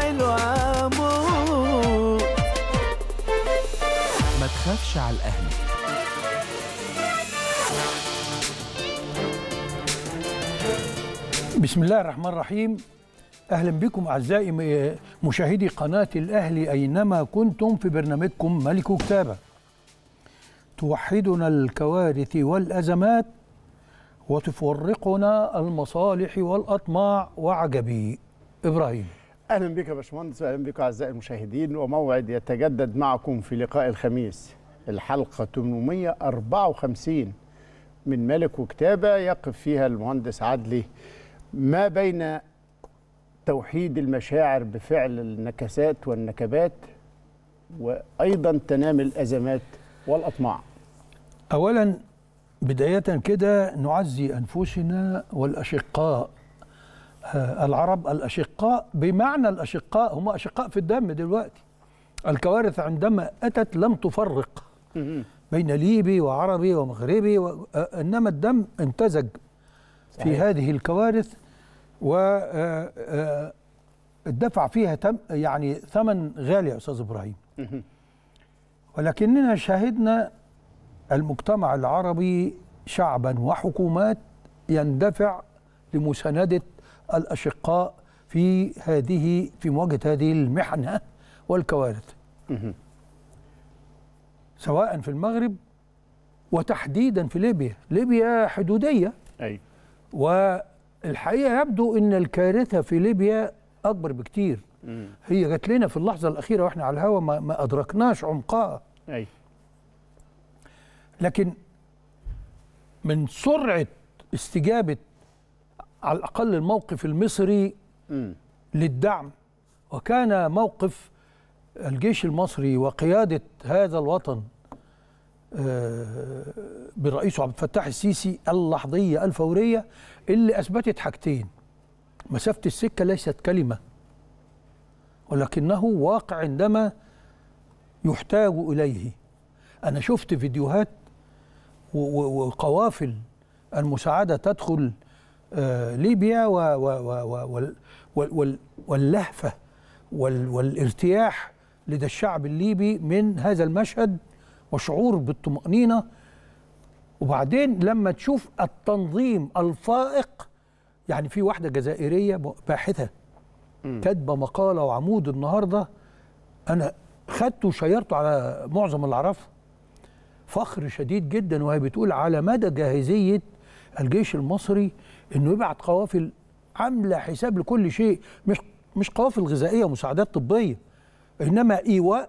حلوة موت. ما تخافش على الأهل. بسم الله الرحمن الرحيم. أهلا بكم أعزائي مشاهدي قناة الأهلي أينما كنتم في برنامجكم ملك كتابة. توحدنا الكوارث والأزمات وتفرقنا المصالح والأطماع وعجبي. إبراهيم أهلا بك يا باشمهندس، أهلا بك أعزائي المشاهدين، وموعد يتجدد معكم في لقاء الخميس الحلقة 854 من ملك وكتابة، يقف فيها المهندس عدلي ما بين توحيد المشاعر بفعل النكسات والنكبات وأيضا تنامي الأزمات والأطماع. أولا بداية كده نعزي أنفسنا والأشقاء، العرب الأشقاء بمعنى الأشقاء، هم أشقاء في الدم دلوقتي. الكوارث عندما أتت لم تفرق بين ليبي وعربي ومغربي إنما الدم امتزج في هذه الكوارث والدفع فيها يعني ثمن غالي يا أستاذ إبراهيم. ولكننا شاهدنا المجتمع العربي شعبا وحكومات يندفع لمساندة الأشقاء في مواجهة هذه المحنة والكوارث، سواء في المغرب وتحديدا في ليبيا. ليبيا حدودية، أي والحقيقة يبدو أن الكارثة في ليبيا أكبر بكتير. هي جات لنا في اللحظة الأخيرة وإحنا على الهواء، ما أدركناش عمقها. أي لكن من سرعة استجابة على الأقل الموقف المصري للدعم، وكان موقف الجيش المصري وقيادة هذا الوطن برئيسه عبد الفتاح السيسي اللحظية الفورية، اللي أثبتت حاجتين: مسافة السكة ليست كلمة ولكنه واقع عندما يحتاج إليه. أنا شفت فيديوهات وقوافل المساعدة تدخل ليبيا واللهفة والارتياح لدى الشعب الليبي من هذا المشهد وشعور بالطمأنينة، وبعدين لما تشوف التنظيم الفائق. يعني في واحدة جزائرية باحثة كاتبة مقالة وعمود النهاردة أنا خدته وشيرته على معظم اللي أعرفه، فخر شديد جدا، وهي بتقول على مدى جاهزية الجيش المصري انه يبعت قوافل عامله حساب لكل شيء، مش قوافل غذائيه ومساعدات طبيه، انما ايواء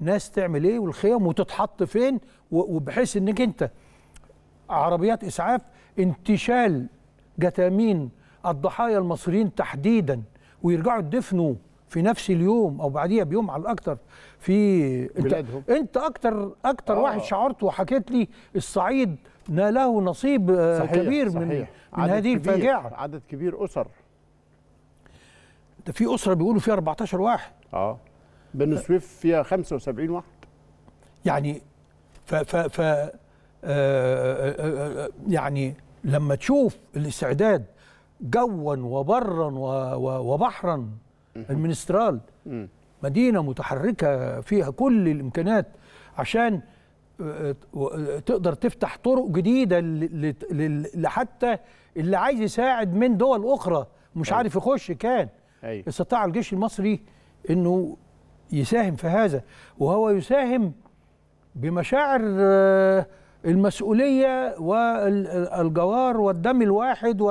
ناس تعمل ايه والخيام وتتحط فين، وبحيث انك انت عربيات اسعاف انتشال جثامين الضحايا المصريين تحديدا ويرجعوا يدفنوا في نفس اليوم او بعديها بيوم على الاكثر في بلادهم. انت اكتر واحد شعرت وحكيت لي الصعيد ناله نصيب كبير من هذه الفاجعه، عدد كبير اسر. ده في اسره بيقولوا فيها 14 واحد، بني سويف فيها 75 واحد، يعني يعني لما تشوف الاستعداد جوا وبرا وبحرا، المنسترال مدينه متحركه فيها كل الامكانات عشان تقدر تفتح طرق جديده لحتى اللي عايز يساعد من دول اخرى مش عارف يخش. كان استطاع الجيش المصري انه يساهم في هذا، وهو يساهم بمشاعر المسؤوليه والجوار والدم الواحد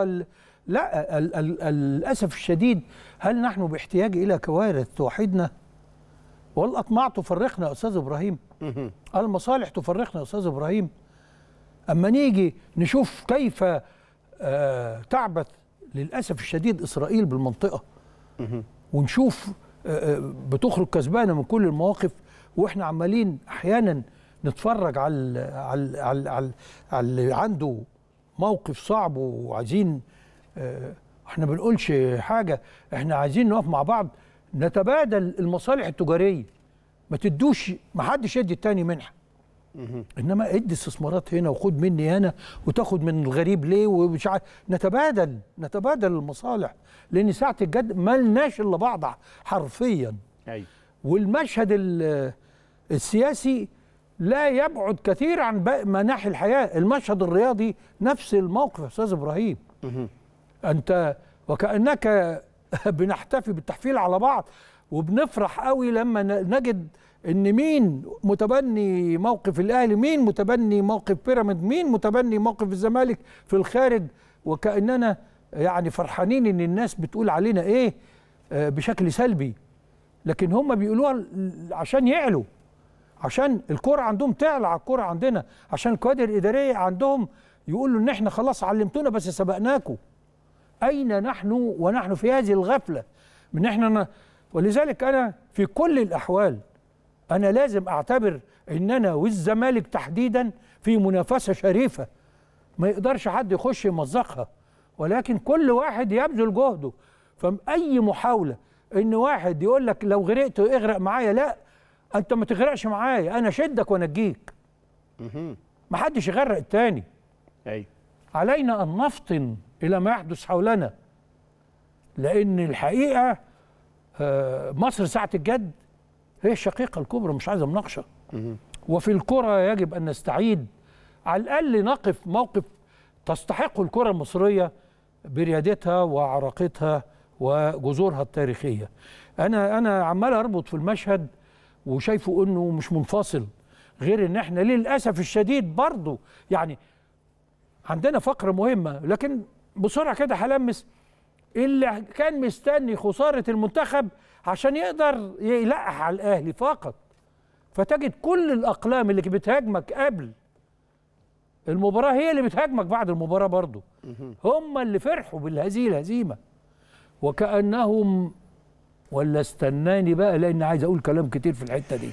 لا للاسف الشديد. هل نحن باحتياج الى كوارث توحدنا والأطماع تفرقنا يا أستاذ إبراهيم؟ المصالح تفرقنا يا أستاذ إبراهيم. أما نيجي نشوف كيف تعبث للأسف الشديد إسرائيل بالمنطقة، ونشوف بتخرج كسبانة من كل المواقف، وإحنا عمالين أحيانا نتفرج على اللي عنده موقف صعب وعايزين، إحنا ما بنقولش حاجة، إحنا عايزين نقف مع بعض نتبادل المصالح التجاريه، ما تدوش، ما حدش يدي التاني منحه. انما ادي استثمارات هنا وخد مني هنا وتاخد من الغريب ليه ومش عارف. نتبادل المصالح، لان ساعه الجد مالناش الا بعض حرفيا. ايوه. والمشهد السياسي لا يبعد كثير عن باقي مناحي الحياه. المشهد الرياضي نفس الموقف يا استاذ ابراهيم. انت وكانك بنحتفي بالتحفيل على بعض وبنفرح قوي لما نجد ان مين متبني موقف الاهلي، مين متبني موقف بيراميد، مين متبني موقف الزمالك في الخارج، وكاننا يعني فرحانين ان الناس بتقول علينا ايه بشكل سلبي، لكن هم بيقولوها عشان يعلوا، عشان الكرة عندهم تعلى على الكرة عندنا، عشان الكوادر الاداريه عندهم يقولوا ان احنا خلاص علمتونا بس سبقناكم. اين نحن ونحن في هذه الغفله من احنا؟ ولذلك انا في كل الاحوال أنا لازم أعتبر إن أنا والزمالك تحديدا في منافسة شريفة ما يقدرش حد يخش يمزقها، ولكن كل واحد يبذل جهده. فأي محاولة إن واحد يقول لك لو غرقت اغرق معايا، لا أنت ما تغرقش معايا، أنا شدك وأنجيك. ما حدش يغرق التاني. أيوه. علينا أن نفطن إلى ما يحدث حولنا، لأن الحقيقة مصر ساعة الجد هي الشقيقة الكبرى، مش عايزة مناقشة. وفي الكرة يجب أن نستعيد، على الأقل نقف موقف تستحقه الكرة المصرية بريادتها وعراقتها وجذورها التاريخية. أنا عمال أربط في المشهد وشايفه إنه مش منفصل، غير إن إحنا للأسف الشديد برضه يعني عندنا فقرة مهمة، لكن بسرعة كده هلمس اللي كان مستني خسارة المنتخب عشان يقدر يلقح على الأهلي فقط. فتجد كل الأقلام اللي بتهاجمك قبل المباراة هي اللي بتهاجمك بعد المباراة برضه. هم اللي فرحوا بالهذه الهزيمة وكأنهم، ولا استناني بقى لأن عايز أقول كلام كتير في الحتة دي.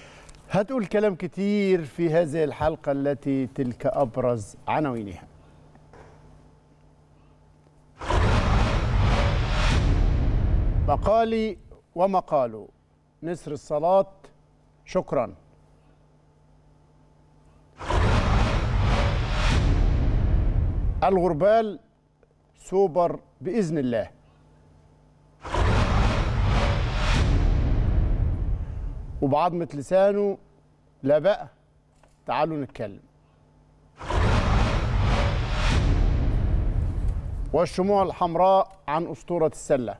هتقول كلام كتير في هذه الحلقة التي تلك أبرز عناوينها. مقالي ومقاله نسر الصلاة، شكرا. الغربال سوبر بإذن الله. وبعضمة لسانه لا بقى تعالوا نتكلم. والشموع الحمراء عن أسطورة السلة.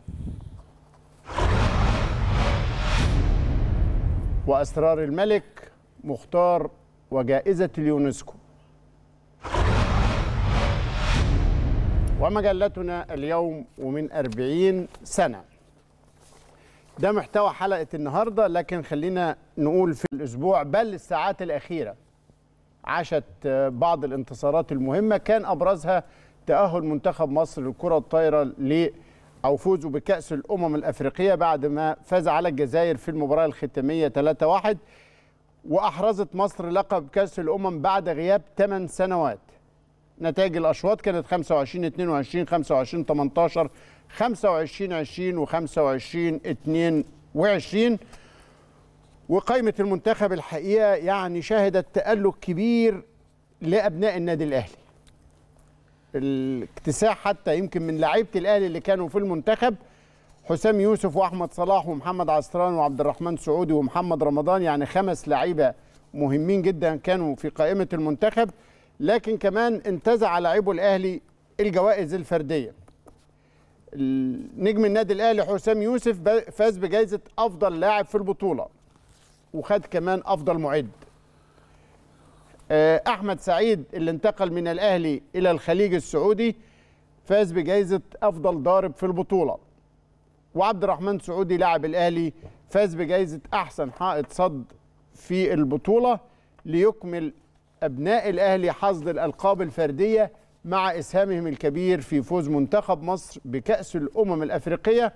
وأسرار الملك مختار وجائزة اليونسكو. ومجلتنا اليوم ومن 40 سنة. ده محتوى حلقة النهاردة، لكن خلينا نقول في الأسبوع بل الساعات الأخيرة عاشت بعض الانتصارات المهمة، كان أبرزها تأهل منتخب مصر للكرة الطائرة أو فوزوا بكأس الأمم الأفريقية بعد ما فاز على الجزائر في المباراة الختامية 3-1. وأحرزت مصر لقب كأس الأمم بعد غياب 8 سنوات. نتائج الأشواط كانت 25-22، 25-18، 25-20 و 25-22. وقائمة المنتخب الحقيقة يعني شهدت تألق كبير لأبناء النادي الأهلي. الاكتساح حتى يمكن من لعيبه الاهلي اللي كانوا في المنتخب، حسام يوسف واحمد صلاح ومحمد عسران وعبد الرحمن سعودي ومحمد رمضان، يعني 5 لعيبه مهمين جدا كانوا في قائمه المنتخب. لكن كمان انتزع لاعبو الاهلي الجوائز الفرديه. نجم النادي الاهلي حسام يوسف فاز بجائزه افضل لاعب في البطوله، وخد كمان افضل معد. احمد سعيد اللي انتقل من الاهلي الى الخليج السعودي فاز بجائزه افضل ضارب في البطوله. وعبد الرحمن سعودي لاعب الاهلي فاز بجائزه احسن حائط صد في البطوله، ليكمل ابناء الاهلي حصد الالقاب الفرديه مع اسهامهم الكبير في فوز منتخب مصر بكاس الامم الافريقيه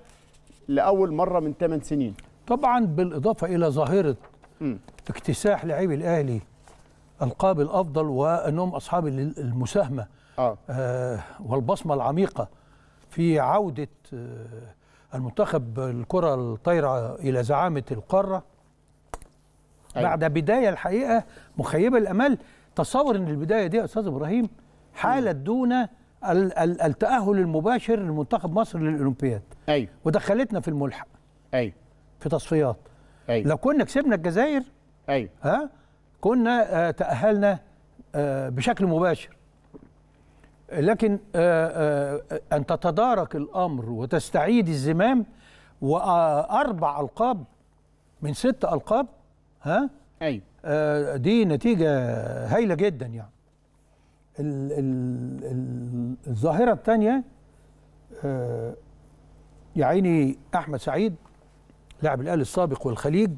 لاول مره من 8 سنين. طبعا بالاضافه الى ظاهره اكتساح لاعبي الاهلي القاب الأفضل، وأنهم أصحاب المساهمة والبصمة العميقة في عودة المنتخب الكرة الطايرة إلى زعامة القارة. بعد بداية الحقيقة مخيبة الأمل. تصور أن البداية دي يا أستاذ إبراهيم حالت دون التأهل المباشر لمنتخب مصر للأولمبياد، أيوة، ودخلتنا في الملحق، أيوة، في تصفيات، أيوة. لو كنا كسبنا الجزائر، أيوة، ها كنا تأهلنا بشكل مباشر، لكن أن تتدارك الأمر وتستعيد الزمام وأربع ألقاب من 6 ألقاب، ها، أيوة، دي نتيجة هايلة جدا. يعني الظاهرة الثانية، يا عيني، أحمد سعيد لاعب الأهلي السابق والخليج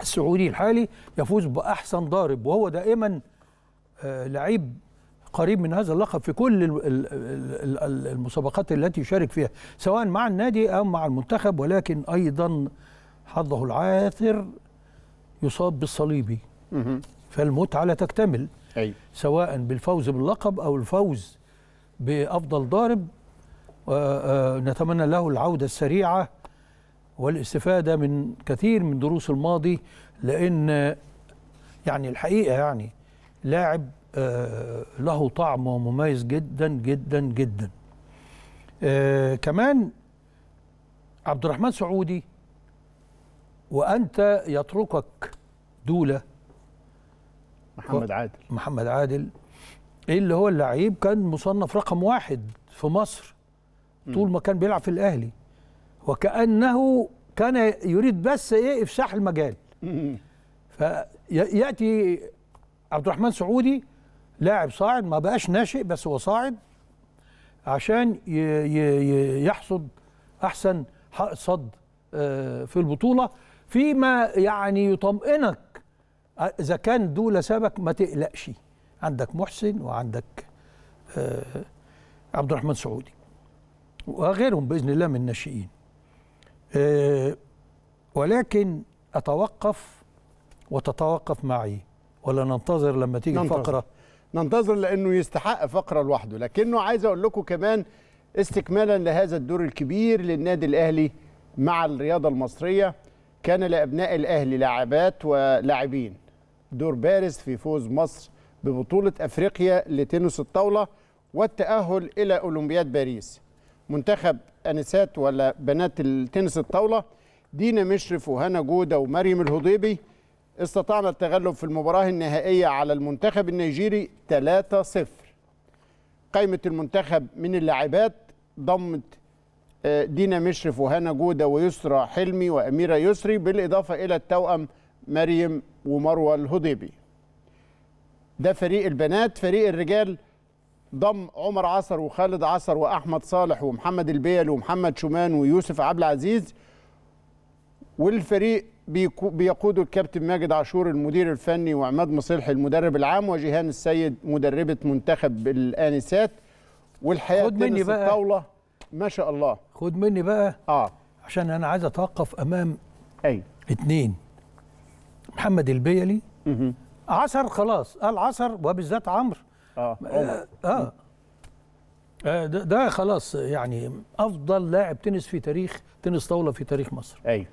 السعودي الحالي يفوز بأحسن ضارب، وهو دائما لعيب قريب من هذا اللقب في كل المسابقات التي يشارك فيها سواء مع النادي أو مع المنتخب، ولكن أيضا حظه العاثر يصاب بالصليبي فالمتعة لا تكتمل، أي، سواء بالفوز باللقب أو الفوز بأفضل ضارب. نتمنى له العودة السريعة والاستفادة من كثير من دروس الماضي، لأن يعني الحقيقة يعني لاعب له طعم ومميز جدا جدا جدا. كمان عبد الرحمن سعودي، وأنت يتركك دولة محمد عادل اللي هو اللعيب كان مصنف رقم 1 في مصر طول ما كان بيلعب في الأهلي، وكأنه كان يريد بس ايه افساح المجال. فيأتي عبد الرحمن سعودي لاعب صاعد، ما بقاش ناشئ بس هو صاعد، عشان يحصد أحسن صد في البطولة، فيما يعني يطمئنك إذا كان دولة سابك ما تقلقش، عندك محسن وعندك عبد الرحمن سعودي وغيرهم بإذن الله من الناشئين. ولكن أتوقف، وتتوقف معي، ولا ننتظر لما تيجي الفقرة؟ ننتظر، لأنه يستحق فقرة لوحده. لكنه عايز أقول لكم كمان استكمالا لهذا الدور الكبير للنادي الأهلي مع الرياضة المصرية، كان لأبناء الأهلي لاعبات ولاعبين، دور بارز في فوز مصر ببطولة أفريقيا لتنس الطاولة والتأهل إلى أولمبياد باريس. منتخب أنسات ولا بنات التنس الطاولة، دينا مشرف وهنا جودة ومريم الهضيبي، استطعنا التغلب في المباراة النهائية على المنتخب النيجيري 3-0. قائمة المنتخب من اللاعبات ضمت دينا مشرف وهنا جودة ويسرى حلمي وأميرة يسري، بالإضافة إلى التوأم مريم ومروة الهضيبي. ده فريق البنات. فريق الرجال ضم عمر عصر وخالد عصر وأحمد صالح ومحمد البيلي ومحمد شومان ويوسف عبد العزيز، والفريق بيقوده الكابتن ماجد عاشور المدير الفني وعماد مصلحي المدرب العام وجيهان السيد مدربة منتخب الآنسات. والحقيقة تنس الطاولة ما شاء الله. خد مني بقى، عشان انا عايز اتوقف امام 2، محمد البيلي عصر، خلاص قال عصر، وبالذات عمرو ده خلاص يعني افضل لاعب تنس في تاريخ تنس طاوله في تاريخ مصر، ايوه،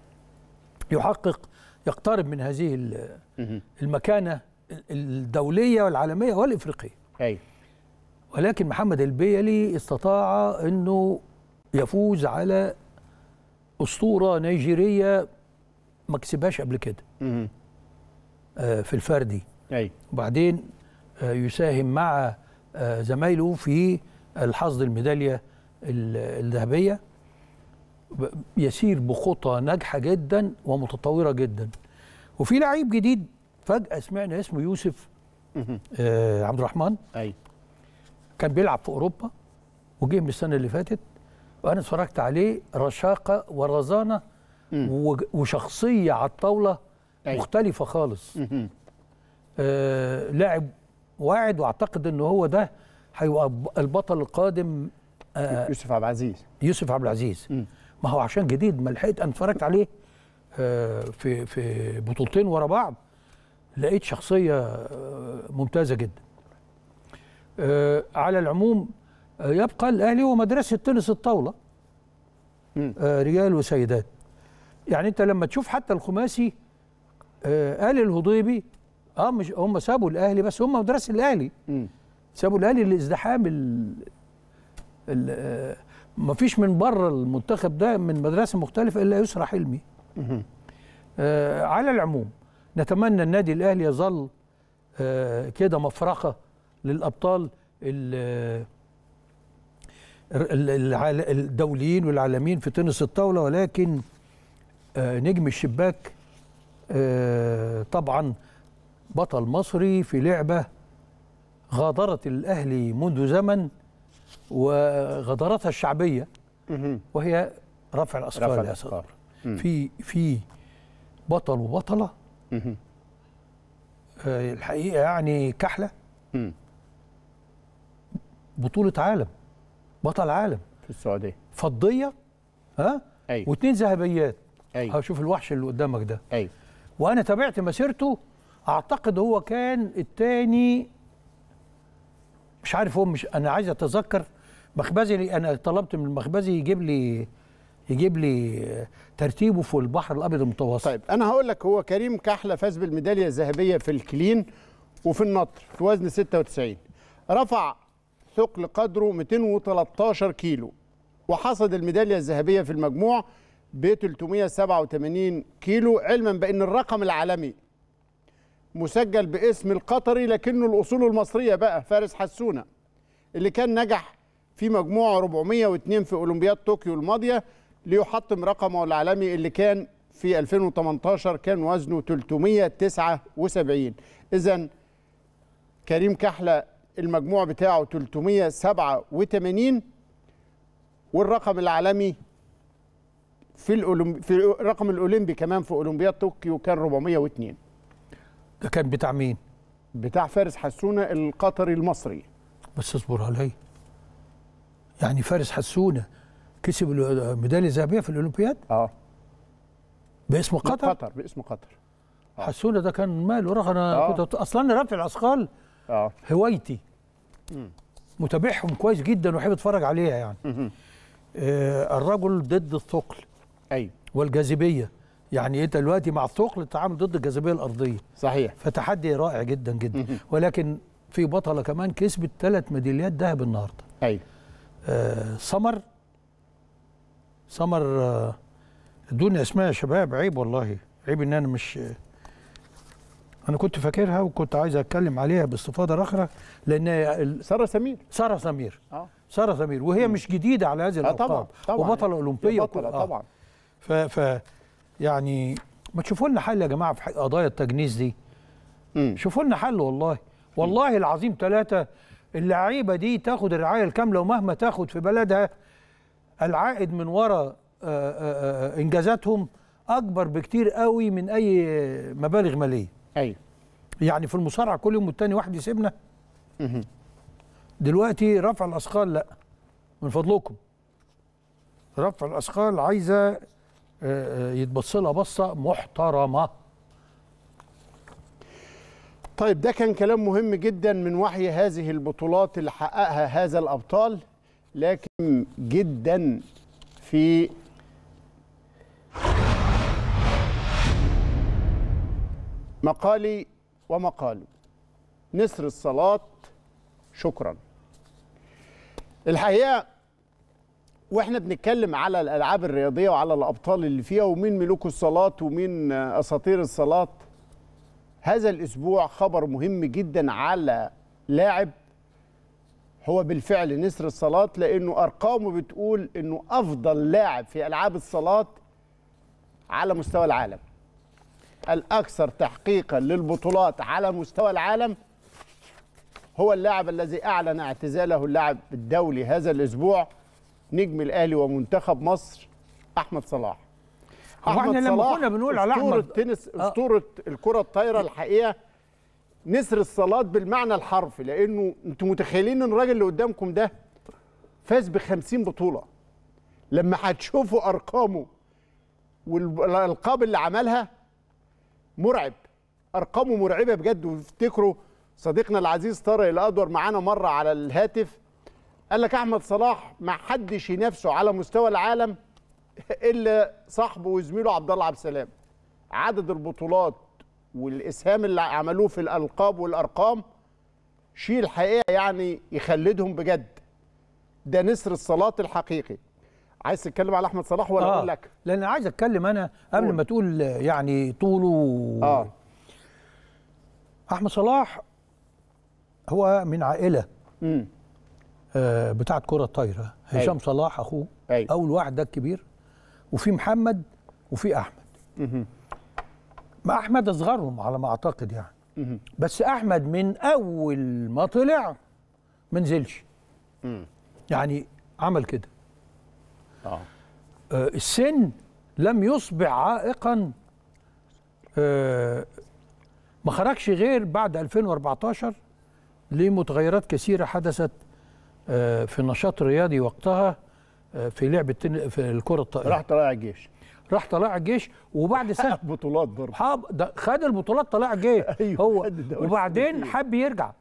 يحقق، يقترب من هذه المكانه الدوليه والعالميه والافريقيه، ايوه. ولكن محمد البيلي استطاع أنه يفوز على أسطورة نيجيرية ما كسبهاش قبل كده في الفردي، أي، وبعدين يساهم مع زمايله في الحصد الميدالية الذهبية. يسير بخطى ناجحة جدا ومتطورة جدا. وفي لعيب جديد فجأة سمعنا اسمه يوسف عبد الرحمن، أي، كان بيلعب في أوروبا وجه من السنة اللي فاتت، وأنا اتفرجت عليه، رشاقة ورزانة وشخصية على الطاولة مختلفة خالص. لاعب واعد، وأعتقد إن هو ده هيبقى البطل القادم، يوسف عبد العزيز. يوسف عبد العزيز، ما هو عشان جديد ما لحقت، أنا اتفرجت عليه في بطولتين ورا بعض، لقيت شخصية ممتازة جدا. على العموم يبقى الأهلي ومدرسة تنس الطاولة، رجال وسيدات. يعني أنت لما تشوف حتى الخماسي قال الهضيبي مش هم سابوا الاهلي، بس هم مدرسه الاهلي سابوا الاهلي لازدحام مفيش من بره المنتخب ده من مدرسه مختلفه الا يسرى حلمي. على العموم نتمنى النادي الاهلي يظل كده مفرقه للابطال الدوليين والعالميين في تنس الطاوله، ولكن نجم الشباك طبعا بطل مصري في لعبه غادرت الاهلي منذ زمن وغادرتها الشعبيه، وهي رفع الاثقال يا صديقي. في بطل وبطله الحقيقه يعني كحله، بطوله عالم، بطل عالم في السعوديه، فضيه أيوة. واثنين ذهبيات أيوة. هشوف الوحش اللي قدامك ده أيوة. وانا تابعت مسيرته، اعتقد هو كان الثاني، مش عارف هو، مش انا عايز اتذكر. مخبزي انا طلبت من المخبزي يجيب لي ترتيبه في البحر الابيض المتوسط. طيب انا هقول لك، هو كريم كحله فاز بالميداليه الذهبيه في الكلين وفي النطر في وزن 96، رفع ثقل قدره 213 كيلو، وحصد الميداليه الذهبيه في المجموع ب 387 كيلو، علما بان الرقم العالمي مسجل باسم القطري لكنه الأصول المصرية بقى، فارس حسونة، اللي كان نجح في مجموعة 402 في أولمبياد طوكيو الماضية ليحطم رقمه العالمي اللي كان في 2018 كان وزنه 379. إذن كريم كحلة المجموع بتاعه 387 والرقم العالمي في الرقم الأولمبي كمان في أولمبياد طوكيو كان 402. ده كان بتاع مين؟ بتاع فارس حسونة القطري المصري. بس اصبر علي، يعني فارس حسونة كسب الميدالية الذهبية في الأولمبياد؟ باسم قطر؟ قطر، باسم قطر. حسونة ده كان ماله رغم انا كنت اصلا رافع الاثقال هوايتي، متابعهم كويس جدا واحب اتفرج عليها يعني. الرجل ضد الثقل ايوه والجاذبية، يعني انت دلوقتي مع الثقل التعامل ضد الجاذبيه الارضيه صحيح، فتحدي رائع جدا جدا. ولكن في بطله كمان كسبت 3 ميداليات ذهب النهارده ايوه. سمر ادوني اسماء يا شباب، عيب والله، عيب ان انا مش، انا كنت فاكرها وكنت عايز اتكلم عليها باستفاضه رخره، لان سارة سمير سارة سمير، وهي مش جديده على هذه الالقاب، وبطله اولمبيه طبعا. يعني ما تشوفوا لنا حل يا جماعه في قضايا التجنيس دي، شوفوا لنا حل والله، والله العظيم 3 اللعيبه دي تاخد الرعايه الكامله، ومهما تاخد في بلدها العائد من وراء انجازاتهم اكبر بكتير قوي من اي مبالغ ماليه ايوه. يعني في المصارعه كل يوم والتاني واحد يسيبنا، دلوقتي رفع الاثقال لا، من فضلكم رفع الاثقال عايزه يتبص لها بصه محترمه. طيب ده كان كلام مهم جدا من وحي هذه البطولات اللي حققها هذا الابطال، لكن جدا في مقالي ومقاله نسر الصلاة شكرا. الحقيقه واحنا بنتكلم على الالعاب الرياضيه وعلى الابطال اللي فيها ومين ملوك الصلاه ومين اساطير الصلاه، هذا الاسبوع خبر مهم جدا على لاعب هو بالفعل نسر الصلاه، لانه ارقامه بتقول انه افضل لاعب في العاب الصلاه على مستوى العالم، الاكثر تحقيقا للبطولات على مستوى العالم، هو اللاعب الذي اعلن اعتزاله اللاعب الدولي هذا الاسبوع نجم الاهلي ومنتخب مصر احمد صلاح. احمد صلاح كنا بنقول على اسطوره التنس، اسطوره الكره الطايره. الحقيقه نسر الصلاة بالمعنى الحرفي، لانه انتم متخيلين ان الراجل اللي قدامكم ده فاز ب50 بطوله، لما هتشوفوا ارقامه والالقاب اللي عملها مرعب، ارقامه مرعبه بجد. وافتكروا صديقنا العزيز طارق الادور معانا مره على الهاتف، قال لك احمد صلاح ما حدش ينافسه على مستوى العالم الا صاحبه وزميله عبد الله عبد السلام. عدد البطولات والاسهام اللي عملوه في الالقاب والارقام شيء الحقيقه يعني يخلدهم بجد. ده نسر الصلاط الحقيقي. عايز تتكلم على احمد صلاح ولا اقول لك؟ لان عايز اتكلم انا قبل ما تقول يعني طوله. احمد صلاح هو من عائله بتاعت كره طايره. هشام صلاح اخوه اول واحد، ده الكبير، وفي محمد وفي احمد. ما احمد اصغرهم على ما اعتقد يعني. بس احمد من اول ما طلع ما نزلش، يعني عمل كده. السن لم يصبح عائقا، ما خرجش غير بعد 2014 لمتغيرات كثيره حدثت في النشاط الرياضي وقتها، في لعبه في الكره الطائره. راح طلع الجيش، وبعد سنه خد بطولات برضه، خد البطولات، طلع الجيش. أيوة هو، وبعدين حب يرجع.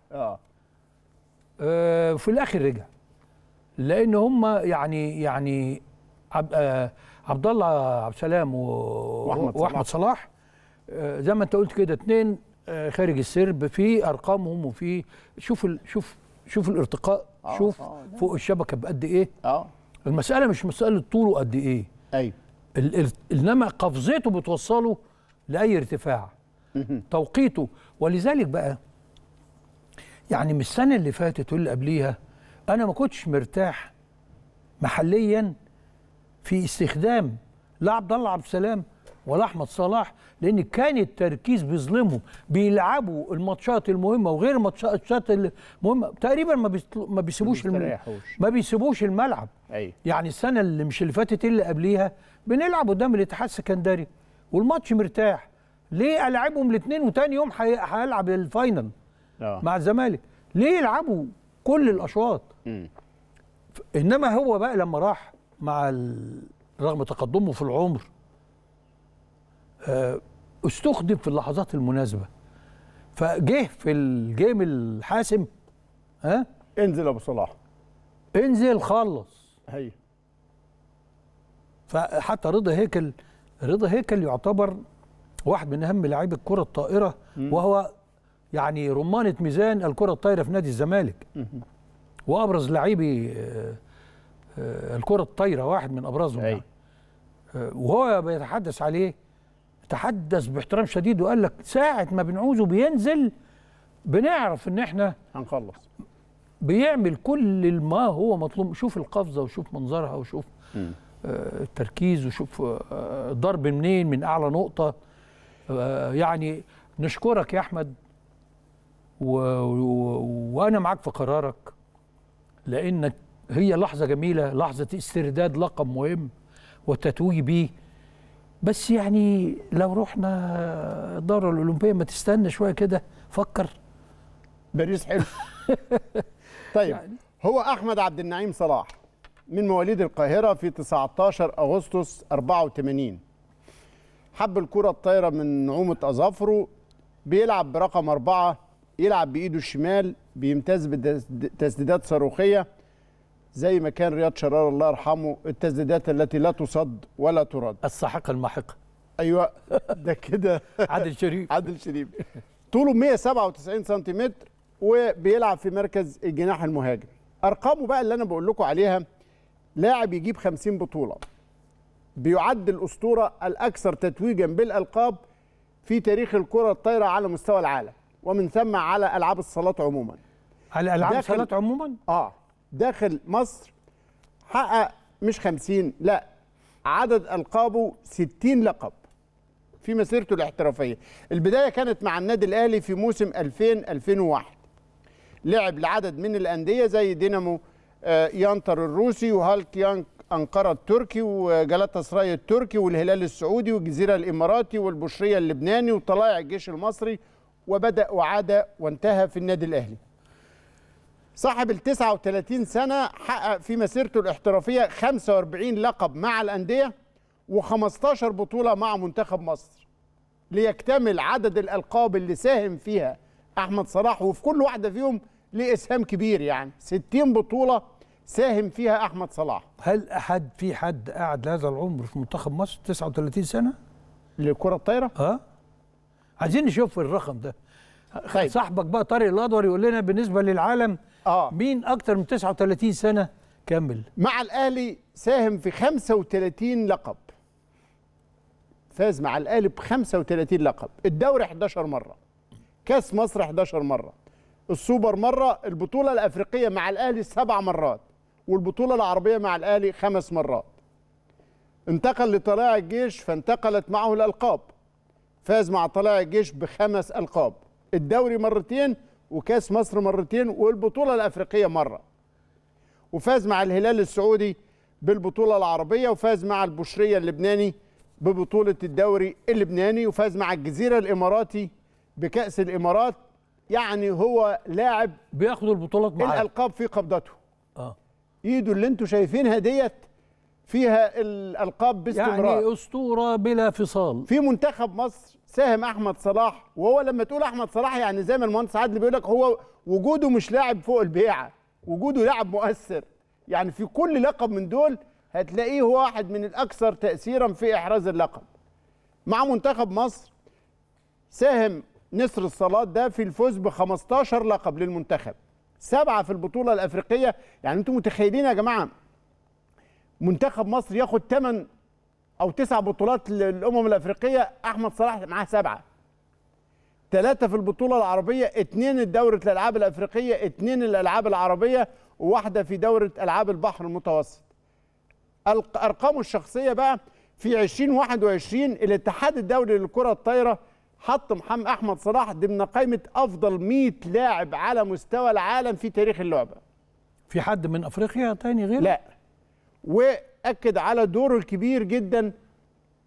في الاخر رجع، لان هم يعني عبد الله عبد السلام واحمد صلاح زي ما انت قلت كده، اثنين خارج السرب في ارقامهم، وفي شوف الارتقاء، شوف فوق الشبكه بقد ايه. المساله مش مساله طوله قد ايه، ايوه، انما قفزته بتوصله لاي ارتفاع. توقيته. ولذلك بقى يعني من السنه اللي فاتت واللي قبليها انا ما كنتش مرتاح محليا في استخدام لا عبد الله عبد السلام ولا احمد صلاح، لان كان التركيز بيظلمهم، بيلعبوا الماتشات المهمه وغير الماتشات المهمه تقريبا، ما بيسيبوش الملعب. يعني السنه اللي مش اللي فاتت اللي قبليها بنلعب قدام الاتحاد السكندري والماتش مرتاح. ليه العبهم الاثنين وتاني يوم هلعب الفاينل مع الزمالك؟ ليه يلعبوا كل الاشواط؟ انما هو بقى لما راح مع رغم تقدمه في العمر استخدم في اللحظات المناسبه. فجه في الجيم الحاسم، انزل يا ابو صلاح، انزل خلص. ايوه. فحتى رضا هيكل يعتبر واحد من اهم لاعبي الكره الطائره، وهو يعني رمانه ميزان الكره الطائره في نادي الزمالك، وابرز لاعبي الكره الطائره، واحد من ابرزهم يعني. وهو بيتحدث عليه، تحدث باحترام شديد وقال لك ساعة ما بنعوزه بينزل، بنعرف ان احنا هنخلص، بيعمل كل ما هو مطلوب. شوف القفزة وشوف منظرها وشوف التركيز وشوف الضرب منين من اعلى نقطة. يعني نشكرك يا احمد، وانا معاك في قرارك، لانك هي لحظة جميلة، لحظة استرداد لقب مهم والتتويج بيه. بس يعني لو رحنا الدورة الأولمبية، ما تستنى شوية كده، فكر باريس حلو. طيب يعني. هو أحمد عبد النعيم صلاح من مواليد القاهرة في 19 أغسطس 84. حب الكرة الطايرة من نعومة أظافره، بيلعب برقم 4، يلعب بإيده الشمال، بيمتاز بتسديدات صاروخية زي ما كان رياض شرار الله يرحمه، التسديدات التي لا تصد ولا ترد، الساحقه الماحقه. ايوه ده كده. عادل شريف. طوله 197 سم، وبيلعب في مركز الجناح المهاجم. ارقامه بقى اللي انا بقول لكم عليها، لاعب يجيب 50 بطوله، بيعد الاسطوره الاكثر تتويجا بالالقاب في تاريخ الكره الطايره على مستوى العالم، ومن ثم على العاب الصالات عموما. على العاب الصالات عموما؟ داخل مصر حقق مش 50، لا، عدد ألقابه 60 لقب في مسيرته الاحترافية. البداية كانت مع النادي الأهلي في موسم 2000-2001، لعب لعدد من الأندية زي دينامو يانتر الروسي، وهالك يانك أنقرة التركي، وجلاتاسراي التركي، والهلال السعودي، والجزيرة الإماراتي، والبشرية اللبناني، وطلائع الجيش المصري، وبدأ وعاد وانتهى في النادي الأهلي. صاحب ال 39 سنة حقق في مسيرته الاحترافية 45 لقب مع الأندية، و15 بطولة مع منتخب مصر، ليكتمل عدد الألقاب اللي ساهم فيها أحمد صلاح، وفي كل واحدة فيهم ليه إسهام كبير، يعني 60 بطولة ساهم فيها أحمد صلاح. هل في حد قعد هذا العمر في منتخب مصر 39 سنة؟ للكرة الطايرة؟ عايزين نشوف الرقم ده. طيب. صاحبك بقى طارق الادور يقول لنا بالنسبه للعالم مين اكتر من 39 سنه كمل مع الاهلي، ساهم في 35 لقب، فاز مع الاهلي ب 35 لقب، الدوري 11 مره، كاس مصر 11 مره، السوبر مره، البطوله الافريقيه مع الاهلي 7 مرات، والبطوله العربيه مع الاهلي 5 مرات. انتقل لطلائع الجيش فانتقلت معه الالقاب، فاز مع طلائع الجيش ب5 ألقاب، الدوري 2 مرات وكاس مصر 2 مرات والبطوله الافريقيه 1 مرة. وفاز مع الهلال السعودي بالبطوله العربيه، وفاز مع البشريه اللبناني ببطوله الدوري اللبناني، وفاز مع الجزيره الاماراتي بكاس الامارات. يعني هو لاعب بياخد البطولات معاه، الالقاب في قبضته. ايده اللي انتم شايفينها ديت فيها الالقاب باستمرار، يعني اسطوره بلا فصال. في منتخب مصر ساهم احمد صلاح، وهو لما تقول احمد صلاح يعني زي ما المهندس عادل بيقول لك، هو وجوده مش لاعب فوق البيعه، وجوده لاعب مؤثر. يعني في كل لقب من دول هتلاقيه هو واحد من الاكثر تاثيرا في احراز اللقب. مع منتخب مصر ساهم نصر الصلاة ده في الفوز ب15 لقب للمنتخب، 7 في البطوله الافريقيه. يعني انتم متخيلين يا جماعه منتخب مصر ياخد 8 أو 9 بطولات للأمم الأفريقية، أحمد صلاح معاه 7، 3 في البطولة العربية، 2 دورة الألعاب الأفريقية، 2 الألعاب العربية، وواحدة في دورة ألعاب البحر المتوسط. أرقامه الشخصية بقى في 2021 الاتحاد الدولي للكرة الطايرة حط أحمد صلاح ضمن قائمة أفضل 100 لاعب على مستوى العالم في تاريخ اللعبة. في حد من أفريقيا تاني غيره؟ لا. وأكد على دوره الكبير جدا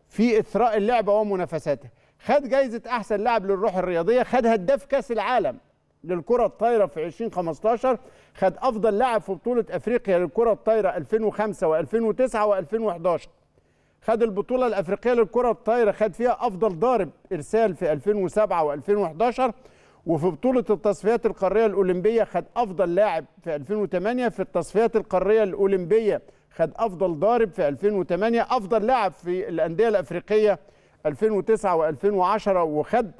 في إثراء اللعبة ومنافساتها. خد جايزة أحسن لاعب للروح الرياضية، خد هداف كأس العالم للكرة الطايرة في 2015، خد أفضل لاعب في بطولة أفريقيا للكرة الطايرة 2005 و2009 و2011، خد البطولة الأفريقية للكرة الطايرة خد فيها أفضل ضارب إرسال في 2007 و2011، وفي بطولة التصفيات القارية الأولمبية خد أفضل لاعب في 2008، في التصفيات القارية الأولمبية خد أفضل ضارب في 2008، أفضل لاعب في الأندية الأفريقية 2009 و2010، وخد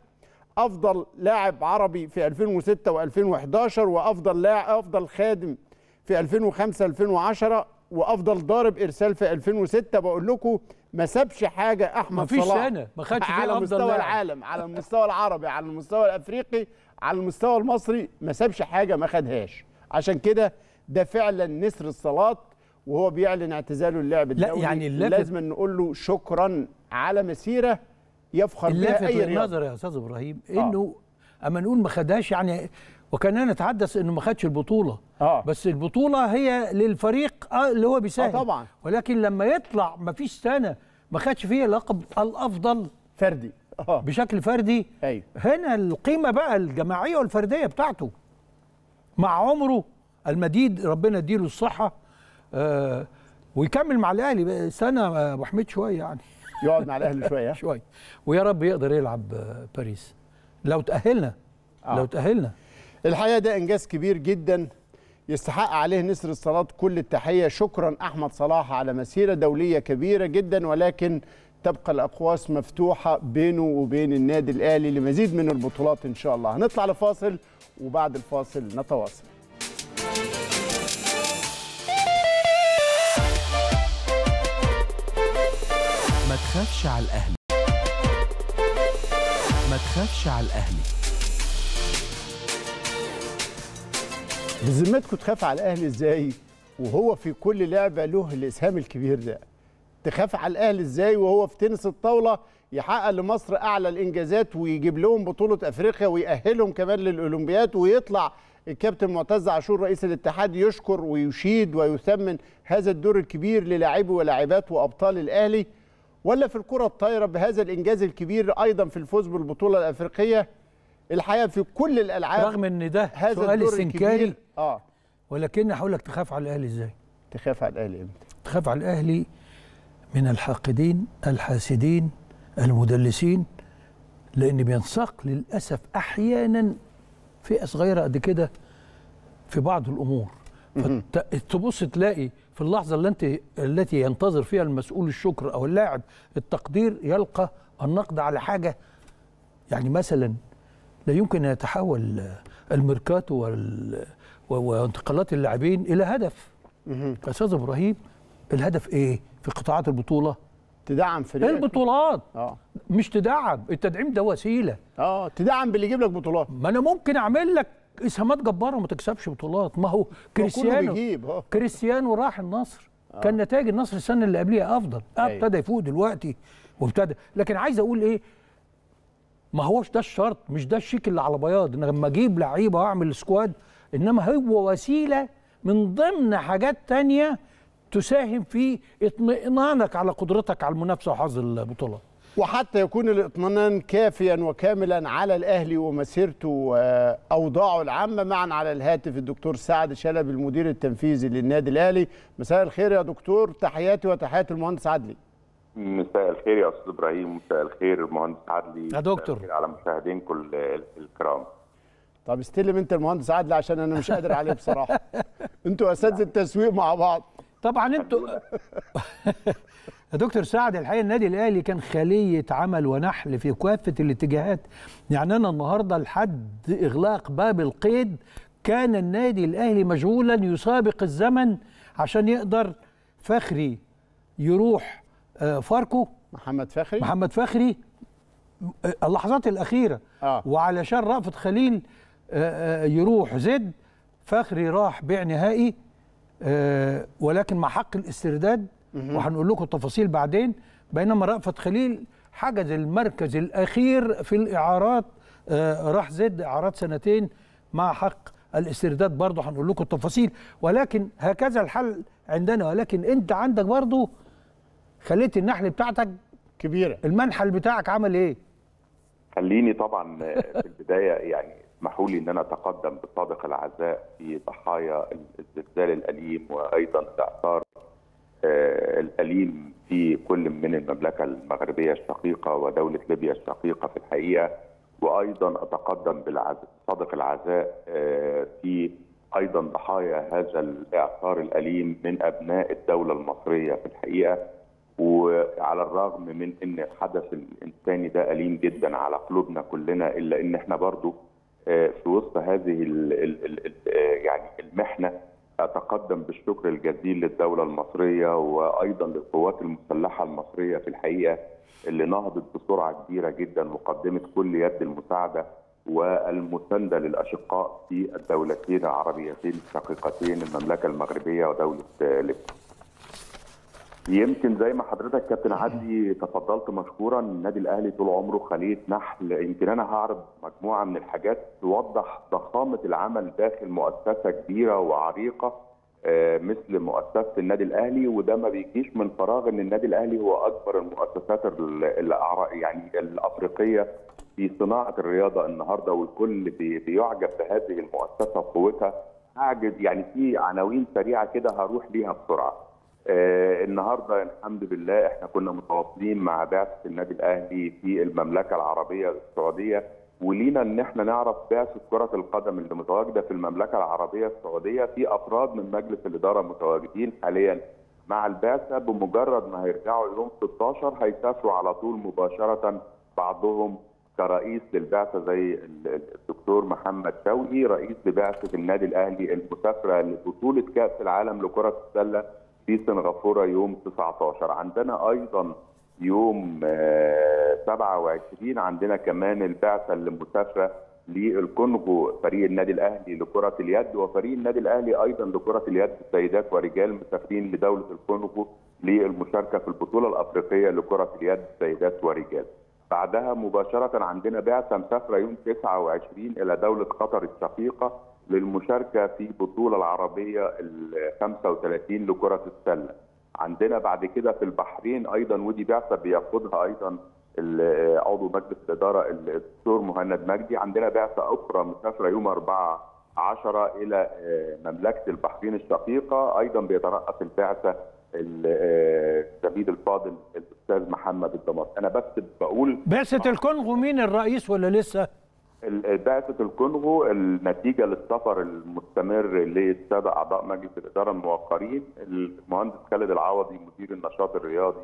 أفضل لاعب عربي في 2006 و2011، وأفضل لاعب أفضل خادم في 2005 و2010، وأفضل ضارب إرسال في 2006. بقول لكم ما سابش حاجة أحمد صلاح على مستوى العالم، على المستوى العربي، على المستوى الأفريقي، على المستوى المصري، ما سابش حاجة ما خدهاش. عشان كده ده فعلا نسر الصلاة وهو بيعلن اعتزاله اللعب الدولي. لا يعني لازم نقول له شكرا على مسيره يفخر بها اي رياضي. النظر يا استاذ ابراهيم انه اما نقول ما خدهاش، يعني وكاننا نتحدث انه ما خدش البطوله، بس البطوله هي للفريق اللي هو بيساهم، طبعا. ولكن لما يطلع ما فيش سنه ما خدش فيها لقب الافضل فردي، بشكل فردي، أيوه. هنا القيمه بقى الجماعيه والفرديه بتاعته مع عمره المديد، ربنا يديله الصحه ويكمل مع الاهلي سنه. ابو حميد شويه يعني يقعد مع الاهلي شويه شويه، ويا رب يقدر يلعب باريس لو تاهلنا. لو تاهلنا الحقيقه ده انجاز كبير جدا يستحق عليه نسر الصلاة كل التحيه. شكرا احمد صلاح على مسيره دوليه كبيره جدا، ولكن تبقى الاقواس مفتوحه بينه وبين النادي الاهلي لمزيد من البطولات ان شاء الله. هنطلع لفاصل وبعد الفاصل نتواصل. ما تخافش على الأهلي، ما تخافش على الأهلي. بذمتكم تخاف على الأهلي إزاي وهو في كل لعبة له الإسهام الكبير ده؟ تخاف على الأهلي إزاي وهو في تنس الطاولة يحقق لمصر أعلى الإنجازات ويجيب لهم بطولة أفريقيا ويأهلهم كمان للأولمبياد، ويطلع الكابتن معتز عاشور رئيس الاتحاد يشكر ويشيد ويثمن هذا الدور الكبير للاعبي ولاعبات وأبطال الأهلي؟ ولا في الكرة الطايرة بهذا الإنجاز الكبير أيضا في الفوز بالبطولة الأفريقية؟ الحقيقة في كل الألعاب، رغم إن ده سؤال استنكاري، ولكن هقول لك تخاف على الأهلي إزاي؟ تخاف على الأهلي إمتى؟ تخاف على الأهلي من الحاقدين الحاسدين المدلسين، لأن بينساق للأسف أحيانا فئة صغيرة قد كده في بعض الأمور، فتبص تلاقي في اللحظة التي ينتظر فيها المسؤول الشكر أو اللاعب التقدير، يلقى النقد على حاجة يعني مثلا لا يمكن ان يتحول الميركاتو وانتقالات اللاعبين الى هدف. استاذ ابراهيم الهدف ايه؟ في قطاعات البطوله تدعم فريق البطولات، مش تدعم، التدعيم ده وسيله، تدعم باللي يجيب لك بطولات. ما انا ممكن اعمل لك اسهامات جباره وما تكسبش بطولات. ما هو كريستيانو راح النصر، كان نتائج النصر السنه اللي قبليها افضل، ابتدى يفوق دلوقتي وابتدى. لكن عايز اقول ايه، ما هوش ده الشرط، مش ده الشيك اللي على بياض ان لما اجيب لعيبه واعمل سكواد، انما هو وسيله من ضمن حاجات تانية تساهم في اطمئنانك على قدرتك على المنافسه وحظ البطوله. وحتى يكون الاطمئنان كافيا وكاملا على الاهلي ومسيرته واوضاعه العامه. معنا على الهاتف الدكتور سعد شلبي المدير التنفيذي للنادي الاهلي. مساء الخير يا دكتور، تحياتي وتحيات المهندس عدلي. مساء الخير يا استاذ ابراهيم، مساء الخير مهندس عدلي يا دكتور، على مشاهدينكم الكرام. طب استلم انت المهندس عدلي عشان انا مش قادر عليه بصراحه. انتوا اساتذه التسويق مع بعض طبعا انتوا. يا دكتور سعد، الحقيقه النادي الاهلي كان خليه عمل ونحل في كافه الاتجاهات. يعني انا النهارده لحد اغلاق باب القيد كان النادي الاهلي مشغولا يسابق الزمن عشان يقدر فخري يروح فاركو، محمد فخري اللحظات الاخيره، وعلشان رأفت خليل يروح زد. فخري راح بيع نهائي ولكن مع حق الاسترداد، وهنقول لكم التفاصيل بعدين. بينما رأفت خليل حجز المركز الاخير في الاعارات، راح زد اعارات سنتين مع حق الاسترداد، برضه هنقول لكم التفاصيل. ولكن هكذا الحل عندنا. ولكن انت عندك برضه خليت النحل بتاعتك كبيره، المنحل بتاعك عمل ايه؟ خليني طبعا في البدايه يعني اسمحوا لي ان انا اتقدم بالطابق العزاء في ضحايا الزلزال الاليم، وايضا الاعصار الاليم في كل من المملكه المغربيه الشقيقه ودوله ليبيا الشقيقه في الحقيقه. وايضا اتقدم بالطابق العزاء في ايضا ضحايا هذا الاعصار الاليم من ابناء الدوله المصريه في الحقيقه. وعلى الرغم من ان الحدث الانساني ده اليم جدا على قلوبنا كلنا، الا ان احنا برضو في وسط هذه يعني المحنه اتقدم بالشكر الجزيل للدوله المصريه وايضا للقوات المسلحه المصريه في الحقيقه، اللي نهضت بسرعه كبيره جدا وقدمت كل يد المساعده والمسانده للاشقاء في الدولتين العربيتين الشقيقتين، المملكه المغربيه ودوله ليبيا. يمكن زي ما حضرتك كابتن عدلي تفضلت مشكورا، النادي الاهلي طول عمره خليه نحل. يمكن انا هعرض مجموعه من الحاجات توضح ضخامه العمل داخل مؤسسه كبيره وعريقه مثل مؤسسه النادي الاهلي. وده ما بيجيش من فراغ، ان النادي الاهلي هو اكبر المؤسسات يعني الافريقيه في صناعه الرياضه النهارده، والكل بيعجب بهذه المؤسسه وقوتها. يعني في عناوين سريعه كده هروح بيها بسرعه. النهارده الحمد لله احنا كنا متواصلين مع بعثه النادي الاهلي في المملكه العربيه السعوديه، ولينا ان احنا نعرف بعثه كره القدم اللي متواجده في المملكه العربيه السعوديه، في افراد من مجلس الاداره متواجدين حاليا مع البعثه. بمجرد ما هيرجعوا يوم 16 هيسافروا على طول مباشره، بعضهم كرئيس للبعثه زي الدكتور محمد شوقي رئيس لبعثه النادي الاهلي المسافره لبطوله كاس العالم لكره السله في سنغافوره يوم 19. عندنا ايضا يوم 27 عندنا كمان البعثه اللي مسافره للكونغو، فريق النادي الاهلي لكره اليد وفريق النادي الاهلي ايضا لكره اليد سيدات ورجال مسافرين لدوله الكونغو للمشاركه في البطوله الافريقيه لكره اليد سيدات ورجال. بعدها مباشره عندنا بعثه مسافره يوم 29 الى دوله قطر الشقيقه للمشاركة في البطولة العربية ال35 لكرة السلة. عندنا بعد كده في البحرين أيضا، ودي بعثة بيقودها أيضا عضو مجلس الإدارة الدكتور مهند مجدي. عندنا بعثة أخرى مسافرة يوم 14 إلى مملكة البحرين الشقيقة، أيضا بيترأس البعثة الزميل الفاضل الأستاذ محمد الدمار. أنا بس بقول بعثة الكونغو مين الرئيس ولا لسه؟ بعثة الكونغو النتيجة للسفر المستمر للسادة أعضاء مجلس الإدارة الموقرين، المهندس خالد العوضي مدير النشاط الرياضي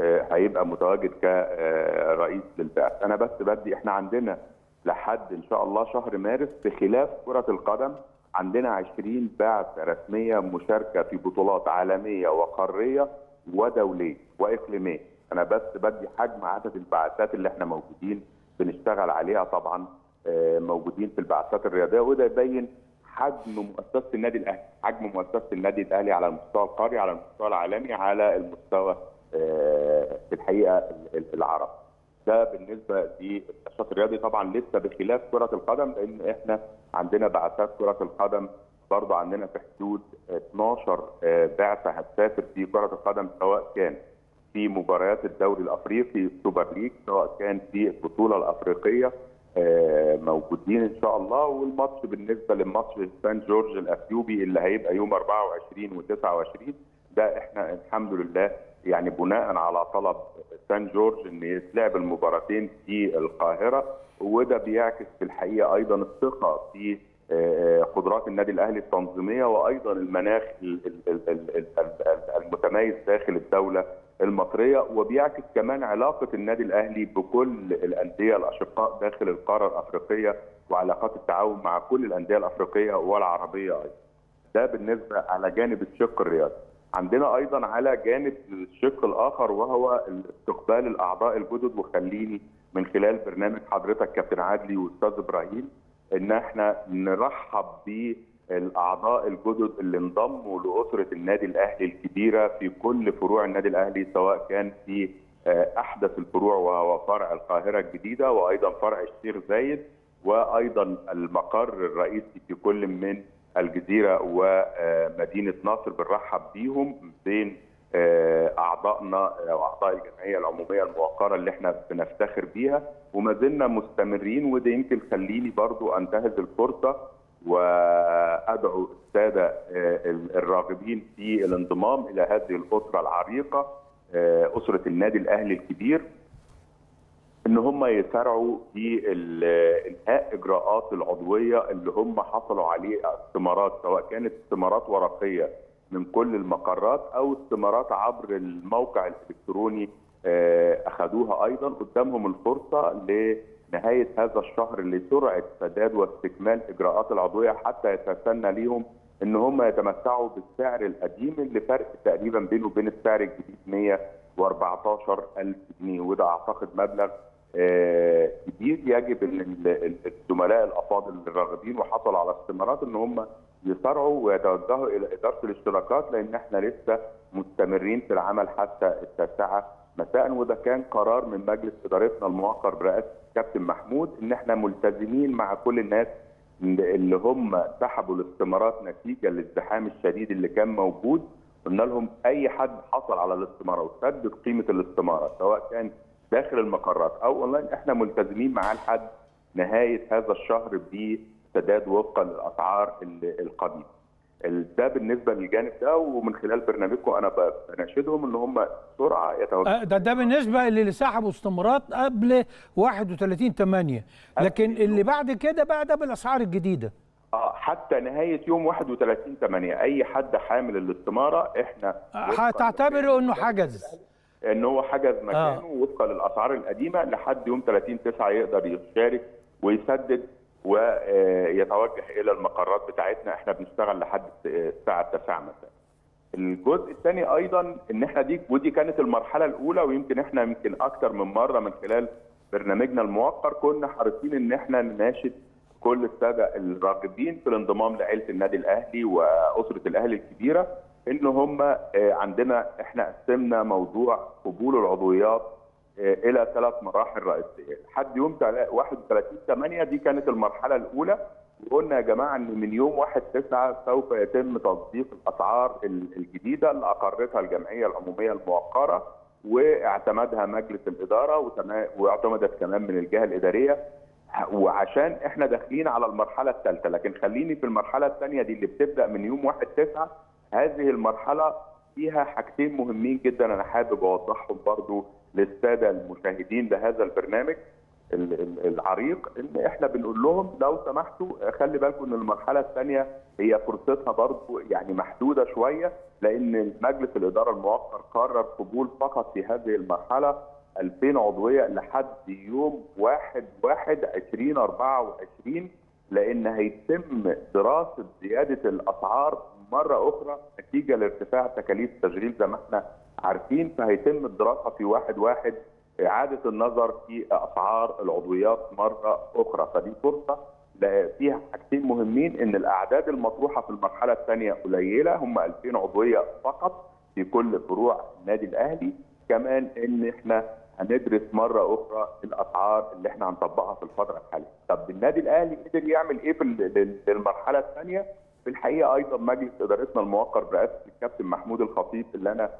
هيبقى متواجد كرئيس للبعث. انا بس بدي احنا عندنا لحد ان شاء الله شهر مارس بخلاف كرة القدم عندنا 20 بعثة رسمية مشاركة في بطولات عالمية وقارية ودولية واقليمية. انا بس بدي حجم عدد البعثات اللي احنا موجودين بنشتغل عليها، طبعا موجودين في البعثات الرياضية، وده يبين حجم مؤسسة النادي الاهلي، حجم مؤسسة النادي الاهلي على المستوى القاري، على المستوى العالمي، على المستوى في الحقيقه العرب. ده بالنسبه للنشاط الرياضي. طبعا لسه بخلاف كره القدم لان احنا عندنا بعثات كره القدم برضه عندنا في حدود 12 بعثه هتسافر في كره القدم، سواء كان في مباريات الدوري الافريقي سوبر ليج، سواء كان في البطوله الافريقيه موجودين ان شاء الله. والماتش بالنسبه للماتش سان جورج الاثيوبي اللي هيبقى يوم 24 و29 ده احنا الحمد لله يعني بناء على طلب سان جورج ان يتلعب المباراتين في القاهره، وده بيعكس في الحقيقه ايضا الثقه في قدرات النادي الاهلي التنظيميه وايضا المناخ المتميز داخل الدوله المصريه، وبيعكس كمان علاقه النادي الاهلي بكل الانديه الاشقاء داخل القاره الافريقيه وعلاقات التعاون مع كل الانديه الافريقيه والعربيه ايضا. ده بالنسبه على جانب الشق الرياضي. عندنا ايضا على جانب الشق الاخر وهو استقبال الاعضاء الجدد، وخليني من خلال برنامج حضرتك كابتن عادلي واستاذ ابراهيم ان احنا نرحب بالاعضاء الجدد اللي انضموا لاسره النادي الاهلي الكبيره في كل فروع النادي الاهلي، سواء كان في احدث الفروع وهو فرع القاهره الجديده وايضا فرع الشيخ زايد وايضا المقر الرئيسي في كل من الجزيرة ومدينة ناصر. بنرحب بيهم بين أعضائنا أو أعضاء الجمعية العمومية الموقرة اللي احنا بنفتخر بيها، وما زلنا مستمرين. وده يمكن خليني برضو أنتهز الفرصة وأدعو السادة الراغبين في الانضمام إلى هذه الأسرة العريقة، أسرة النادي الأهلي الكبير، ان هم يسارعوا في انهاء اجراءات العضويه اللي هم حصلوا عليه استمارات، سواء كانت استمارات ورقيه من كل المقرات او استمارات عبر الموقع الالكتروني. اخذوها ايضا قدامهم الفرصه لنهايه هذا الشهر لسرعه سداد واستكمال اجراءات العضويه حتى يتسنى ليهم ان هم يتمتعوا بالسعر القديم اللي فرق تقريبا بينه وبين السعر الجديد 114,000 جنيه، وده اعتقد مبلغ كبير. يجب ان الزملاء الافاضل الراغبين وحصلوا على استمارات ان هم يسارعوا ويتوجهوا الى اداره الاشتراكات، لان احنا لسه مستمرين في العمل حتى الساعه 9 مساء. وده كان قرار من مجلس ادارتنا الموقر برئاسه كابتن محمود ان احنا ملتزمين مع كل الناس اللي هم سحبوا الاستمارات نتيجه للازدحام الشديد اللي كان موجود. قلنا لهم اي حد حصل على الاستماره وسدد قيمه الاستماره سواء كان داخل المقرات او اونلاين احنا ملتزمين معاه لحد نهايه هذا الشهر بسداد وفقا للاسعار القديمه. ده بالنسبه للجانب ده، ومن خلال برنامجكم انا بناشدهم ان هم بسرعه يتوجهوا. ده بالنسبه اللي سحبوا استمارات قبل 31/8، لكن اللي بعد كده بقى ده بالاسعار الجديده. حتى نهايه يوم 31/8 اي حد حامل الاستماره احنا هتعتبره انه حجز، ان هو حجز مكانه وفقا للاسعار القديمه لحد يوم 30/9 يقدر يشارك ويسدد ويتوجه الى المقرات بتاعتنا. احنا بنشتغل لحد الساعه 9 مساء. الجزء الثاني ايضا ان احنا ودي كانت المرحله الاولى، ويمكن احنا اكثر من مره من خلال برنامجنا الموقر كنا حريصين ان احنا نناشد كل السادة الراغبين في الانضمام لعيلة النادي الأهلي وأسرة الأهلي الكبيرة إن هم عندنا إحنا قسمنا موضوع قبول العضويات إلى 3 مراحل رئيسية. لحد يوم 31/8 دي كانت المرحلة الأولى، وقلنا يا جماعة إن من يوم 1/9 سوف يتم تصديق الأسعار الجديدة اللي أقرتها الجمعية العمومية الموقرة واعتمدها مجلس الإدارة واعتمدت كمان من الجهة الإدارية، وعشان احنا داخلين على المرحله الثالثه. لكن خليني في المرحله الثانيه دي اللي بتبدا من يوم 1/9، هذه المرحله فيها حاجتين مهمين جدا انا حابب اوضحهم برضو للساده المشاهدين لهذا البرنامج. العريق ان احنا بنقول لهم لو سمحتوا خلي بالكم ان المرحله الثانيه هي فرصتها برضه يعني محدوده شويه، لان مجلس الاداره المؤقت قرر قبول فقط في هذه المرحله 2000 عضويه لحد يوم 1/1/2024، لان هيتم دراسه زياده الاسعار مره اخرى نتيجه لارتفاع تكاليف التشغيل زي ما احنا عارفين، فهيتم الدراسه في 1/1 إعادة النظر في أسعار العضويات مرة أخرى. فدي فرصة فيها حاجتين مهمين، إن الأعداد المطروحة في المرحلة الثانية قليلة، هم 2000 عضوية فقط في كل فروع النادي الأهلي، كمان إن إحنا هندرس مرة أخرى الأسعار اللي إحنا هنطبقها في الفترة الحالية. طب النادي الأهلي قدر يعمل إيه في المرحلة الثانية؟ في الحقيقة أيضا مجلس إدارتنا الموقر برئاسة الكابتن محمود الخطيب اللي أنا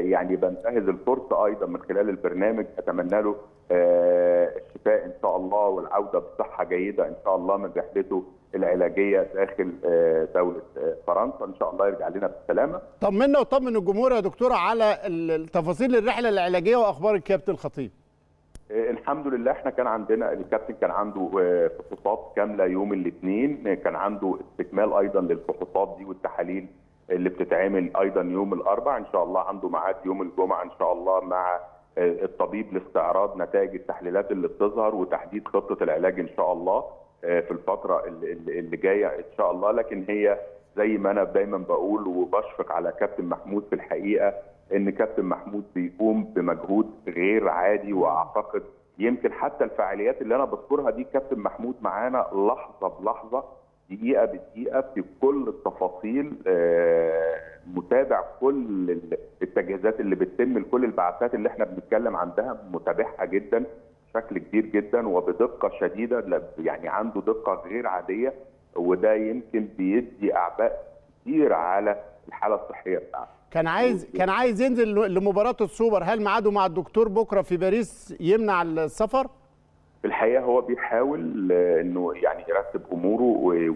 يعني بنتهز الفرصه ايضا من خلال البرنامج اتمنى له الشفاء ان شاء الله والعوده بصحه جيده ان شاء الله من رحلته العلاجيه داخل دوله فرنسا، ان شاء الله يرجع لنا بالسلامه. طمنا وطمن الجمهور يا دكتوره على تفاصيل الرحله العلاجيه واخبار الكابتن الخطيب. الحمد لله احنا كان عندنا الكابتن كان عنده فحوصات كامله يوم الاثنين، كان عنده استكمال ايضا للفحوصات دي والتحاليل اللي بتتعمل ايضا يوم الاربعاء، ان شاء الله عنده ميعاد يوم الجمعه ان شاء الله مع الطبيب لاستعراض نتائج التحليلات اللي بتظهر وتحديد خطه العلاج ان شاء الله في الفتره اللي جايه ان شاء الله. لكن هي زي ما انا دايما بقول وبشفق على كابتن محمود في الحقيقه، ان كابتن محمود بيقوم بمجهود غير عادي، واعتقد يمكن حتى الفعاليات اللي انا بذكرها دي كابتن محمود معانا لحظه بلحظه دقيقة بدقيقة في كل التفاصيل، متابع كل التجهيزات اللي بتتم لكل البعثات اللي احنا بنتكلم عندها، متابعها جدا بشكل كبير جدا وبدقة شديدة، يعني عنده دقة غير عادية، وده يمكن بيدي اعباء كتير على الحالة الصحية بتاعته. كان عايز ينزل لمباراة السوبر، هل ميعاده مع الدكتور بكرة في باريس يمنع السفر؟ في الحقيقه هو بيحاول انه يعني يرتب اموره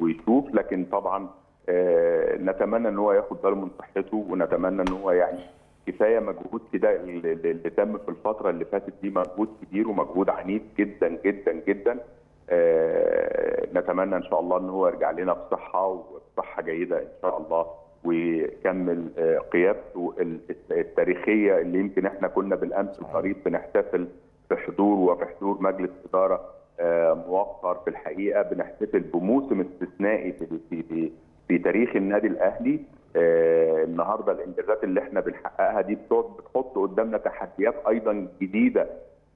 ويشوف، لكن طبعا نتمنى ان هو ياخد باله من صحته، ونتمنى ان هو يعني كفايه مجهود كده اللي تم في الفتره اللي فاتت دي، مجهود كبير ومجهود عنيف جدا جدا جدا، نتمنى ان شاء الله ان هو يرجع لنا بصحه وبصحه جيده ان شاء الله، ويكمل قيادته التاريخيه اللي يمكن احنا كنا بالامس القريب بنحتفل في حضور وفي حضور مجلس إدارة موقر في الحقيقة، بنحتفل بموسم استثنائي في تاريخ النادي الأهلي. النهارده الإنجازات اللي احنا بنحققها دي بتحط قدامنا تحديات أيضا جديدة،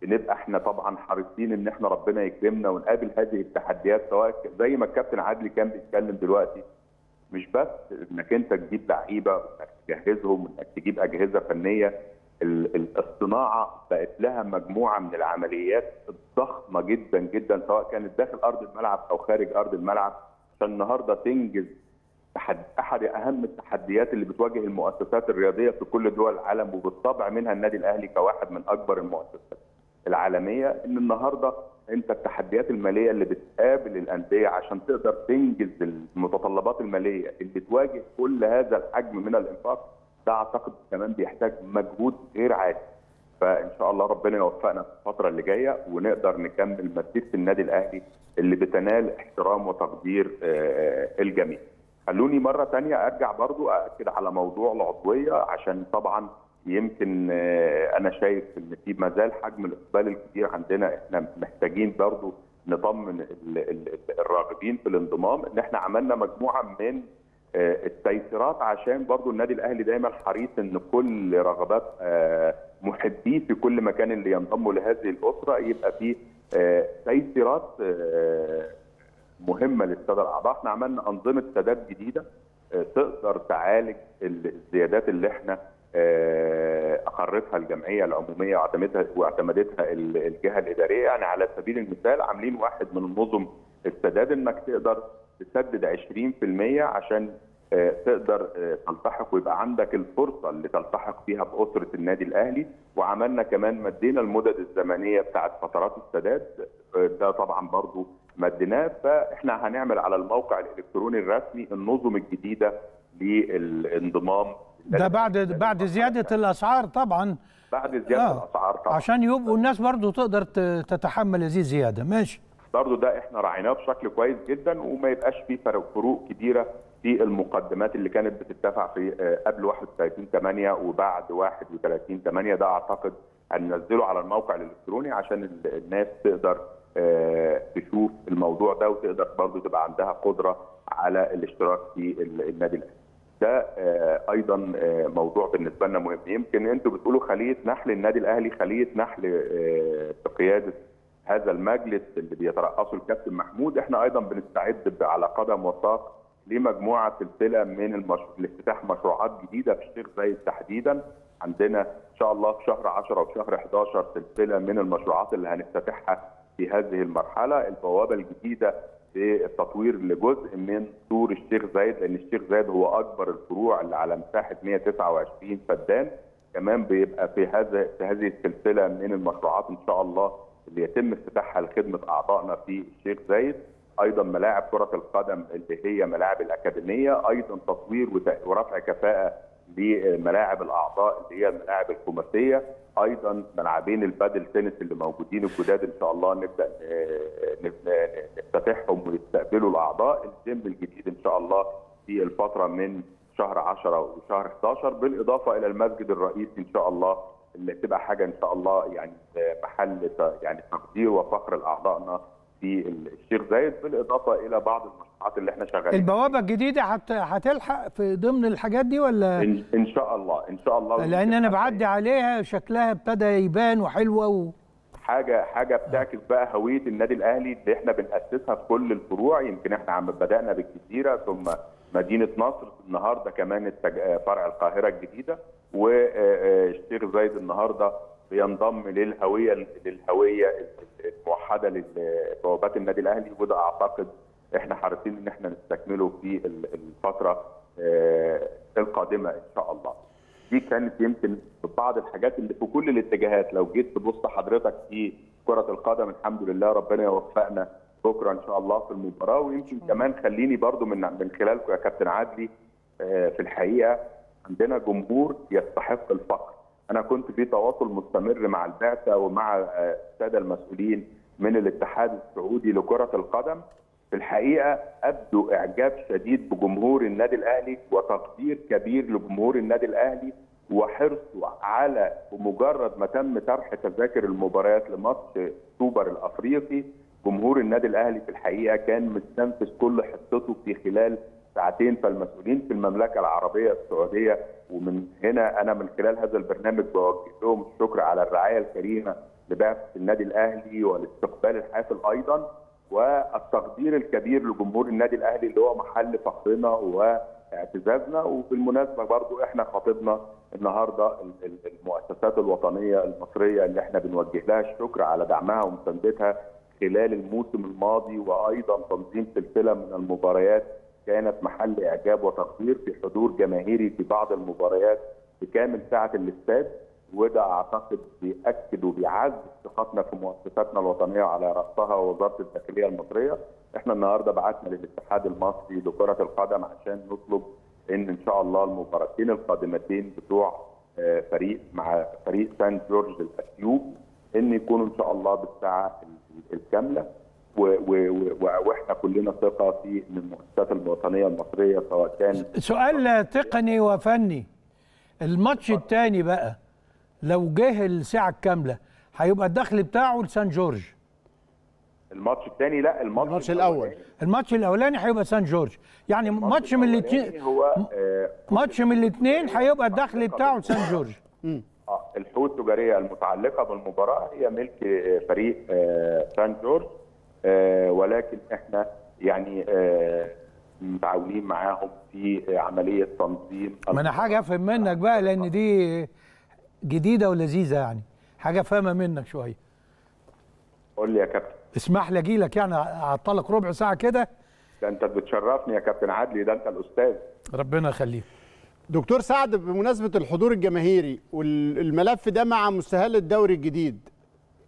بنبقى احنا طبعا حريصين إن احنا ربنا يكرمنا ونقابل هذه التحديات، سواء زي ما الكابتن عادل كان بيتكلم دلوقتي، مش بس إنك أنت تجيب لعيبة وإنك تجهزهم وإنك تجيب أجهزة فنية، الصناعه بقت لها مجموعه من العمليات الضخمه جدا جدا سواء كانت داخل ارض الملعب او خارج ارض الملعب، عشان النهارده تنجز احد اهم التحديات اللي بتواجه المؤسسات الرياضيه في كل دول العالم، وبالطبع منها النادي الاهلي كواحد من اكبر المؤسسات العالميه، ان النهارده انت التحديات الماليه اللي بتقابل الانديه عشان تقدر تنجز المتطلبات الماليه اللي تواجه كل هذا الحجم من الانفاق ده، اعتقد كمان بيحتاج مجهود غير عادي. فان شاء الله ربنا يوفقنا في الفتره اللي جايه ونقدر نكمل مسيره النادي الاهلي اللي بتنال احترام وتقدير الجميع. خلوني مره ثانيه ارجع برضو اكد على موضوع العضويه، عشان طبعا يمكن انا شايف ان في ما زال حجم الاقبال الكبير عندنا، احنا محتاجين برضو نطمن الراغبين في الانضمام ان احنا عملنا مجموعه من التيسيرات، عشان برضو النادي الاهلي دايما حريص ان كل رغبات محبيه في كل مكان اللي ينضموا لهذه الاسره يبقى فيه تيسيرات مهمه للساده الاعضاء. احنا عملنا انظمه سداد جديده تقدر تعالج الزيادات اللي احنا اقرتها الجمعيه العموميه واعتمدتها الجهه الاداريه، يعني على سبيل المثال عاملين واحد من نظم السداد انك تقدر تسدد 20% عشان تقدر تلتحق ويبقى عندك الفرصه اللي تلتحق فيها باسره النادي الاهلي، وعملنا كمان مدينا المدد الزمنيه بتاعت فترات السداد، ده طبعا برضو مديناه. فاحنا هنعمل على الموقع الالكتروني الرسمي النظم الجديده للانضمام ده بعد زياده الاسعار طبعا، بعد زياده الاسعار طبعا، عشان يبقوا الناس برضو تقدر تتحمل هذه الزياده. ماشي، برضو ده احنا راعيناه بشكل كويس جدا، وما يبقاش في فروق كبيره في المقدمات اللي كانت بتدفع في قبل 31/8 وبعد 31/8. ده اعتقد هننزله على الموقع الالكتروني عشان الناس تقدر تشوف الموضوع ده، وتقدر برضو تبقى عندها قدره على الاشتراك في النادي الاهلي. ده ايضا موضوع بالنسبه لنا مهم. يمكن انتوا بتقولوا خليه نحل النادي الاهلي، خليه نحل بقياده هذا المجلس اللي بيترأسه الكابتن محمود. احنا ايضا بنستعد على قدم وساق لمجموعه سلسله من الافتتاح مشروعات جديده في الشيخ زايد تحديدا. عندنا ان شاء الله في شهر 10 وفي شهر 11 سلسله من المشروعات اللي هنفتتحها في هذه المرحله. البوابه الجديده للتطوير لجزء من سور الشيخ زايد، لان الشيخ زايد هو اكبر الفروع اللي على مساحه 129 فدان. كمان بيبقى في هذه السلسله من المشروعات ان شاء الله اللي يتم افتتاحها لخدمه اعضائنا في الشيخ زايد. ايضا ملاعب كره القدم اللي هي ملاعب الاكاديميه، ايضا تطوير ورفع كفاءه لملاعب الاعضاء اللي هي الملاعب الخماسيه، ايضا ملعبين البادل تنس اللي موجودين الجداد ان شاء الله نبدا نفتتحهم ويستقبلوا الاعضاء. الجيم الجديد ان شاء الله في الفتره من شهر 10 وشهر 11، بالاضافه الى المسجد الرئيسي ان شاء الله اللي تبقى حاجه ان شاء الله يعني محل يعني تقدير وفخر لاعضائنا في الشيخ زايد، بالاضافه الى بعض المشروعات اللي احنا شغالين. البوابه الجديده هتلحق في ضمن الحاجات دي ولا؟ ان شاء الله ان شاء الله، لان انا بعدي عليها شكلها ابتدى يبان وحلوه حاجه بتعكس بقى هويه النادي الاهلي اللي احنا بنأسسها في كل الفروع. يمكن احنا عم بدانا بالجزيره ثم مدينه نصر، النهارده كمان فرع القاهره الجديده، والشيخ زايد النهارده بينضم للهويه الموحده لبوابات النادي الاهلي. وده اعتقد احنا حريصين ان احنا نستكمله في الفتره القادمه ان شاء الله. دي كانت يمكن بعض الحاجات اللي في كل الاتجاهات. لو جيت تبص حضرتك في كره القدم، الحمد لله ربنا يوفقنا بكره ان شاء الله في المباراه. ويمكن كمان خليني برضو من خلالكم يا كابتن عادلي، في الحقيقه عندنا جمهور يستحق الفخر. أنا كنت في تواصل مستمر مع البعثة ومع السادة المسؤولين من الاتحاد السعودي لكرة القدم. في الحقيقة أبدو إعجاب شديد بجمهور النادي الأهلي، وتقدير كبير لجمهور النادي الأهلي، وحرصه على، ومجرد ما تم طرح تذاكر المباريات لماتش سوبر الأفريقي، جمهور النادي الأهلي في الحقيقة كان مستنفذ كل حصته في خلال ساعتين. فالمسؤولين في المملكة العربية السعودية، ومن هنا أنا من خلال هذا البرنامج بوجه لهم الشكر على الرعاية الكريمة لبعثة النادي الأهلي والاستقبال الحافل أيضا، والتقدير الكبير لجمهور النادي الأهلي اللي هو محل فخرنا واعتزازنا. وبالمناسبة برضو احنا خاطبنا النهاردة المؤسسات الوطنية المصرية اللي احنا بنوجه لها الشكر على دعمها ومساندتها خلال الموسم الماضي، وأيضا تنظيم سلسلة من المباريات كانت محل اعجاب وتقدير في حضور جماهيري في بعض المباريات بكامل ساعه الاستاد. وده اعتقد بيأكد وبيعزز ثقتنا في مؤسساتنا الوطنيه على راسها وزاره الداخليه المصريه. احنا النهارده بعتنا للاتحاد المصري لكره القدم عشان نطلب ان شاء الله المباراتين القادمتين بتوع فريق مع فريق سان جورج الاثيوب ان يكونوا ان شاء الله بالساعه الكامله. واحنا كلنا ثقه في ان المؤسسات الوطنيه المصريه سواء كان. سؤال تقني وفني، الماتش الثاني بقى لو جه الساعه الكامله هيبقى الدخل بتاعه لسان جورج؟ الماتش الثاني لا، الماتش الاول. الماتش الاولاني هيبقى سان جورج، يعني ماتش من الاثنين، هو ماتش من الاثنين هيبقى الدخل بتاعه لسان جورج. الحقوق التجاريه المتعلقه بالمباراه هي ملك فريق سان جورج، ولكن احنا يعني متعاونين معاهم في عمليه تنظيم. ما انا حاجه افهم منك بقى، لان دي جديده ولذيذه، يعني حاجه فاهمه منك شويه. قول لي يا كابتن. اسمح لي اجي لك، يعني اعطلك ربع ساعه كده. ده انت بتشرفني يا كابتن عدلي، ده انت الاستاذ. ربنا يخليك. دكتور سعد، بمناسبه الحضور الجماهيري والملف ده مع مستهل الدوري الجديد،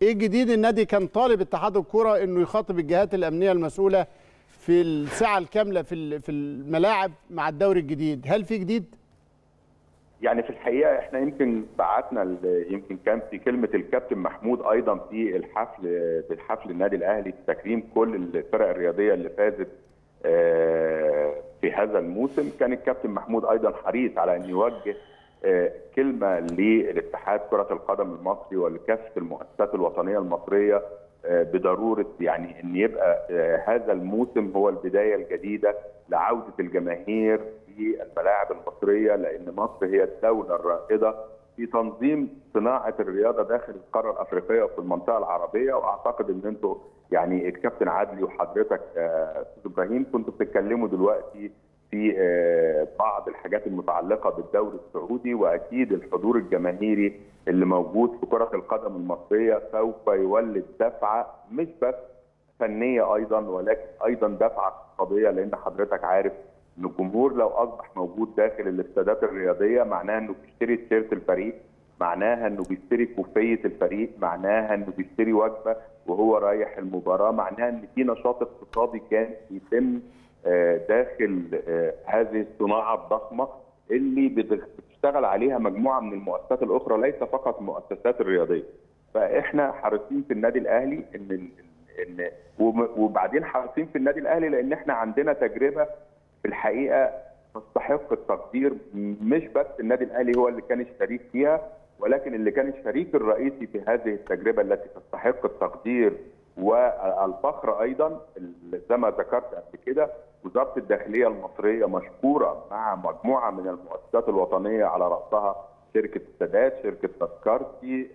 ايه الجديد؟ النادي كان طالب اتحاد الكرة انه يخاطب الجهات الامنيه المسؤوله في الساعه الكامله في الملاعب مع الدوري الجديد، هل في جديد؟ يعني في الحقيقه احنا يمكن بعتنا، يمكن كان في كلمه الكابتن محمود ايضا في الحفل بالحفل النادي الاهلي تكريم كل الفرق الرياضيه اللي فازت في هذا الموسم. كان الكابتن محمود ايضا حريص على ان يوجه كلمه للاتحاد كره القدم المصري ولكافه المؤسسات الوطنيه المصريه بضروره يعني ان يبقى هذا الموسم هو البدايه الجديده لعوده الجماهير في الملاعب المصريه، لان مصر هي الدوله الرائده في تنظيم صناعه الرياضه داخل القاره الافريقيه وفي المنطقه العربيه. واعتقد ان انتم يعني الكابتن عدلي وحضرتك استاذ ابراهيم كنتوا بتتكلموا دلوقتي في بعض الحاجات المتعلقه بالدوري السعودي، واكيد الحضور الجماهيري اللي موجود في كره القدم المصريه سوف يولد دفعه مش بس فنيه ايضا، ولكن ايضا دفعه اقتصاديه، لان حضرتك عارف ان الجمهور لو اصبح موجود داخل الاستادات الرياضيه معناها انه بيشتري تيشيرت الفريق، معناها انه بيشتري كوفيه الفريق، معناها انه بيشتري وجبه وهو رايح المباراه، معناها ان في نشاط اقتصادي كان يتم داخل هذه الصناعه الضخمه اللي بتشتغل عليها مجموعه من المؤسسات الاخرى ليس فقط المؤسسات الرياضيه. فاحنا حريصين في النادي الاهلي ان وبعدين حريصين في النادي الاهلي لان احنا عندنا تجربه في الحقيقه تستحق التقدير، مش بس النادي الاهلي هو اللي كان الشريك فيها، ولكن اللي كان الشريك الرئيسي في هذه التجربه التي تستحق التقدير والفخر ايضا زي ما ذكرت قبل كده. وزاره الداخليه المصريه مشكوره مع مجموعه من المؤسسات الوطنيه على راسها شركه السادات، شركه تذكرتي،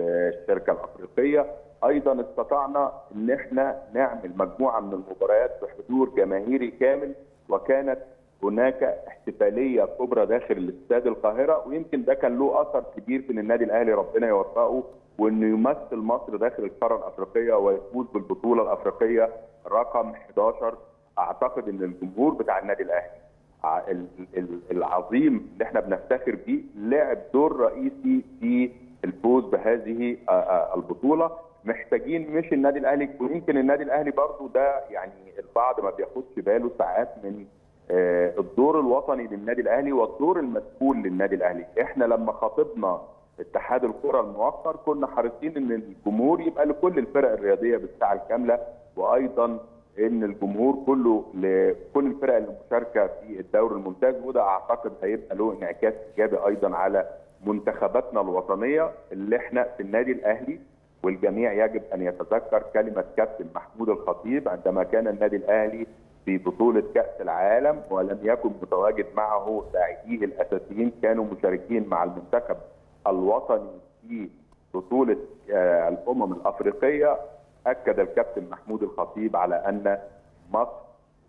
الشركه الافريقيه، ايضا استطعنا ان احنا نعمل مجموعه من المباريات بحضور جماهيري كامل، وكانت هناك احتفاليه كبرى داخل الاستاد القاهره، ويمكن ده كان له اثر كبير في ان النادي الاهلي ربنا يوفقه وانه يمثل مصر داخل القاره الافريقيه ويفوز بالبطوله الافريقيه رقم 11. اعتقد ان الجمهور بتاع النادي الاهلي العظيم اللي احنا بنفتخر بيه لعب دور رئيسي في الفوز بهذه البطوله. محتاجين مش النادي الاهلي، ويمكن النادي الاهلي برضه ده يعني البعض ما بياخدش باله ساعات من الدور الوطني للنادي الاهلي والدور المسؤول للنادي الاهلي. احنا لما خاطبنا اتحاد الكره الموقر كنا حريصين ان الجمهور يبقى لكل الفرق الرياضيه بالساعه الكامله، وايضا ان الجمهور كله لكل الفرق المشاركه في الدوري الممتاز، وده اعتقد هيبقى له انعكاس ايجابي ايضا على منتخباتنا الوطنيه اللي احنا في النادي الاهلي. والجميع يجب ان يتذكر كلمه كابتن محمود الخطيب عندما كان النادي الاهلي في بطوله كاس العالم ولم يكن متواجد معه لاعبيه الاساسيين، كانوا مشاركين مع المنتخب الوطني في بطوله الافريقيه. أكد الكابتن محمود الخطيب على أن مصر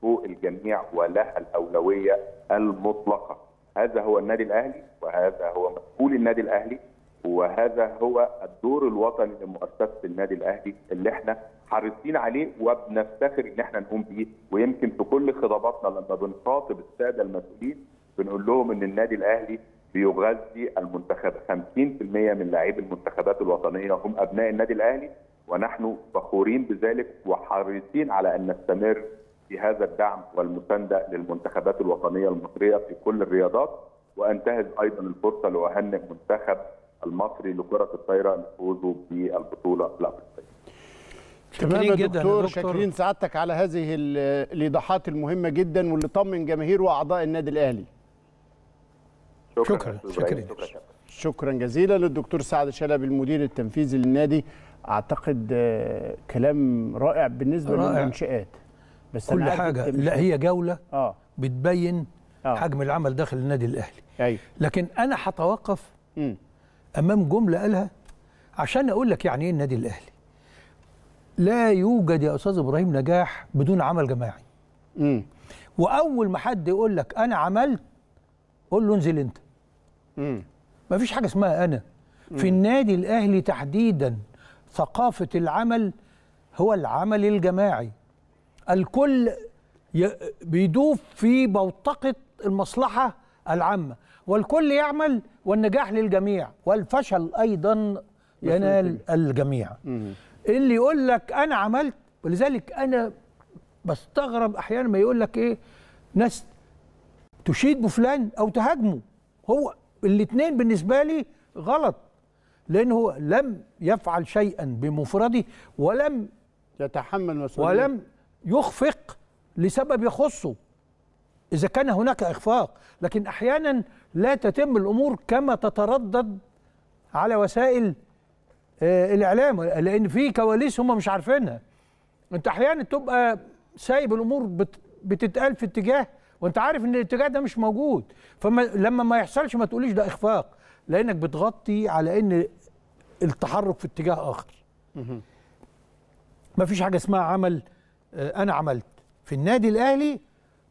فوق الجميع ولها الأولوية المطلقة. هذا هو النادي الأهلي، وهذا هو مسؤول النادي الأهلي، وهذا هو الدور الوطني لمؤسسة النادي الأهلي اللي احنا حريصين عليه وبنفتخر ان احنا نقوم بيه. ويمكن في كل خطاباتنا لما بنخاطب السادة المسؤولين بنقول لهم ان النادي الأهلي بيغذي المنتخب، 50% من لاعبي المنتخبات الوطنية هم أبناء النادي الأهلي، ونحن فخورين بذلك وحريصين على أن نستمر في هذا الدعم والمساندة للمنتخبات الوطنية المصرية في كل الرياضات. وأنتهز أيضا الفرصة لأهنئ المنتخب المصري لكرة الطايرة لفوزه بالبطولة الأفريقية. تمام يا دكتور، شاكرين سعادتك على هذه الإيضاحات المهمة جدا واللي طمن جماهير وأعضاء النادي الأهلي. شكرا جزيلا للدكتور سعد شلبي المدير التنفيذي للنادي. اعتقد كلام رائع بالنسبه للمنشآت، بس كل حاجه لا هي جوله بتبين حجم العمل داخل النادي الاهلي. لكن انا هتوقف امام جمله قالها عشان اقول لك يعني ايه النادي الاهلي. لا يوجد يا استاذ ابراهيم نجاح بدون عمل جماعي. واول ما حد يقول لك انا عملت قول له انزل انت. مفيش حاجه اسمها انا. في النادي الاهلي تحديدا ثقافة العمل هو العمل الجماعي. الكل بيدوب في بوتقة المصلحة العامة، والكل يعمل والنجاح للجميع والفشل أيضا ينال الجميع. اللي يقول لك أنا عملت، ولذلك أنا بستغرب أحيانا ما يقول لك إيه ناس تشيد بفلان أو تهاجمه، هو الاثنين بالنسبة لي غلط، لأنه لم يفعل شيئا بمفرده ولم يتحمل مسؤولية ولم يخفق لسبب يخصه إذا كان هناك إخفاق. لكن أحيانا لا تتم الأمور كما تتردد على وسائل الإعلام، لأن في كواليس هم مش عارفينها. أنت أحيانا تبقى سايب الأمور بتتقال في اتجاه وأنت عارف إن الاتجاه ده مش موجود، فلما ما يحصلش ما تقوليش ده إخفاق، لأنك بتغطي على إن التحرك في اتجاه آخر. ما فيش حاجة اسمها عمل. أنا عملت في النادي الأهلي.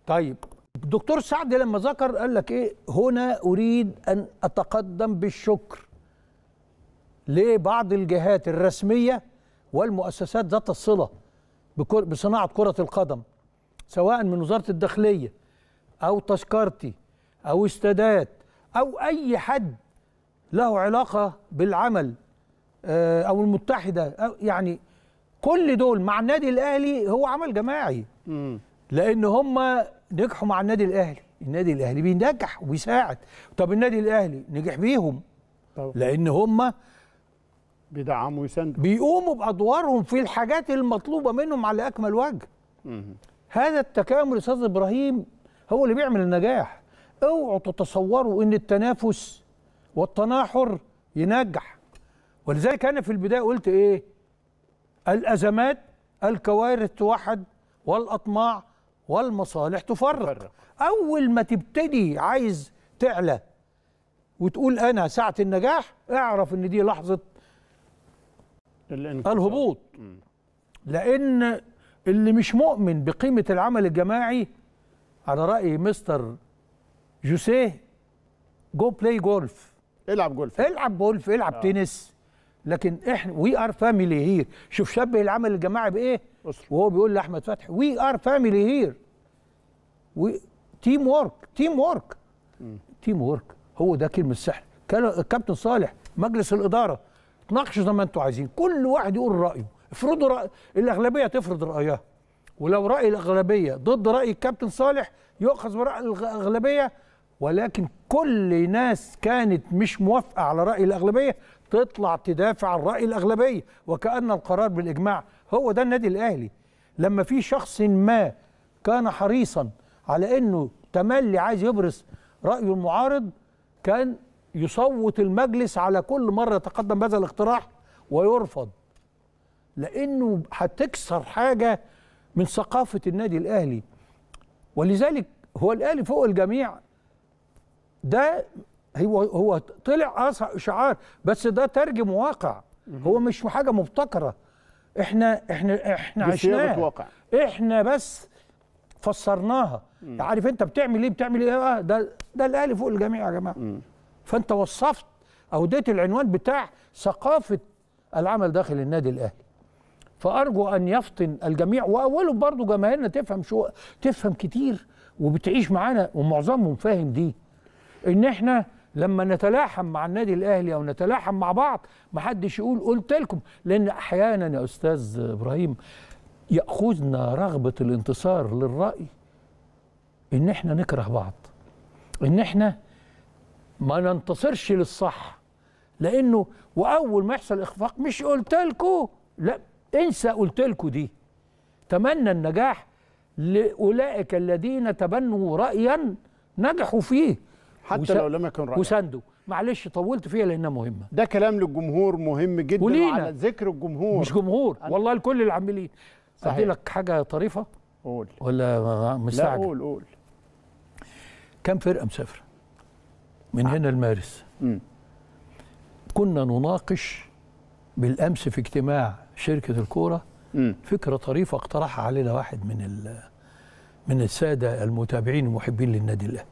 طيب الدكتور سعد لما ذكر قال لك إيه؟ هنا أريد أن أتقدم بالشكر لبعض الجهات الرسمية والمؤسسات ذات الصلة بصناعة كرة القدم، سواء من وزارة الداخلية أو تذكرتي أو استادات أو أي حد له علاقة بالعمل أو المتحدة أو يعني كل دول مع النادي الأهلي. هو عمل جماعي لأن هم نجحوا مع النادي الأهلي. النادي الأهلي بينجح وبيساعد. طب النادي الأهلي نجح بيهم لأن هم بيدعموا ويساندوا، بيقوموا بأدوارهم في الحاجات المطلوبة منهم على أكمل وجه. هذا التكامل يا أستاذ إبراهيم هو اللي بيعمل النجاح. اوعوا تتصوروا إن التنافس والتناحر ينجح. ولذلك أنا في البداية قلت إيه؟ الأزمات الكوارث توحد والأطماع والمصالح تفرق. أول ما تبتدي عايز تعلى وتقول أنا ساعة النجاح، اعرف إن دي لحظة الهبوط. لأن اللي مش مؤمن بقيمة العمل الجماعي على رأي مستر جوسيه، جو بلاي جولف، العب جولف، العب جولف، العب تنس. لكن احنا وي ار فاميلي هير. شوف شبه العمل الجماعي بايه وهو بيقول لاحمد فتحي وي ار فاميلي هير، تيم وورك تيم وورك تيم وورك. هو ده كلمه السحر. كابتن صالح مجلس الاداره، تناقشوا زي ما انتم عايزين، كل واحد يقول رايه، افرضوا رأي. الاغلبيه تفرض رايها، ولو راي الاغلبيه ضد راي الكابتن صالح يؤخذ براي الاغلبيه. ولكن كل ناس كانت مش موافقه على راي الاغلبيه تطلع تدافع عن رأي الأغلبية وكأن القرار بالإجماع. هو ده النادي الأهلي. لما في شخص ما كان حريصا على أنه تملي عايز يبرز رأيه المعارض، كان يصوت المجلس على كل مرة يتقدم بهذا الاقتراح ويرفض، لأنه هتكسر حاجة من ثقافة النادي الأهلي. ولذلك هو الأهلي فوق الجميع. ده هو طلع شعار، بس ده ترجم واقع. هو مش حاجه مبتكره، احنا عشناها، احنا بس فسرناها. عارف انت بتعمل ايه بتعمل ايه؟ ده الاهلي فوق الجميع يا جماعه. فانت وصفت او اديت العنوان بتاع ثقافه العمل داخل النادي الاهلي. فارجو ان يفطن الجميع، واوله برضه جماهيرنا تفهم، شو تفهم كتير وبتعيش معانا ومعظمهم فاهم دي، ان احنا لما نتلاحم مع النادي الاهلي او نتلاحم مع بعض محدش يقول قلت لكم. لان احيانا يا استاذ ابراهيم ياخذنا رغبه الانتصار للراي ان احنا نكره بعض، ان احنا ما ننتصرش للصح، لانه واول ما يحصل اخفاق مش قلت لكم، لا انسى قلت لكم دي. تمنى النجاح لاولئك الذين تبنوا رايا نجحوا فيه حتى لو لم يكن رأيك وساندوا. معلش طولت فيها لانها مهمه. ده كلام للجمهور مهم جدا، وعلى ذكر الجمهور مش جمهور والله لكل العاملين. ادي لك حاجه طريفه. قول ولا مستعجل؟ لا قول قول. كم فرقه مسافره من هنا لمارس. كنا نناقش بالامس في اجتماع شركه الكوره فكره طريفه اقترحها علينا واحد من الساده المتابعين المحبين للنادي الاهلي،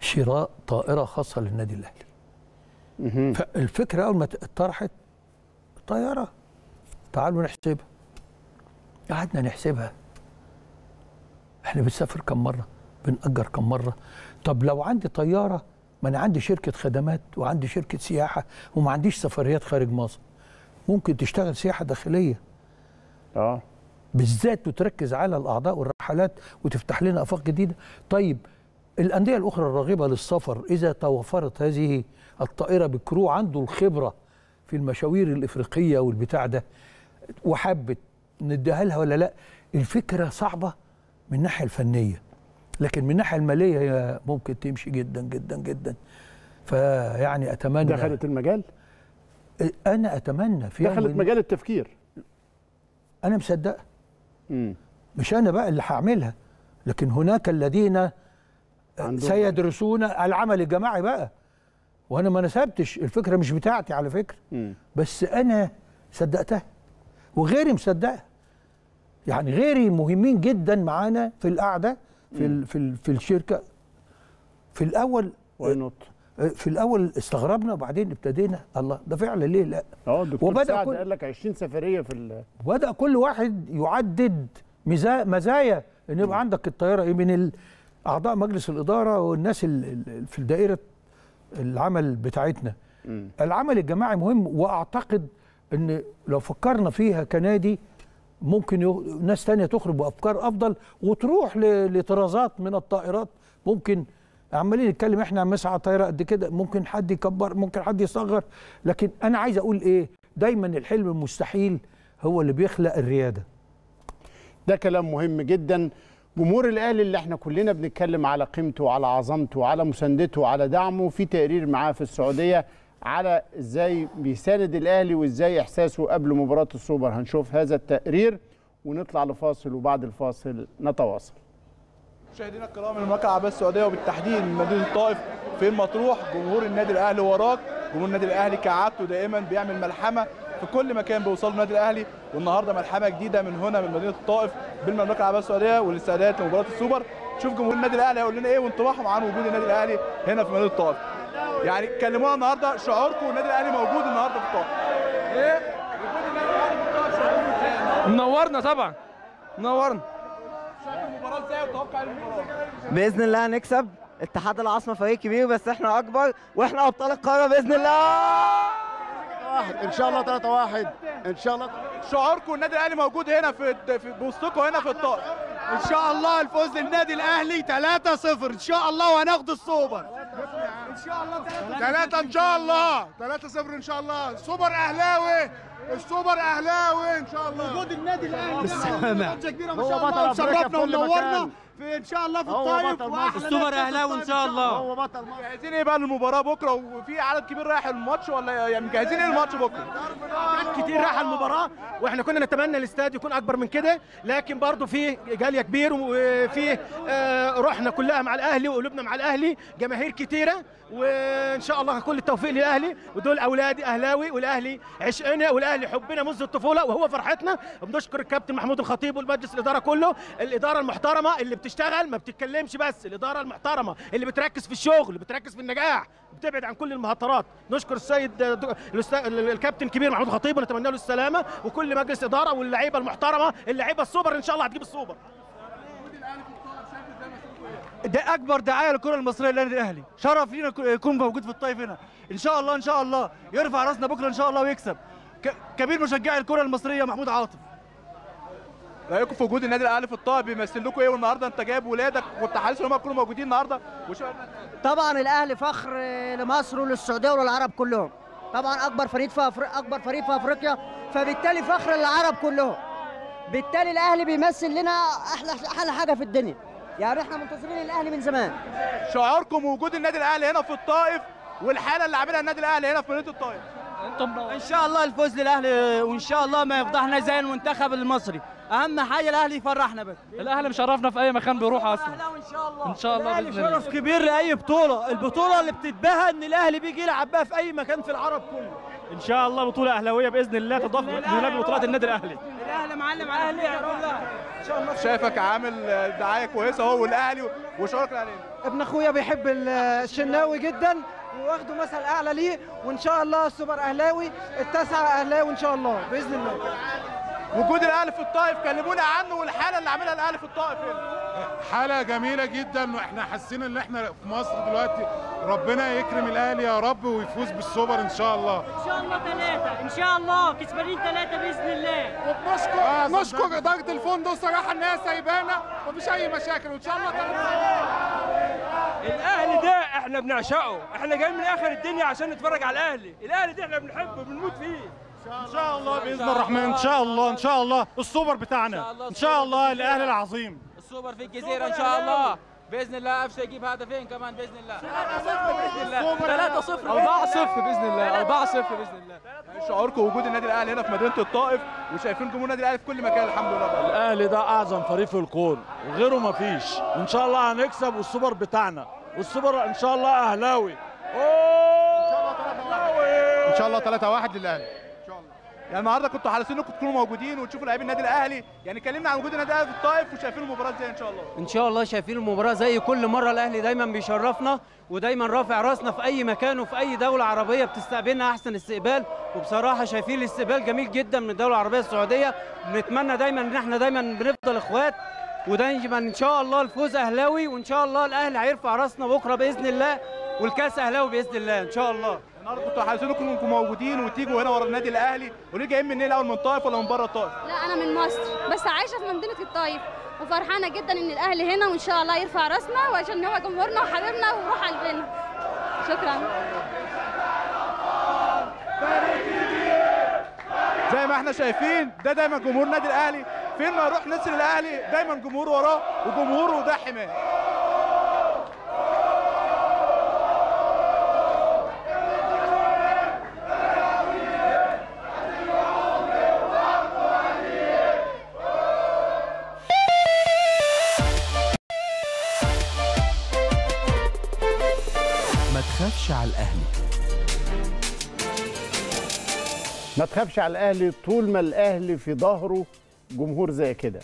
شراء طائرة خاصة للنادي الأهلي. فالفكرة أول ما اتطرحت طيارة، تعالوا نحسبها. قعدنا نحسبها، احنا بنسافر كم مرة، بنأجر كم مرة. طب لو عندي طيارة، ما أنا عندي شركة خدمات وعندي شركة سياحة وما عنديش سفريات خارج مصر، ممكن تشتغل سياحة داخلية بالذات، وتركز على الأعضاء والرحلات وتفتح لنا آفاق جديدة. طيب الأندية الأخرى الراغبة للسفر إذا توفرت هذه الطائرة بكرو عنده الخبرة في المشاوير الإفريقية والبتاع ده وحبت نديها لها ولا لا؟ الفكرة صعبة من الناحية الفنية، لكن من الناحية المالية هي ممكن تمشي جدا جدا جدا. فيعني أتمنى دخلت المجال؟ أنا أتمنى في دخلت مجال التفكير. أنا مصدقها. مش أنا بقى اللي هعملها، لكن هناك الذين سيدرسون العمل الجماعي بقى، وأنا ما نسبتش الفكرة، مش بتاعتي على فكرة، بس أنا صدقتها وغيري مصدقها. يعني غيري مهمين جدا معانا في القعدة في الشركة. في الأول استغربنا وبعدين ابتدينا الله ده فعلا ليه لا. دكتور سعد قال لك 20 سفرية وبدأ كل واحد يعدد مزايا ان يبقى عندك الطيارة ايه من أعضاء مجلس الإدارة والناس اللي في دائرة العمل بتاعتنا. العمل الجماعي مهم، وأعتقد ان لو فكرنا فيها كنادي ممكن ناس تانية تخرج بأفكار أفضل وتروح لطرازات من الطائرات. ممكن عمالين نتكلم احنا عن مسعى طائرة قد كده، ممكن حد يكبر، ممكن حد يصغر، لكن أنا عايز أقول إيه، دايما الحلم المستحيل هو اللي بيخلق الريادة. ده كلام مهم جدا. جمهور الأهلي اللي احنا كلنا بنتكلم على قيمته وعلى عظمته وعلى مساندته وعلى دعمه، في تقرير معاه في السعودية على ازاي بيساند الاهلي وازاي احساسه قبل مباراه السوبر. هنشوف هذا التقرير ونطلع لفاصل، وبعد الفاصل نتواصل. مشاهدينا الكرام، المملكه العربيه السعوديه وبالتحديد مدينه الطائف في مطروح، جمهور النادي الاهلي وراك. جمهور النادي الاهلي كعادته دائما بيعمل ملحمه في كل مكان بيوصل النادي الاهلي، والنهارده ملحمه جديده من هنا من مدينه الطائف بالمملكه العربيه السعوديه والاستعدادات لمباراه السوبر. شوف جمهور النادي الاهلي هيقول لنا ايه وانطباعهم عن وجود النادي الاهلي هنا في مدينه الطائف. يعني كلمونا النهارده شعوركم والنادي الاهلي موجود النهارده في الطائف. ايه؟ وجود النادي الاهلي في الطائف شعوركم ازاي؟ منورنا طبعا. منورنا. شايف المباراه ازاي وتوقع المباراه؟ باذن الله هنكسب. اتحاد العاصمه فريق كبير بس احنا اكبر، واحنا ابطال القاره باذن الله. 3-1 ان شاء الله، 3-1 ان شاء الله. شعوركم والنادي الاهلي موجود هنا في وسطكم هنا في الطائف. ان شاء الله الفوز للنادي الاهلي 3-0 ان شاء الله، وهناخد السوبر. ان شاء الله 3 ان شاء الله، 3-0 ان شاء الله. سوبر اهلاوي، السوبر اهلاوي ان شاء الله. وجود النادي الاهلي بطولة كبيرة ما شاء الله، وشرفنا ونورنا في ان شاء الله في الطايف، والسوبر اهلاوي ان شاء الله. هو بطل مصر. جاهزين ايه بقى للمباراه بكره؟ وفي عدد كبير رايح الماتش ولا يعني جاهزين ايه الماتش بكره؟ عدد كتير رايح المباراه، واحنا كنا نتمنى الاستاد يكون اكبر من كده، لكن برضه في جاليه كبير وفي روحنا كلها مع الاهلي وقلوبنا مع الاهلي، جماهير كتيره، وان شاء الله كل التوفيق للاهلي، ودول اولادي اهلاوي، والاهلي عشقنا والاهلي حبنا منذ الطفوله وهو فرحتنا. وبنشكر الكابتن محمود الخطيب والمجلس الاداره كله، الاداره المحترمه اللي بتشتغل ما بتتكلمش بس، الاداره المحترمه اللي بتركز في الشغل، اللي بتركز في النجاح، بتبعد عن كل المهاترات. نشكر السيد الكابتن كبير محمود الخطيب ونتمنى له السلامه، وكل مجلس اداره واللعيبه المحترمه، اللعيبه السوبر ان شاء الله هتجيب السوبر. ده اكبر دعايه للكره المصريه للنادي الاهلي، شرف لينا يكون موجود في الطائف هنا ان شاء الله. ان شاء الله يرفع راسنا بكره ان شاء الله ويكسب. كبير مشجعي الكره المصريه محمود عاطف، رايكم في وجود النادي الاهلي في الطائف بيمثل لكم ايه؟ والنهارده انت جايب ولادك، كنت حاسس ان هم كلهم موجودين النهارده. طبعا الاهلي فخر لمصر وللسعوديه وللعرب كلهم، طبعا اكبر فريق في افريقيا، فبالتالي فخر للعرب كلهم، بالتالي الاهلي بيمثل لنا احلى حاجه في الدنيا. يعني احنا منتظرين الاهلي من زمان. شعاركم وجود النادي الاهلي هنا في الطائف والحاله اللي عاملها النادي الاهلي هنا في مدينه الطائف. ان شاء الله الفوز للاهلي، وان شاء الله ما يفضحنا زي المنتخب المصري، اهم حاجه الاهلي يفرحنا بس. الاهلي مشرفنا في اي مكان بيروح اصلا. ان شاء الله، ان شاء الله باذن الله. شرف كبير لاي بطوله، البطوله اللي بتتباهى ان الاهلي بيجي يلعب بها في اي مكان في العرب كله. ان شاء الله بطوله اهلاويه باذن الله تضاف لبطولات النادي الاهلي. الاهلي معلم على الاهلي ان شاء الله. شايفك عامل دعايه كويسه اهو، والاهلي وشعارك الاهلي. ابن اخويا بيحب الشناوي جدا واخده مثل اعلى ليه، وان شاء الله السوبر اهلاوي، التاسع اهلاوي ان شاء الله باذن الله. وجود الاهلي في الطائف كلمونا عنه والحاله اللي عاملها الاهلي في الطائف هنا. حاله جميله جدا، واحنا حاسين ان احنا في مصر دلوقتي. ربنا يكرم الاهلي يا رب ويفوز بالسوبر ان شاء الله. ان شاء الله 3 ان شاء الله، كسبانين 3 باذن الله. وبنشكر نشكر اداره الفندق صراحه انها سايبانا، مفيش اي مشاكل، وان شاء الله 3. الاهلي ده احنا بنعشقه، احنا جايين من اخر الدنيا عشان نتفرج على الاهلي، الاهلي ده احنا بنحبه وبنموت فيه. ان شاء الله باذن الرحمن، ان شاء الله ان شاء الله السوبر بتاعنا ان شاء الله، الاهلي العظيم، السوبر في الجزيره ان شاء الله باذن الله. قفشه يجيب هدفين كمان باذن الله، 3-0 باذن الله، 4-0 باذن الله. شعوركم وجود النادي الاهلي هنا في مدينه الطائف وشايفين جمهور النادي الاهلي في كل مكان؟ الحمد لله بقى. الاهلي ده اعظم فريق في الكون وغيره ما فيش، ان شاء الله هنكسب والسوبر بتاعنا، والسوبر ان شاء الله اهلاوي. ان شاء الله 3-1 للاهلي. يعني النهارده كنتوا حريصين انكم تكونوا موجودين وتشوفوا لعيبه النادي الاهلي، يعني كلمنا عن وجود النادي الاهلي في الطائف وشايفين المباراه ازاي ان شاء الله. ان شاء الله شايفين المباراه زي كل مره، الاهلي دايما بيشرفنا ودايما رافع راسنا في اي مكان وفي اي دوله عربيه بتستقبلنا احسن استقبال، وبصراحه شايفين الاستقبال جميل جدا من الدوله العربيه السعوديه، بنتمنى دايما ان احنا دايما بنفضل اخوات، ودايما ان شاء الله الفوز اهلاوي، وان شاء الله الاهلي هيرفع راسنا بكره باذن الله، والكاس اهلاوي باذن الله ان شاء الله. النهارده كنتوا عايزين انكم موجودين وتيجوا هنا ورا النادي الاهلي، وليه جايين منين الاول، من الطائف ولا من بره الطائف؟ لا انا من مصر بس عايشه في مدينه الطائف، وفرحانه جدا ان الاهلي هنا وان شاء الله يرفع راسنا وعشان هو جمهورنا وحبيبنا وروح قلبنا. شكرا. زي ما احنا شايفين ده دايما جمهور النادي الاهلي، فين ما يروح نصر الاهلي دايما جمهور وراه وجمهوره ده حماه. ما تخافش على الاهلي طول ما الاهلي في ظهره جمهور زي كده.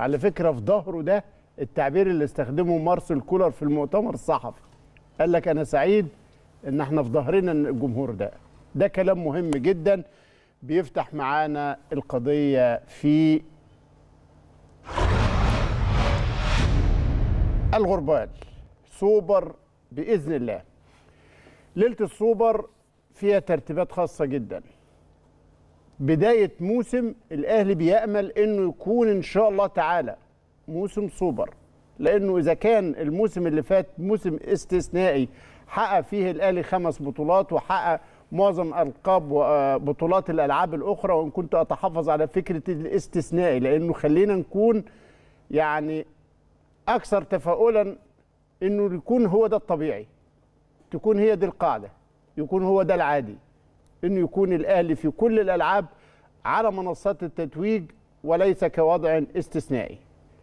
على فكره في ظهره ده التعبير اللي استخدمه مارسيل كولر في المؤتمر الصحفي، قال لك انا سعيد ان احنا في ظهرنا الجمهور ده. ده كلام مهم جدا بيفتح معانا القضيه في الغربال. سوبر باذن الله. ليله السوبر فيها ترتيبات خاصه جدا. بداية موسم الأهلي بيأمل أنه يكون إن شاء الله تعالى موسم سوبر، لأنه إذا كان الموسم اللي فات موسم استثنائي حقق فيه الأهلي 5 بطولات وحقق معظم ألقاب وبطولات الألعاب الأخرى، وإن كنت أتحفظ على فكرة الاستثنائي لأنه خلينا نكون يعني أكثر تفاؤلا أنه يكون هو ده الطبيعي، تكون هي دي القاعدة، يكون هو ده العادي، إنه يكون الأهلي في كل الألعاب على منصات التتويج وليس كوضع استثنائي.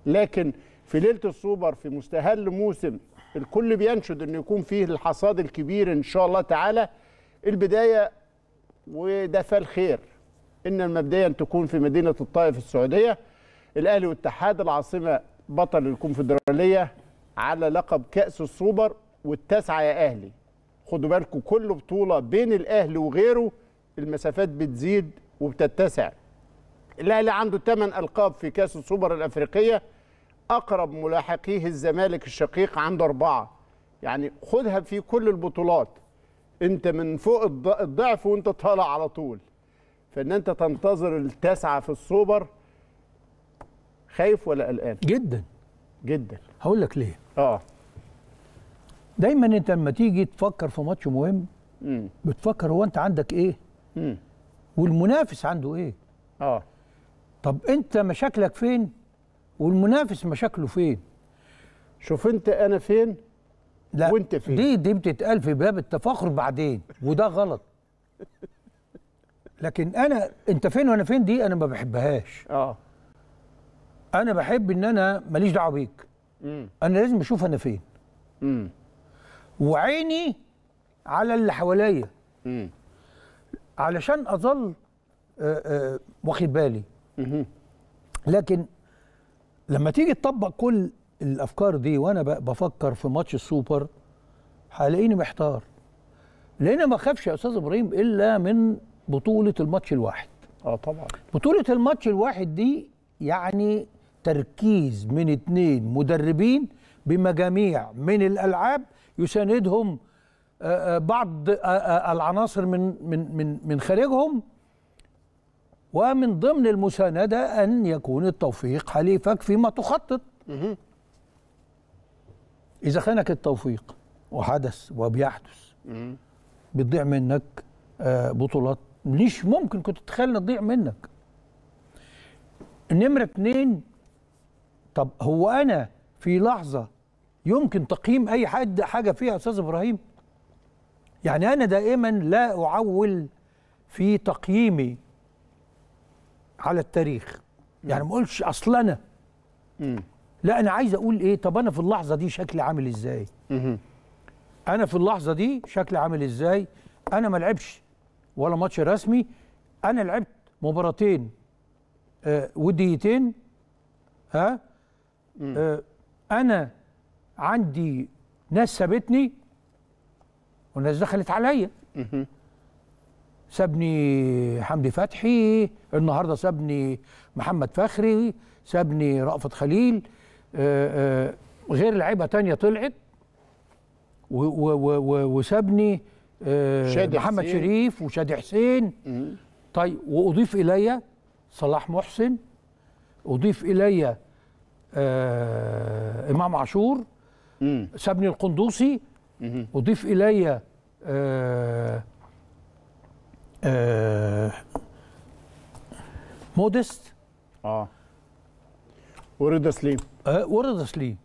لكن في ليلة السوبر في مستهل موسم الكل بينشد إنه يكون فيه الحصاد الكبير إن شاء الله تعالى. البداية وده فالخير إن المبدئيا تكون في مدينة الطائف السعودية، الأهلي واتحاد العاصمة بطل الكونفدرالية على لقب كأس السوبر والتاسعة يا أهلي. خدوا بالكم كل بطولة بين الأهلي وغيره المسافات بتزيد وبتتسع. الأهلي عنده 8 ألقاب في كأس السوبر الأفريقية، أقرب ملاحقيه الزمالك الشقيق عنده 4، يعني خدها في كل البطولات، أنت من فوق الضعف وأنت طالع على طول، فإن أنت تنتظر ال9 في السوبر خايف ولا قلقان؟ جدا جدا. هقول لك ليه؟ دايما انت لما تيجي تفكر في ماتش مهم بتفكر هو انت عندك ايه والمنافس عنده ايه. طب انت مشاكلك فين والمنافس مشاكله فين؟ شوف انت انا فين لا وانت فين، دي بتتقال في باب التفاخر بعدين وده غلط. لكن انا انت فين وانا فين دي انا ما بحبهاش. انا بحب ان انا ماليش دعوه بيك، انا لازم اشوف انا فين وعيني على اللي حواليا علشان اظل واخد بالي. لكن لما تيجي تطبق كل الافكار دي وانا بفكر في ماتش السوبر هلاقيني محتار، لان ما اخافش يا استاذ ابراهيم الا من بطوله الماتش الواحد. طبعا بطوله الماتش الواحد دي يعني تركيز من 2 مدربين بمجاميع من الالعاب يساندهم بعض العناصر من من من من خارجهم، ومن ضمن المساندة أن يكون التوفيق حليفك فيما تخطط. إذا خانك التوفيق وحدث وبيحدث بتضيع منك بطولات مش ممكن كنت تتخيل تضيع منك. نمرة 2، طب هو أنا في لحظة يمكن تقييم أي حد حاجة فيها يا أستاذ إبراهيم؟ يعني أنا دائما لا أعول في تقييمي على التاريخ، يعني ما أقولش أصل أنا، لا أنا عايز أقول إيه، طب أنا في اللحظة دي شكلي عامل إزاي؟ أنا في اللحظة دي شكلي عامل إزاي؟ أنا ما لعبش ولا ماتش رسمي، أنا لعبت مباراتين وديتين، ها؟ أنا عندي ناس سابتني والناس دخلت عليا. سابني حمدي فتحي، النهارده سابني محمد فخري، سابني رأفت خليل، غير لعيبه تانية طلعت، وسابني محمد شريف وشادي حسين. طيب وأضيف إلي صلاح محسن، أضيف إلي إمام عاشور، سابني القندوسي، أضيف إلي موديست ورضا سليم، ورضا سليم،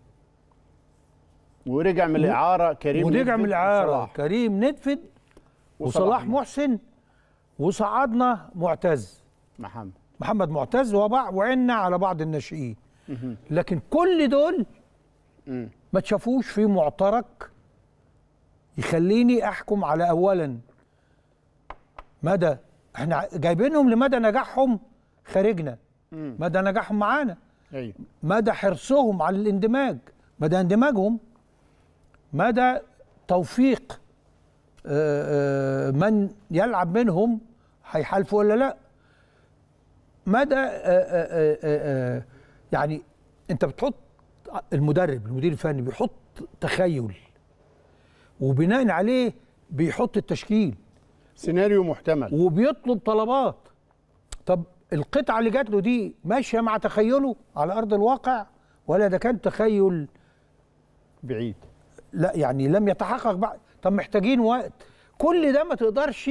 ورجع من الإعارة كريم ندفيد، ورجع من الإعارة كريم ندفيد وصلاح محسن، وصعدنا معتز محمد معتز، وعنا على بعض الناشئين. لكن كل دول ما تشافوش في معترك يخليني أحكم على أولا مدى احنا جايبينهم لمدى نجاحهم خارجنا، مدى نجاحهم معانا، مدى حرصهم على الاندماج، مدى اندماجهم، مدى توفيق من يلعب منهم هيحالفوا ولا لا، مدى يعني انت بتحط المدرب المدير الفني بيحط تخيل وبناء عليه بيحط التشكيل، سيناريو محتمل، وبيطلب طلبات. طب القطعه اللي جات له دي ماشيه مع تخيله على ارض الواقع ولا ده كان تخيل بعيد؟ لا يعني لم يتحقق بعد. طب محتاجين وقت، كل ده ما تقدرش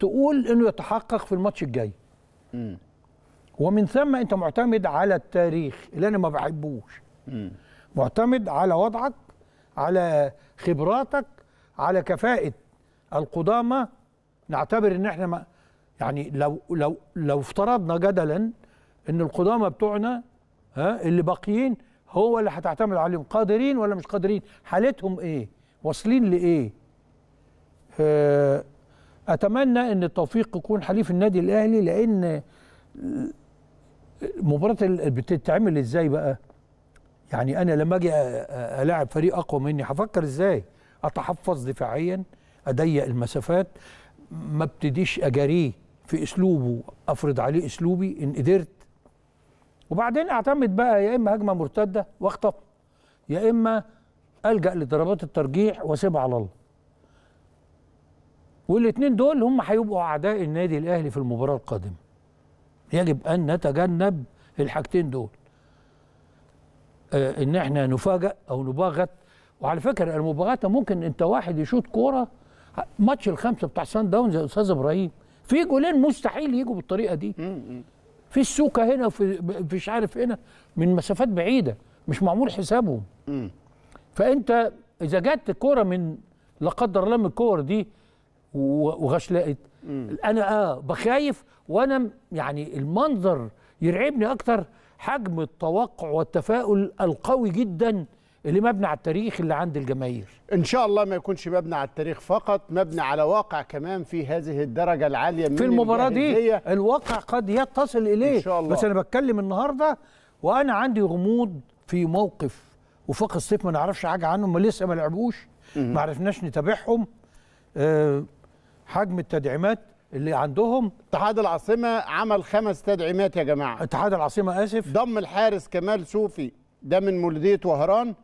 تقول انه يتحقق في الماتش الجاي. ومن ثم انت معتمد على التاريخ اللي انا ما بحبوش، معتمد على وضعك، على خبراتك، على كفاءة القدامى. نعتبر ان احنا ما يعني لو افترضنا جدلا ان القدامى بتوعنا، ها، اللي باقيين هو اللي هتعتمد عليهم، قادرين ولا مش قادرين، حالتهم ايه، واصلين لايه. اتمنى ان التوفيق يكون حليف النادي الاهلي، لان مباراة بتتعمل ازاي بقى؟ يعني انا لما اجي الاعب فريق اقوى مني هفكر ازاي؟ اتحفظ دفاعيا، اضيق المسافات، ما ابتديش اجاريه في اسلوبه، افرض عليه اسلوبي ان قدرت، وبعدين اعتمد بقى يا اما هجمه مرتده واخطف، يا اما الجا لضربات الترجيح واسيبها على الله. والاثنين دول هم هيبقوا اعداء النادي الاهلي في المباراه القادمه. يجب ان نتجنب الحاجتين دول، ان احنا نفاجئ او نباغت. وعلى فكره المباغته ممكن انت واحد يشوط كوره، ماتش الخمسه بتاع سان داونز يا استاذ ابراهيم في جولين مستحيل يجوا بالطريقه دي، في السوكه هنا وفي مش عارف هنا من مسافات بعيده مش معمول حسابهم. فانت اذا جت الكوره من لا قدر الله من الكور دي وغشلقت، انا بخايف، وانا يعني المنظر يرعبني اكتر، حجم التوقع والتفاؤل القوي جدا اللي مبني على التاريخ اللي عند الجماهير. ان شاء الله ما يكونش مبني على التاريخ فقط، مبني على واقع كمان في هذه الدرجه العاليه من في المباراه دي، الواقع قد يتصل اليه ان شاء الله. بس انا بتكلم النهارده وانا عندي غموض في موقف وفاق الصيف ما نعرفش حاجه عنه، ما لسه ما لعبوش، ما عرفناش نتابعهم، حجم التدعيمات اللي عندهم. اتحاد العاصمه عمل 5 تدعيمات يا جماعه، اتحاد العاصمه اسف، ضم الحارس كمال صوفي ده من مولوديه وهران،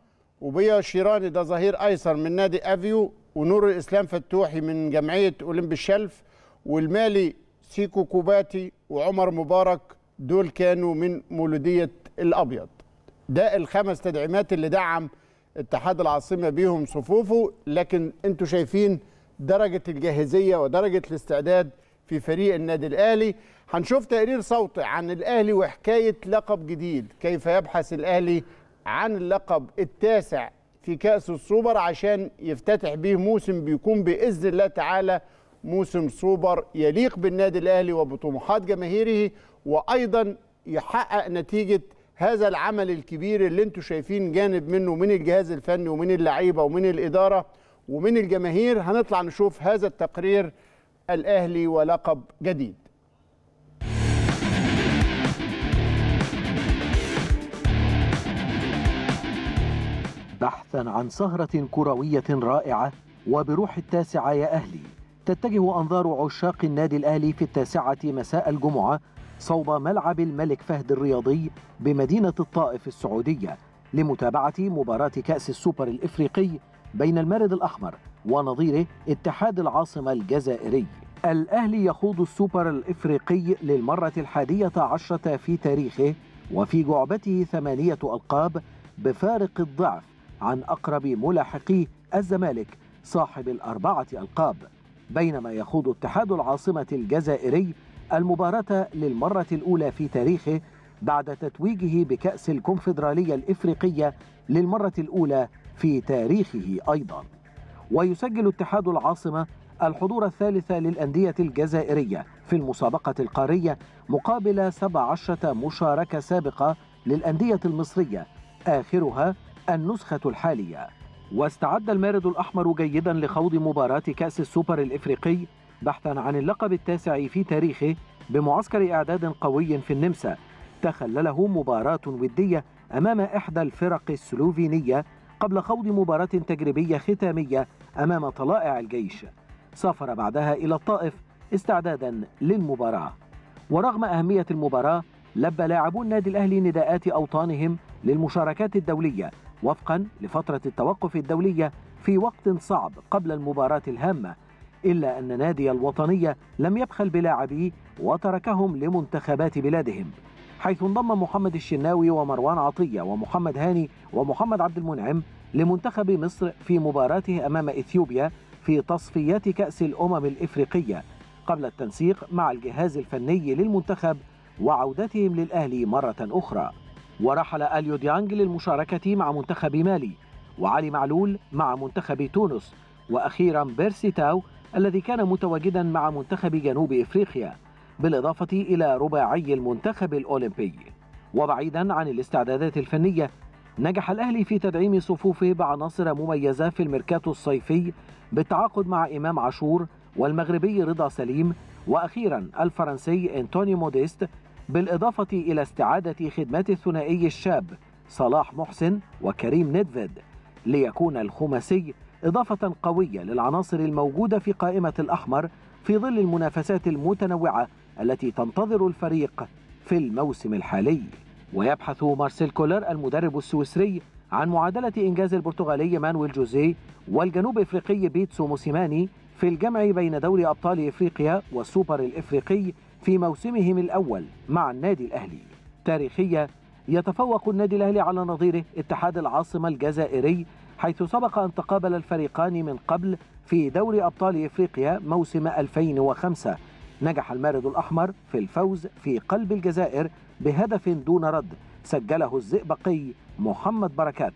وبيا شيراني ده ظهير ايسر من نادي افيو، ونور الاسلام فتوحي من جمعيه اولمب الشلف، والمالي سيكو كوباتي وعمر مبارك، دول كانوا من مولوديه الابيض. ده ال5 تدعيمات اللي دعم اتحاد العاصمة بيهم صفوفه، لكن انتوا شايفين درجة الجاهزية ودرجة الاستعداد في فريق النادي الأهلي. هنشوف تقرير صوتي عن الأهلي وحكاية لقب جديد، كيف يبحث الأهلي عن اللقب التاسع في كأس السوبر عشان يفتتح به موسم بيكون بإذن الله تعالى موسم سوبر يليق بالنادي الأهلي وبطموحات جماهيره، وأيضا يحقق نتيجة هذا العمل الكبير اللي انتوا شايفين جانب منه من الجهاز الفني ومن اللعيبة ومن الإدارة ومن الجماهير. هنطلع نشوف هذا التقرير، الأهلي ولقب جديد. بحثا عن سهرة كروية رائعة وبروح التاسعة يا أهلي، تتجه أنظار عشاق النادي الأهلي في التاسعة مساء الجمعة صوب ملعب الملك فهد الرياضي بمدينة الطائف السعودية لمتابعة مباراة كأس السوبر الإفريقي بين المارد الأحمر ونظيره اتحاد العاصمة الجزائري. الأهلي يخوض السوبر الإفريقي للمرة 11 في تاريخه، وفي جعبته 8 ألقاب بفارق الضعف عن أقرب ملاحقيه الزمالك صاحب 4 ألقاب، بينما يخوض اتحاد العاصمة الجزائري المباراة للمرة الأولى في تاريخه بعد تتويجه بكأس الكونفدرالية الإفريقية للمرة الأولى في تاريخه أيضا. ويسجل اتحاد العاصمة الحضور الثالث للأندية الجزائرية في المسابقة القارية مقابل 17 مشاركة سابقة للأندية المصرية آخرها النسخة الحالية. واستعد المارد الأحمر جيدا لخوض مباراة كأس السوبر الإفريقي بحثا عن اللقب التاسع في تاريخه بمعسكر إعداد قوي في النمسا تخلله مباراة ودية أمام إحدى الفرق السلوفينية قبل خوض مباراة تجريبية ختامية أمام طلائع الجيش. سافر بعدها إلى الطائف استعدادا للمباراة. ورغم أهمية المباراة لبى لاعبو النادي الأهلي نداءات أوطانهم للمشاركات الدولية وفقا لفترة التوقف الدولية في وقت صعب قبل المباراة الهامة، إلا أن نادي الوطنية لم يبخل بلاعبيه وتركهم لمنتخبات بلادهم، حيث انضم محمد الشناوي ومروان عطية ومحمد هاني ومحمد عبد المنعم لمنتخب مصر في مباراته أمام إثيوبيا في تصفيات كأس الأمم الإفريقية قبل التنسيق مع الجهاز الفني للمنتخب وعودتهم للأهلي مرة أخرى. ورحل أليو ديانج للمشاركة مع منتخب مالي، وعلي معلول مع منتخب تونس، وأخيرا بيرسيتاو الذي كان متواجدا مع منتخب جنوب إفريقيا، بالإضافة إلى رباعي المنتخب الأولمبي. وبعيدا عن الاستعدادات الفنية، نجح الأهلي في تدعيم صفوفه بعناصر مميزة في الميركاتو الصيفي بالتعاقد مع إمام عاشور والمغربي رضا سليم وأخيرا الفرنسي أنتوني موديست، بالإضافة إلى استعادة خدمات الثنائي الشاب صلاح محسن وكريم ندفيد، ليكون الخماسي إضافة قوية للعناصر الموجودة في قائمة الأحمر في ظل المنافسات المتنوعة التي تنتظر الفريق في الموسم الحالي. ويبحث مارسيل كولر المدرب السويسري عن معادلة إنجاز البرتغالي مانويل جوزيه والجنوب إفريقي بيتسو موسيماني في الجمع بين دوري أبطال إفريقيا والسوبر الإفريقي في موسمهم الأول مع النادي الأهلي. تاريخيا يتفوق النادي الأهلي على نظيره اتحاد العاصمة الجزائري، حيث سبق أن تقابل الفريقان من قبل في دوري أبطال إفريقيا موسم 2005. نجح المارد الأحمر في الفوز في قلب الجزائر بهدف دون رد سجله الزئبقي محمد بركات.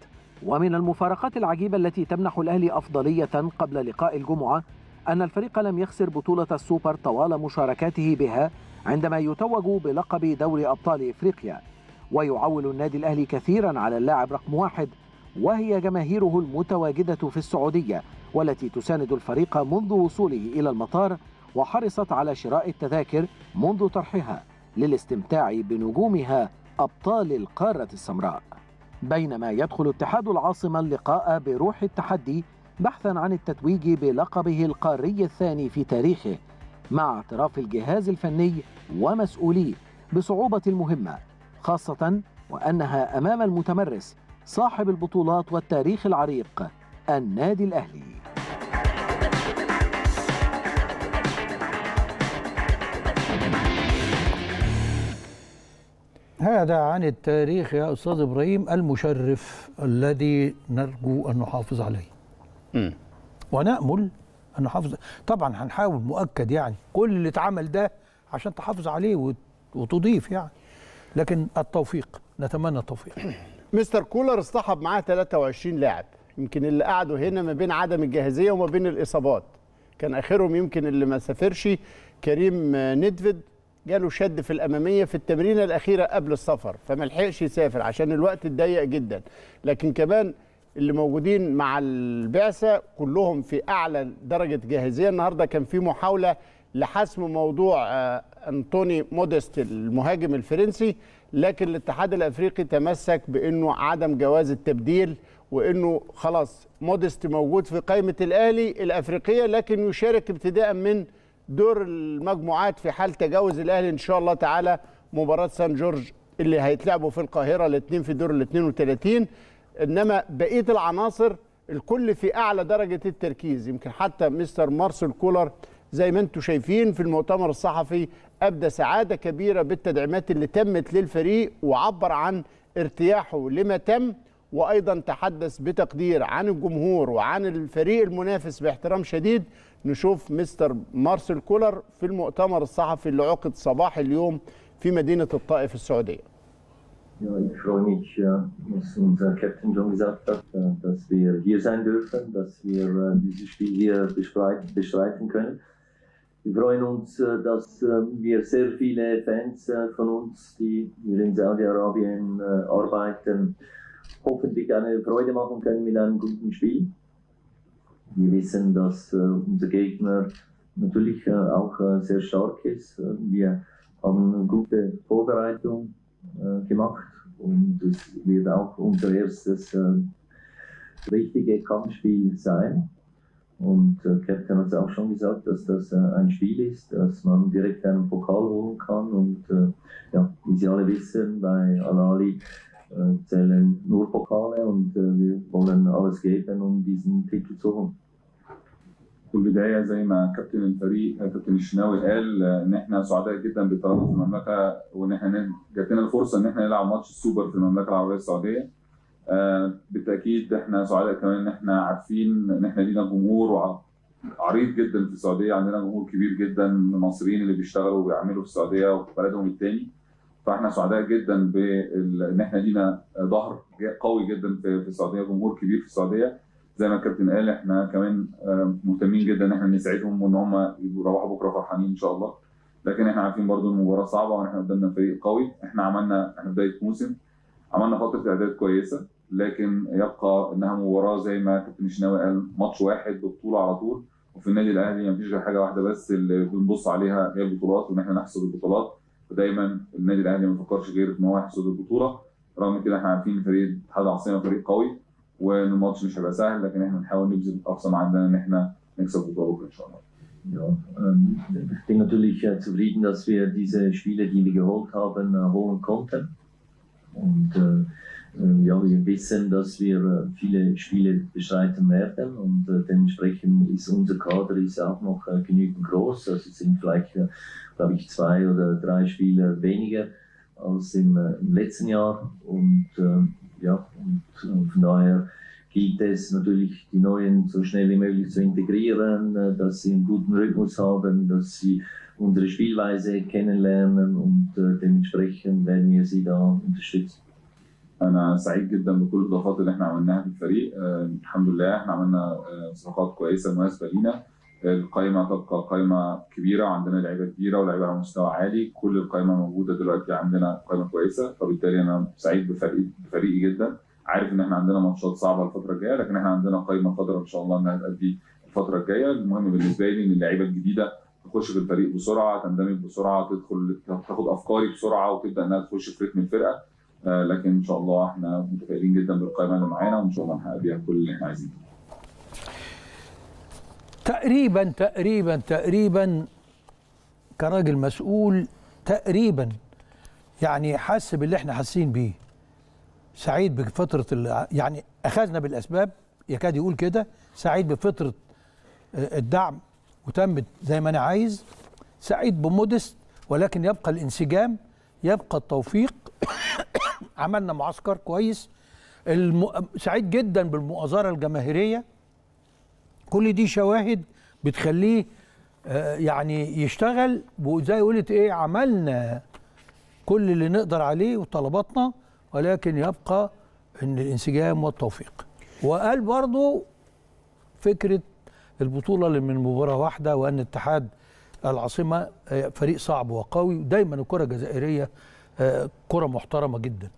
ومن المفارقات العجيبة التي تمنح الأهلي أفضلية قبل لقاء الجمعة أن الفريق لم يخسر بطولة السوبر طوال مشاركاته بها عندما يتوج بلقب دوري أبطال إفريقيا. ويعول النادي الأهلي كثيرا على اللاعب رقم 1 وهي جماهيره المتواجدة في السعودية، والتي تساند الفريق منذ وصوله إلى المطار وحرصت على شراء التذاكر منذ طرحها للاستمتاع بنجومها أبطال القارة السمراء. بينما يدخل اتحاد العاصمة اللقاء بروح التحدي بحثا عن التتويج بلقبه القاري الثاني في تاريخه، مع اعتراف الجهاز الفني ومسؤوليه بصعوبة المهمة، خاصة وأنها أمام المتمرس صاحب البطولات والتاريخ العريق النادي الأهلي. هذا عن التاريخ يا أستاذ إبراهيم المشرف الذي نرجو أن نحافظ عليه ونأمل أن نحافظ. طبعا هنحاول مؤكد يعني كل اللي اتعمل ده عشان تحافظ عليه وتضيف يعني، لكن التوفيق نتمنى التوفيق. مستر كولر اصطحب معاه 23 لاعب يمكن اللي قعدوا هنا ما بين عدم الجاهزية وما بين الإصابات، كان آخرهم يمكن اللي ما سافرش كريم ندفيد جاله شد في الأمامية في التمرينة الأخيرة قبل السفر فما لحقش يسافر عشان الوقت ضيق جدا، لكن كمان اللي موجودين مع البعثة كلهم في أعلى درجة جاهزية. النهاردة كان في محاولة لحسم موضوع أنتوني موديست المهاجم الفرنسي، لكن الاتحاد الأفريقي تمسك بأنه عدم جواز التبديل وأنه خلاص موديست موجود في قائمة الأهلي الأفريقية لكن يشارك ابتداء من دور المجموعات في حال تجاوز الأهلي إن شاء الله تعالى مباراة سان جورج اللي هيتلعبوا في القاهرة الاثنين في دور ال32. إنما بقية العناصر الكل في أعلى درجة التركيز، يمكن حتى مستر مارسيل كولر زي ما انتم شايفين في المؤتمر الصحفي أبدى سعادة كبيرة بالتدعيمات اللي تمت للفريق وعبر عن ارتياحه لما تم، وأيضا تحدث بتقدير عن الجمهور وعن الفريق المنافس باحترام شديد. نشوف مستر مارسيل كولر في المؤتمر الصحفي اللي عقد صباح اليوم في مدينة الطائف السعودية. Ich freue mich, dass unser Captain schon gesagt hat, dass wir hier sein dürfen, dass wir dieses Spiel hier bestreiten können. Wir freuen uns, dass wir sehr viele Fans von uns, die hier in Saudi-Arabien arbeiten, hoffentlich eine Freude machen können mit einem guten Spiel. Wir wissen, dass unser Gegner natürlich auch sehr stark ist. Wir haben eine gute Vorbereitung gemacht und es wird auch unser erstes richtige Kampfspiel sein. Und Captain hat es auch schon gesagt, dass das ein Spiel ist, dass man direkt einen Pokal holen kann und ja, wie Sie alle wissen, bei Al-Ahli zählen nur Pokale und wir wollen alles geben, diesen Titel zu holen. في البداية زي ما كابتن الفريق كابتن الشناوي قال ان احنا سعداء جدا بتواجدنا في المملكة وان احنا جات لنا الفرصة ان احنا نلعب ماتش السوبر في المملكة العربية السعودية. بالتأكيد احنا سعداء كمان ان احنا عارفين ان احنا لينا جمهور عريض جدا في السعودية، عندنا جمهور كبير جدا المصريين اللي بيشتغلوا وبيعملوا في السعودية وفي بلدهم الثاني. فاحنا سعداء جدا بان احنا لينا ظهر قوي جدا في السعودية، جمهور كبير في السعودية. زي ما الكابتن قال احنا كمان مهتمين جدا ان احنا نساعدهم وان هم يروحوا بكره فرحانين ان شاء الله، لكن احنا عارفين برضو المباراه صعبه وان احنا قدامنا فريق قوي. احنا بدايه موسم عملنا فتره اعداد كويسه، لكن يبقى انها مباراه زي ما الكابتن الشناوي قال ماتش واحد ببطوله على طول، وفي النادي الاهلي مفيش غير حاجه واحده بس اللي بنبص عليها هي البطولات وان احنا نحصد البطولات، ودايما النادي الاهلي ما بيفكرش غير ان هو يحصد البطوله. رغم كده احنا عارفين فريق اتحاد العاصمه فريق قوي وان الماتش مش هيبقى سهل، لكن احنا بنحاول نبذل اقصى ما عندنا ان احنا نكسب البطوله ان شاء الله. Ich bin natürlich zufrieden, dass wir diese Spiele, die wir geholt haben, holen konnten. Und ja, wir wissen, dass wir viele Spiele bestreiten werden und dementsprechend ist unser Kader ist auch noch genügend groß. Also es sind vielleicht, glaube ich, 2 oder 3 Spieler weniger als im letzten Jahr und ja, und von daher gilt es natürlich, die Neuen so schnell wie möglich zu integrieren, dass sie einen guten Rhythmus haben, dass sie unsere Spielweise kennenlernen und dementsprechend werden wir sie da unterstützen. أنا سعيد جدا بكل الضغوطات اللي احنا عملناها في الفريق. الحمد لله احنا عملنا صفقات كويسة مناسبة لينا. القائمة تبقى قائمة كبيرة، عندنا لعيبة كبيرة ولاعيبة على مستوى عالي، كل القائمة موجودة دلوقتي، عندنا قائمة كويسة، فبالتالي أنا سعيد بفريقي جدا، عارف إن إحنا عندنا ماتشات صعبة الفترة الجاية، لكن إحنا عندنا قائمة قادرة إن شاء الله إنها تأدي الفترة الجاية، المهم بالنسبة لي إن اللعيبة الجديدة تخش في الفريق بسرعة، تندمج بسرعة، تدخل تاخد أفكاري بسرعة وتبدأ إنها تخش في رتم الفرقة، لكن إن شاء الله إحنا متفائلين جدا بالقائمة اللي معانا وإن شاء الله هنحقق بيها كل اللي إحنا عايزينه. تقريبا كراجل مسؤول تقريبا يعني حس باللي احنا حاسين بيه، سعيد بفتره يعني اخذنا بالاسباب يكاد يقول كده، سعيد بفتره الدعم وتمت زي ما انا عايز، سعيد بمودست، ولكن يبقى الانسجام، يبقى التوفيق عملنا معسكر كويس. سعيد جدا بالمؤازرة الجماهيرية. كل دي شواهد بتخليه يعني يشتغل، وزي قلت ايه، عملنا كل اللي نقدر عليه وطلباتنا، ولكن يبقى ان الانسجام والتوفيق. وقال برضو فكرة البطولة اللي من مباراة واحدة، وان اتحاد العاصمة فريق صعب وقوي، ودايما الكرة الجزائرية كرة محترمة جدا،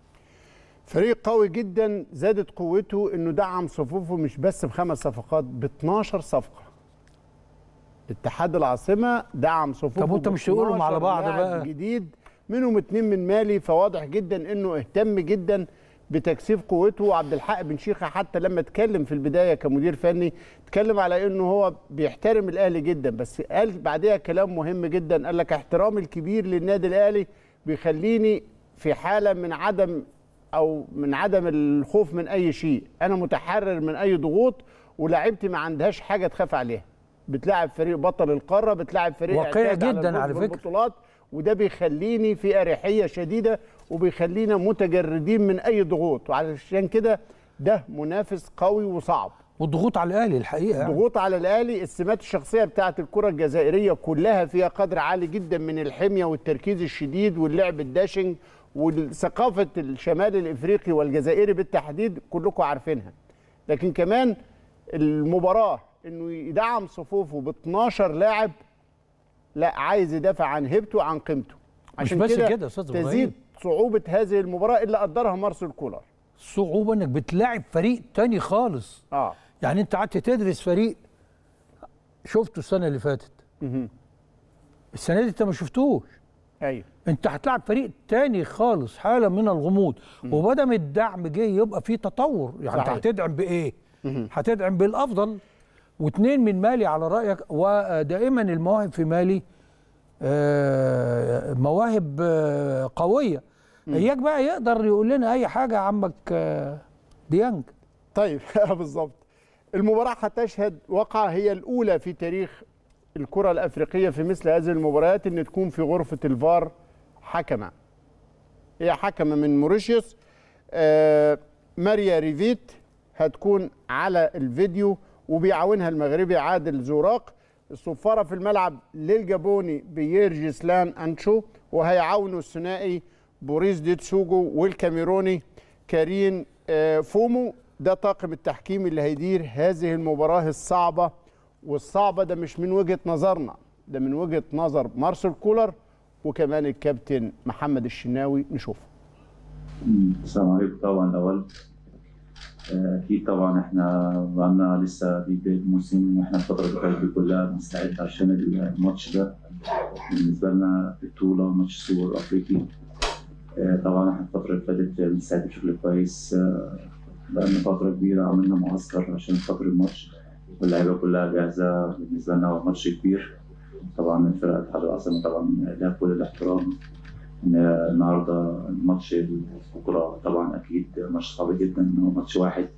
فريق قوي جدا. زادت قوته انه دعم صفوفه مش بس بخمس صفقات، ب 12 صفقة. اتحاد العاصمة دعم صفوفه. طب وانت مش تقولهم على بعض بقى؟ جديد منهم 2 من مالي، فواضح جدا انه اهتم جدا بتكثيف قوته. وعبد الحق بن شيخة حتى لما اتكلم في البدايه كمدير فني اتكلم على انه هو بيحترم الاهلي جدا، بس قال بعدها كلام مهم جدا، قال لك احترامي الكبير للنادي الاهلي بيخليني في حاله من عدم الخوف من اي شيء، انا متحرر من اي ضغوط، ولاعيبتي ما عندهاش حاجه تخاف عليها، بتلاعب فريق بطل القاره، بتلاعب فريق واقعي جدا على فكره، وده بيخليني في اريحيه شديده، وبيخلينا متجردين من اي ضغوط، وعلشان كده ده منافس قوي وصعب. والضغوط على الاهلي الحقيقه، الضغوط على الاهلي، السمات الشخصيه بتاعه الكره الجزائريه كلها فيها قدر عالي جدا من الحميه والتركيز الشديد واللعب الداشنج وثقافه الشمال الافريقي والجزائري بالتحديد، كلكم عارفينها. لكن كمان المباراه انه يدعم صفوفه ب 12 لاعب، لا عايز يدافع عن هيبته عن قيمته. عشان مش بس كده تزيد صعوبة هذه المباراة اللي قدرها مارسيل كولر، صعوبة انك بتلاعب فريق تاني خالص. يعني انت قعدت تدرس فريق شفته السنة اللي فاتت، السنة دي انت ما شفتوش. ايوه، انت هتلاعب فريق تاني خالص، حالة من الغموض. وبدم الدعم جه يبقى فيه تطور، يعني انت هتدعم بايه؟ هتدعم بالافضل. و2 من مالي على رأيك، ودائما المواهب في مالي مواهب قوية. إياك بقى يقدر يقول لنا أي حاجة عمك ديانج. طيب بالظبط. المباراة هتشهد وقعة هي الأولى في تاريخ الكرة الأفريقية في مثل هذه المباريات إن تكون في غرفة الفار حكمة. هي حكمة من موريشيوس، ماريا ريفيت هتكون على الفيديو، وبيعاونها المغربي عادل زوراق. الصفارة في الملعب للجابوني بيرجسلان أنشو، وهيعاونوا الثنائي بوريس ديتسوجو والكاميروني كارين فومو. ده طاقم التحكيم اللي هيدير هذه المباراة الصعبة. والصعبة ده مش من وجهة نظرنا، ده من وجهة نظر مارسيل كولر وكمان الكابتن محمد الشناوي. نشوفه. السلام عليكم. طبعا أول اكيد طبعا احنا عملنا لسه بدايه الموسم، واحنا الفتره اللي فاتت كلها بنستعد عشان الماتش ده. بالنسبه لنا بطوله، ماتش سوبر افريقي، طبعا احنا الفتره اللي فاتت بنستعد بشكل كويس، بقالنا فتره كبيره عملنا معسكر عشان خاطر الماتش، واللعيبه كلها جاهزه. بالنسبه لنا هو ماتش كبير طبعا، الفرقه اتحاد العاصمه طبعا لها كل الاحترام. النهارده الماتش بكره طبعا اكيد ماتش صعب جدا، هو ماتش واحد،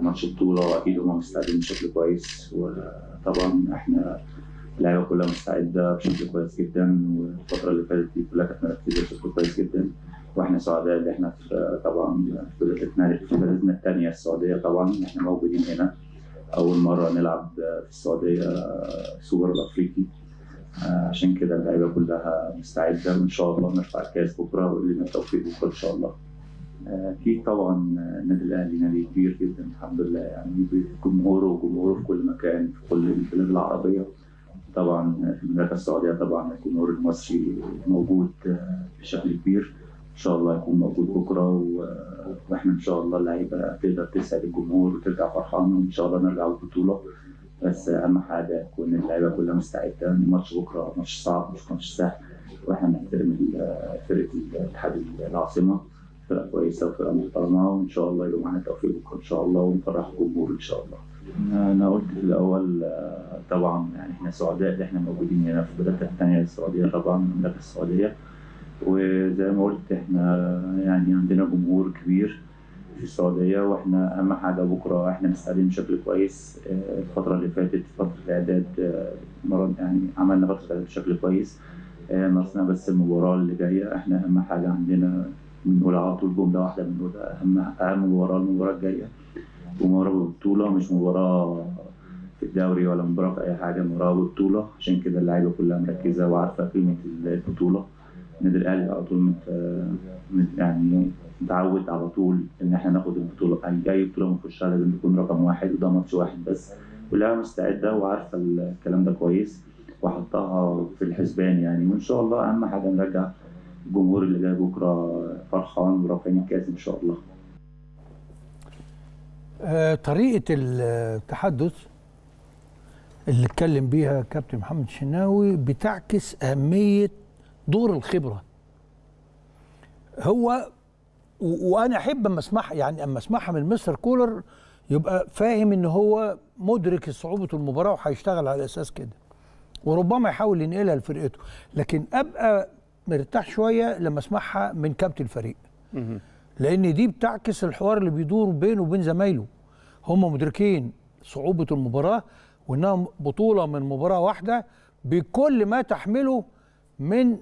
ماتش بطوله، واكيد هم مستعدين بشكل كويس. وطبعا احنا اللعيبه كلها مستعده بشكل كويس جدا، والفتره اللي فاتت دي كلها كانت مركزه بشكل كويس جدا، واحنا سعداء ان احنا طبعا في بلدنا الثانيه السعوديه. طبعا احنا موجودين هنا اول مره نلعب في السعوديه سوبر الافريقي، عشان كده اللعيبه كلها مستعده، وان شاء الله نرفع الكاس بكره ولنا التوفيق بكره ان شاء الله. اكيد طبعا النادي الاهلي نادي كبير جدا الحمد لله، يعني جمهوره وجمهوره في كل مكان في كل البلاد العربيه، طبعا في المملكه السعوديه طبعا الجمهور المصري موجود بشكل كبير، ان شاء الله يكون موجود بكره، واحنا ان شاء الله اللعيبه تقدر تسعد الجمهور وترجع فرحانه، وان شاء الله نرجع بالبطوله. بس اهم حاجه تكون اللعيبه كلها مستعده، الماتش بكره ماتش صعب مش ماتش سهل، واحنا بنحترم فرقه اتحاد العاصمه، فرقه كويسه وفرقه محترمه، وان شاء الله يبقى معانا توفيق بكره ان شاء الله، ونفرح الجمهور ان شاء الله. انا قلت في الاول طبعا يعني احنا سعداء ان احنا موجودين هنا في بلادنا الثانيه السعوديه، طبعا المملكه السعوديه، وزي ما قلت احنا يعني عندنا جمهور كبير في السعوديه، واحنا اهم حاجه بكره احنا مستعدين بشكل كويس. الفتره اللي فاتت فتره الاعداد يعني عملنا فتره بشكل كويس، ناقصنا بس المباراه اللي جايه. احنا اهم حاجه عندنا بنقول على طول جمله واحده، بنقول اهم مباراه المباراه الجايه، ومباراه ببطوله، مش مباراه في الدوري ولا مباراه في اي حاجه، مباراه ببطوله. عشان كده اللعيبه كلها مركزه وعارفه قيمه البطوله. النادي الاهلي على طول يعني متعود على طول ان احنا ناخد البطوله، اي بطوله بنخشها لازم نكون رقم واحد، وده ماتش واحد بس. واللعيبه مستعده وعارفه الكلام ده كويس وحطها في الحسبان يعني. وان شاء الله اهم حاجه نرجع الجمهور اللي جاي بكره فرحان ورافعين الكاس ان شاء الله. طريقه التحدث اللي اتكلم بيها كابتن محمد الشناوي بتعكس اهميه دور الخبره. هو وانا احب اما اسمعها، يعني اما اسمعها من مستر كولر يبقى فاهم ان هو مدرك صعوبه المباراه وهيشتغل على اساس كده، وربما يحاول ينقلها لفرقته. لكن ابقى مرتاح شويه لما اسمعها من كابتن الفريق، لان دي بتعكس الحوار اللي بيدور بينه وبين زمايله. هم مدركين صعوبه المباراه وانها بطوله من مباراه واحده بكل ما تحمله من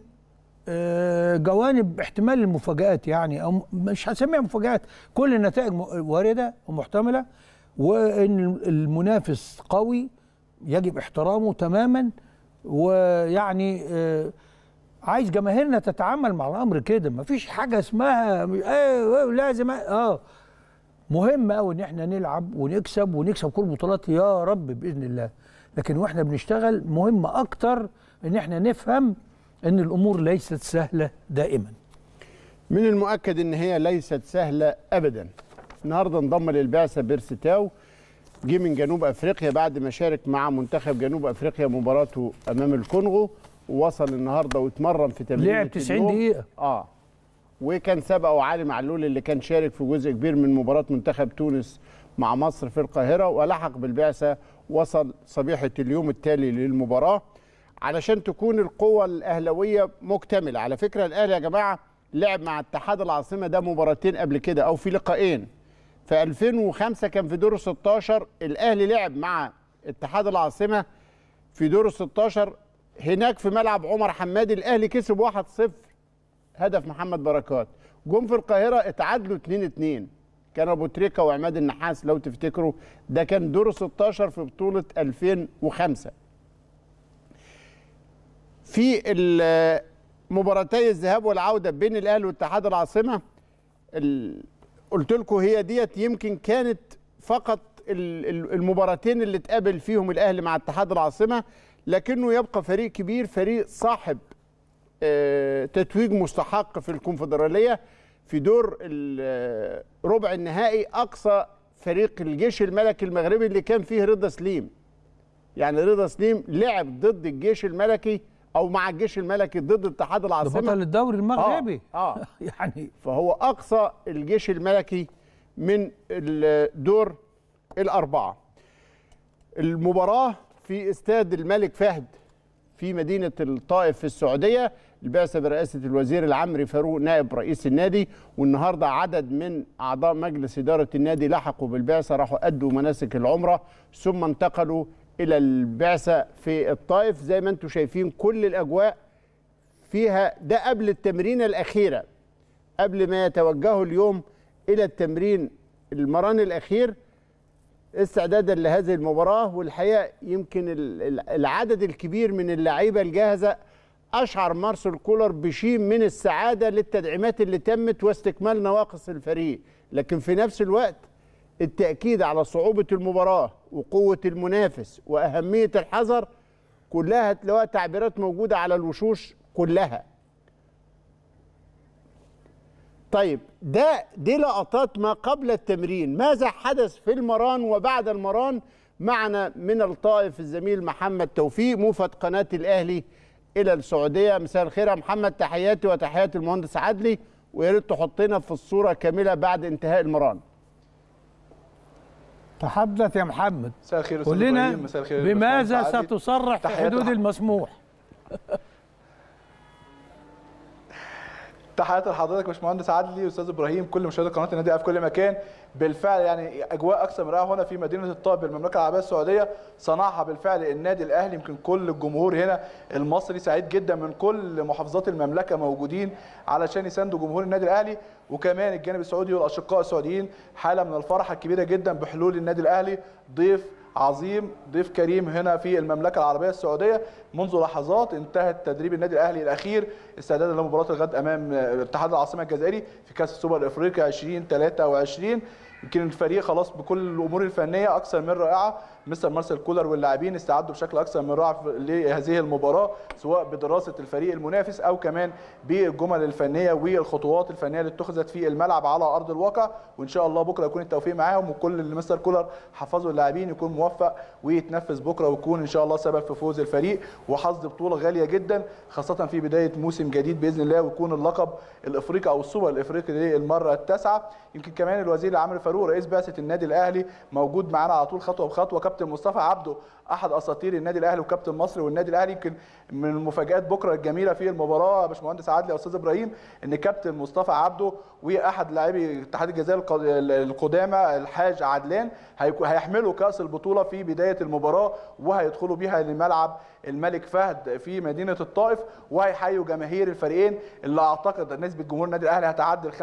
جوانب احتمال المفاجآت، يعني او مش هسميها مفاجآت، كل النتائج وارده ومحتمله، وان المنافس قوي يجب احترامه تماما. ويعني عايز جماهيرنا تتعامل مع الامر كده، مفيش حاجه اسمها لازم مهم قوي ان احنا نلعب ونكسب، ونكسب كل البطولات يا رب باذن الله. لكن واحنا بنشتغل مهم اكتر ان احنا نفهم ان الامور ليست سهله دائما. من المؤكد ان هي ليست سهله ابدا. النهارده انضم للبعثه بيرسيتاو، جه من جنوب افريقيا بعد ما شارك مع منتخب جنوب افريقيا مباراته امام الكونغو، ووصل النهارده واتمرن في تمرين لعب 90 دقيقه وكان سبقه علي معلول اللي كان شارك في جزء كبير من مباراه منتخب تونس مع مصر في القاهره، ولحق بالبعثه وصل صبيحه اليوم التالي للمباراه علشان تكون القوه الاهلاويه مكتمله. على فكره الاهلي يا جماعه لعب مع اتحاد العاصمه ده مباراتين قبل كده او في لقاءين. في 2005 كان في دور 16 الاهلي لعب مع اتحاد العاصمه في دور 16 هناك في ملعب عمر حمادي، الاهلي كسب 1-0 هدف محمد بركات. جم في القاهره اتعادلوا 2-2، كان ابو تريكه وعماد النحاس لو تفتكروا، ده كان دور 16 في بطوله 2005. في مباراتي الذهاب والعوده بين الاهلي واتحاد العاصمه قلت لكم هي ديت يمكن كانت فقط المباراتين اللي اتقابل فيهم الاهلي مع اتحاد العاصمه، لكنه يبقى فريق كبير، فريق صاحب تتويج مستحق في الكونفدراليه في دور ربع النهائي، اقصى فريق الجيش الملكي المغربي اللي كان فيه رضا سليم. يعني رضا سليم لعب ضد الجيش الملكي او مع الجيش الملكي ضد اتحاد العاصمه، بطل الدوري المغربي يعني فهو اقصى الجيش الملكي من الدور الاربعه. المباراه في استاد الملك فهد في مدينه الطائف في السعوديه، البعثه برئاسه الوزير العمري فاروق نائب رئيس النادي. والنهارده عدد من اعضاء مجلس اداره النادي لحقوا بالبعثه، راحوا ادوا مناسك العمره ثم انتقلوا إلى البعثة في الطائف. زي ما انتم شايفين كل الأجواء فيها، ده قبل التمرينة الأخيرة قبل ما يتوجهوا اليوم إلى التمرين المران الأخير استعدادا لهذه المباراة. والحقيقة يمكن العدد الكبير من اللعيبة الجاهزة أشعر مارسيل كولر بشيء من السعادة للتدعيمات اللي تمت واستكمال نواقص الفريق، لكن في نفس الوقت التأكيد على صعوبة المباراة وقوة المنافس وأهمية الحذر. كلها هتلاقوها تعبيرات موجودة على الوشوش كلها. طيب دي لقطات ما قبل التمرين، ماذا حدث في المران وبعد المران؟ معنا من الطائف الزميل محمد توفيق موفد قناة الأهلي إلى السعودية. مساء الخير يا محمد، تحياتي وتحيات المهندس عدلي، ويا ريت تحطينا في الصورة كاملة بعد انتهاء المران. تحدث يا محمد، قول لنا بماذا ستصرح في حدود المسموح. تحياتي لحضرتك يا باشمهندس عدلي واستاذ ابراهيم كل مشاهدي قناه النادي في كل مكان. بالفعل يعني اجواء اكثر من رائعه هنا في مدينه الطائف بالمملكه العربيه السعوديه، صنعها بالفعل النادي الاهلي. يمكن كل الجمهور هنا المصري سعيد جدا، من كل محافظات المملكه موجودين علشان يساندوا جمهور النادي الاهلي، وكمان الجانب السعودي والاشقاء السعوديين حاله من الفرحه الكبيره جدا بحلول النادي الاهلي. ضيف عظيم، ضيف كريم هنا في المملكه العربيه السعوديه. منذ لحظات انتهت تدريب النادي الاهلي الاخير استعدادا لمباراه الغد امام اتحاد العاصمه الجزائري في كاس السوبر الافريقي 2023. يمكن الفريق خلاص بكل الامور الفنيه اكثر من رائعه. مستر مارسيل كولر واللاعبين استعدوا بشكل اكثر من رائع لهذه المباراه، سواء بدراسه الفريق المنافس او كمان بالجمل الفنيه والخطوات الفنيه اللي اتخذت في الملعب على ارض الواقع. وان شاء الله بكره يكون التوفيق معاهم، وكل اللي مستر كولر حفظه اللاعبين يكون موفق ويتنفذ بكره، ويكون ان شاء الله سبب في فوز الفريق وحصد بطوله غاليه جدا، خاصه في بدايه موسم جديد باذن الله، ويكون اللقب الافريقي او السوبر الافريقي للمره التاسعه. يمكن كمان الوزير العام فاروق رئيس بعثه النادي الاهلي موجود معانا على طول خطوه بخطوه. كابتن مصطفى عبده احد اساطير النادي الاهلي وكابتن مصر والنادي الاهلي. يمكن من المفاجات بكره الجميله في المباراه يا باشمهندس عادل يا استاذ ابراهيم، ان كابتن مصطفى عبده واحد لاعبي اتحاد الجزائر القدامى الحاج عدلان هيحملوا كاس البطوله في بدايه المباراه، وهيدخلوا بيها لملعب الملك فهد في مدينه الطائف، وهيحيوا جماهير الفريقين اللي اعتقد نسبه جمهور النادي الاهلي هتعدي 95%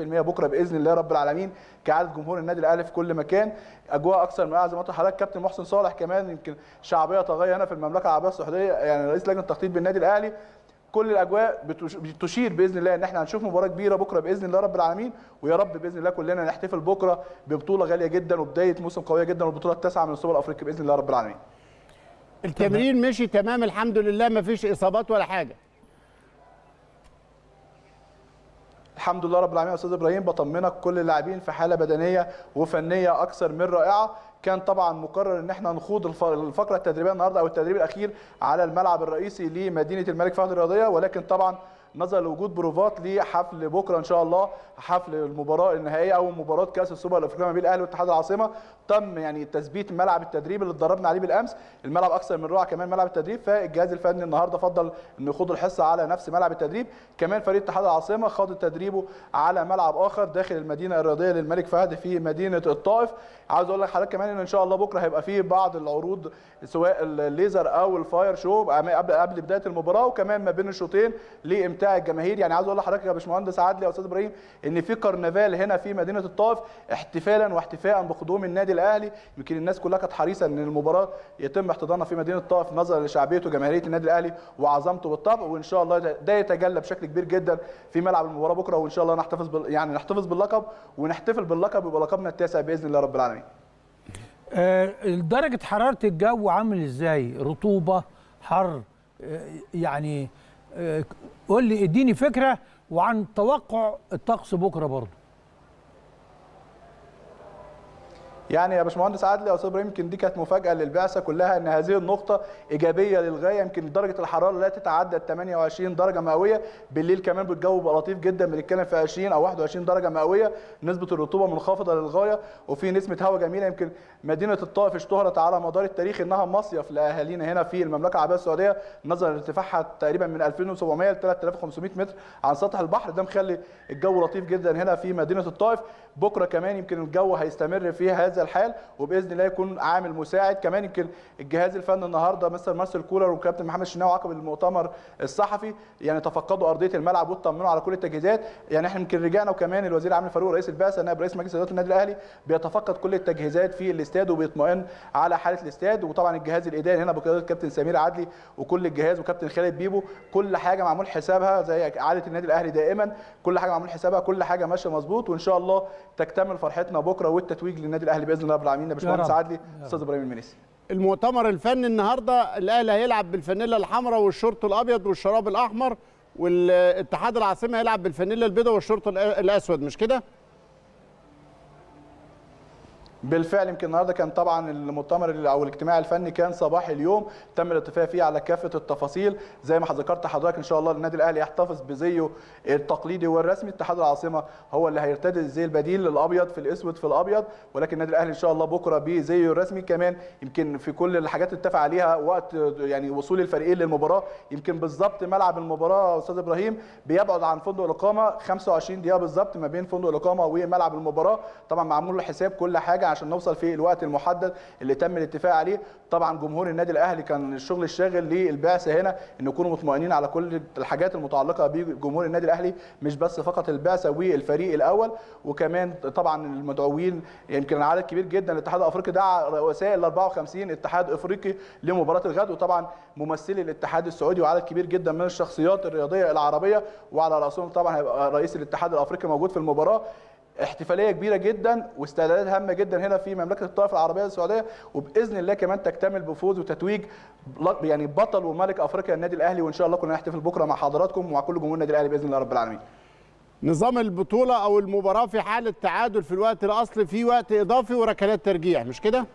بكره باذن الله رب العالمين، كعدد جمهور النادي الاهلي في كل مكان. اجواء اكثر من اعظم. حضرتك كابتن محسن صالح كمان يمكن شعبيه طاغيه هنا في المملكه العربيه السعوديه، يعني رئيس لجنه التخطيط بالنادي الاهلي. كل الاجواء بتشير باذن الله ان احنا هنشوف مباراه كبيره بكره باذن الله رب العالمين، ويا رب باذن الله كلنا نحتفل بكره ببطوله غاليه جدا وبدايه موسم قويه جدا، والبطوله التاسعه من السوبر الافريقي باذن الله رب العالمين. التمرين مشي تمام الحمد لله، ما فيش اصابات ولا حاجه الحمد لله رب العالمين. يا استاذ ابراهيم بطمنك، كل اللاعبين في حاله بدنيه وفنيه اكثر من رائعه. كان طبعا مقرر ان احنا نخوض الفقره التدريبيه النهارده او التدريب الاخير على الملعب الرئيسي لمدينه الملك فهد الرياضيه، ولكن طبعا نظرا لوجود بروفات لحفل بكره ان شاء الله، حفل المباراه النهائيه او مباراه كاس السوبر الافريقي ما بين الاهلي واتحاد العاصمه، تم يعني تثبيت ملعب التدريب اللي اتدربنا عليه بالامس. الملعب اكثر من رائع كمان ملعب التدريب، فالجهاز الفني النهارده فضل انه يخوض الحصه على نفس ملعب التدريب. كمان فريق اتحاد العاصمه خاض تدريبه على ملعب اخر داخل المدينه الرياضيه للملك فهد في مدينه الطائف. عاوز اقول لك حضرتك كمان ان شاء الله بكره هيبقى فيه بعض العروض سواء الليزر او الفاير شو قبل بدايه المباراه، وكمان ما بين الشوطين بتاع الجماهير. يعني عاوز اقول لحضرتك يا باشمهندس عادل يا استاذ ابراهيم ان في كرنفال هنا في مدينه الطائف احتفالا واحتفاء بقدوم النادي الاهلي. يمكن الناس كلها كانت حريصه ان المباراه يتم احتضانها في مدينه الطائف نظرا لشعبيته وجماهيريه النادي الاهلي وعظمته بالطبع، وان شاء الله ده يتجلى بشكل كبير جدا في ملعب المباراه بكره، وان شاء الله نحتفظ باللقب ونحتفل باللقب، يبقى لقبنا التاسع باذن الله رب العالمين. درجه حراره الجو عامل ازاي؟ رطوبه، حر، يعني قول لي اديني فكره وعن توقع الطقس بكره برضه. يعني يا باشمهندس عادل يا استاذ ابراهيم يمكن دي كانت مفاجاه للبعثه كلها، ان هذه النقطه ايجابيه للغايه. يمكن درجه الحراره لا تتعدى 28 درجه مئويه، بالليل كمان بالجو بقى لطيف جدا، بنتكلم في 20 او 21 درجه مئويه، نسبه الرطوبه منخفضه للغايه، وفي نسمه هواء جميله. يمكن مدينه الطائف اشتهرت على مدار التاريخ انها مصيف لاهالينا هنا في المملكه العربيه السعوديه، نظرا لارتفاعها تقريبا من 2700 ل 3500 متر عن سطح البحر، ده مخلي الجو لطيف جدا هنا في مدينه الطائف. بكره كمان يمكن الجو هيستمر في هذا الحال، وباذن الله يكون عامل مساعد. كمان يمكن الجهاز الفني النهارده مستر مارسيل كولر وكابتن محمد الشناوي عقب المؤتمر الصحفي يعني تفقدوا ارضيه الملعب واطمنوا على كل التجهيزات. يعني احنا يمكن رجعنا، وكمان الوزير العام الفاروق رئيس البعثه نائب رئيس مجلس اداره النادي الاهلي بيتفقد كل التجهيزات في الاستاد وبيطمئن على حاله الاستاد، وطبعا الجهاز الاداري هنا بقياده كابتن سمير عدلي وكل الجهاز وكابتن خالد بيبو، كل حاجه معمول حسابها زي عاده النادي الاهلي دائما، كل حاجه معمول حسابها، كل حاجه ماشيه مظبوط، وان شاء الله تكتمل فرحتنا بكره والتتويج للنادي الاهلي باذن الله رب العالمين. يا باشمهندس عادلي استاذ ابراهيم المنيسي. المؤتمر الفني النهارده الاهلي هيلعب بالفانيلا الحمراء والشورت الابيض والشراب الاحمر، والاتحاد العاصمه هيلعب بالفانيلا البيضاء والشورت الاسود، مش كده؟ بالفعل يمكن النهارده كان طبعا المؤتمر او الاجتماع الفني كان صباح اليوم، تم الاتفاق فيه على كافه التفاصيل زي ما ذكرت حضرتك. ان شاء الله النادي الاهلي يحتفظ بزيه التقليدي والرسمي، اتحاد العاصمه هو اللي هيرتدي الزي البديل للابيض في الاسود في الابيض، ولكن النادي الاهلي ان شاء الله بكره بزيه الرسمي كمان. يمكن في كل الحاجات اتفق عليها وقت يعني وصول الفريقين للمباراه، يمكن بالظبط ملعب المباراه استاذ ابراهيم بيبعد عن فندق الاقامه 25 دقيقه بالظبط ما بين فندق الاقامه وملعب المباراه، طبعا معمول حساب كل حاجه عشان نوصل في الوقت المحدد اللي تم الاتفاق عليه. طبعا جمهور النادي الاهلي كان الشغل الشاغل للبعثه هنا ان يكونوا مطمئنين على كل الحاجات المتعلقه بجمهور النادي الاهلي، مش بس فقط البعثه والفريق الاول، وكمان طبعا المدعوين. يمكن يعني عدد كبير جدا، الاتحاد الافريقي دعا رؤساء ال 54 اتحاد افريقي لمباراه الغد، وطبعا ممثلي الاتحاد السعودي وعدد كبير جدا من الشخصيات الرياضيه العربيه، وعلى راسهم طبعا هيبقى رئيس الاتحاد الافريقي موجود في المباراه. احتفاليه كبيره جدا واستعدادات هامه جدا هنا في مملكه الطائف العربيه السعوديه، وباذن الله كمان تكتمل بفوز وتتويج يعني بطل وملك افريقيا النادي الاهلي، وان شاء الله كنا نحتفل بكره مع حضراتكم ومع كل جمهور النادي الاهلي باذن الله رب العالمين. نظام البطوله او المباراه في حاله تعادل في الوقت الاصلي في وقت اضافي وركلات ترجيح، مش كده؟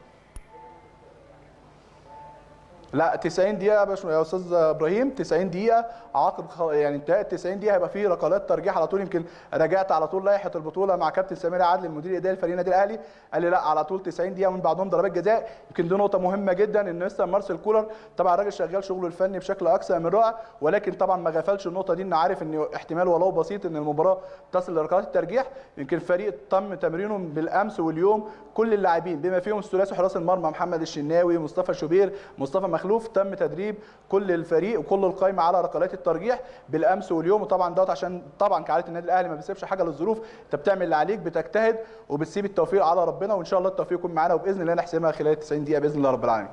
لا 90 دقيقة يا استاذ ابراهيم، 90 دقيقة عقد يعني انتهت 90 دقيقة هيبقى فيه ركلات ترجيح على طول. يمكن راجعت على طول لائحة البطولة مع كابتن سمير عادل المدير الإداري لفريق النادي الأهلي، قال لي لا على طول 90 دقيقة ومن بعدهم ضربات جزاء. يمكن دي نقطة مهمة جدا ان لسه مارسيل كولر طبعا الراجل شغال شغله الفني بشكل أكثر من رائع، ولكن طبعا ما غفلش النقطة دي، ان عارف ان احتمال ولو بسيط ان المباراة تصل لركلات الترجيح. يمكن الفريق تم تمرينه بالأمس واليوم كل اللاعبين بما فيهم الثلاثي حراس المرمى محمد الشناوي مصطفى شوبير مصطفى مخلوف، تم تدريب كل الفريق وكل القايمه على ركلات الترجيح بالامس واليوم. وطبعا دوت عشان طبعا كعاده النادي الاهلي ما بيسيبش حاجه للظروف، انت بتعمل اللي عليك بتجتهد وبتسيب التوفيق على ربنا، وان شاء الله التوفيق يكون معانا وباذن الله نحسمها خلال 90 دقيقه باذن الله رب العالمين.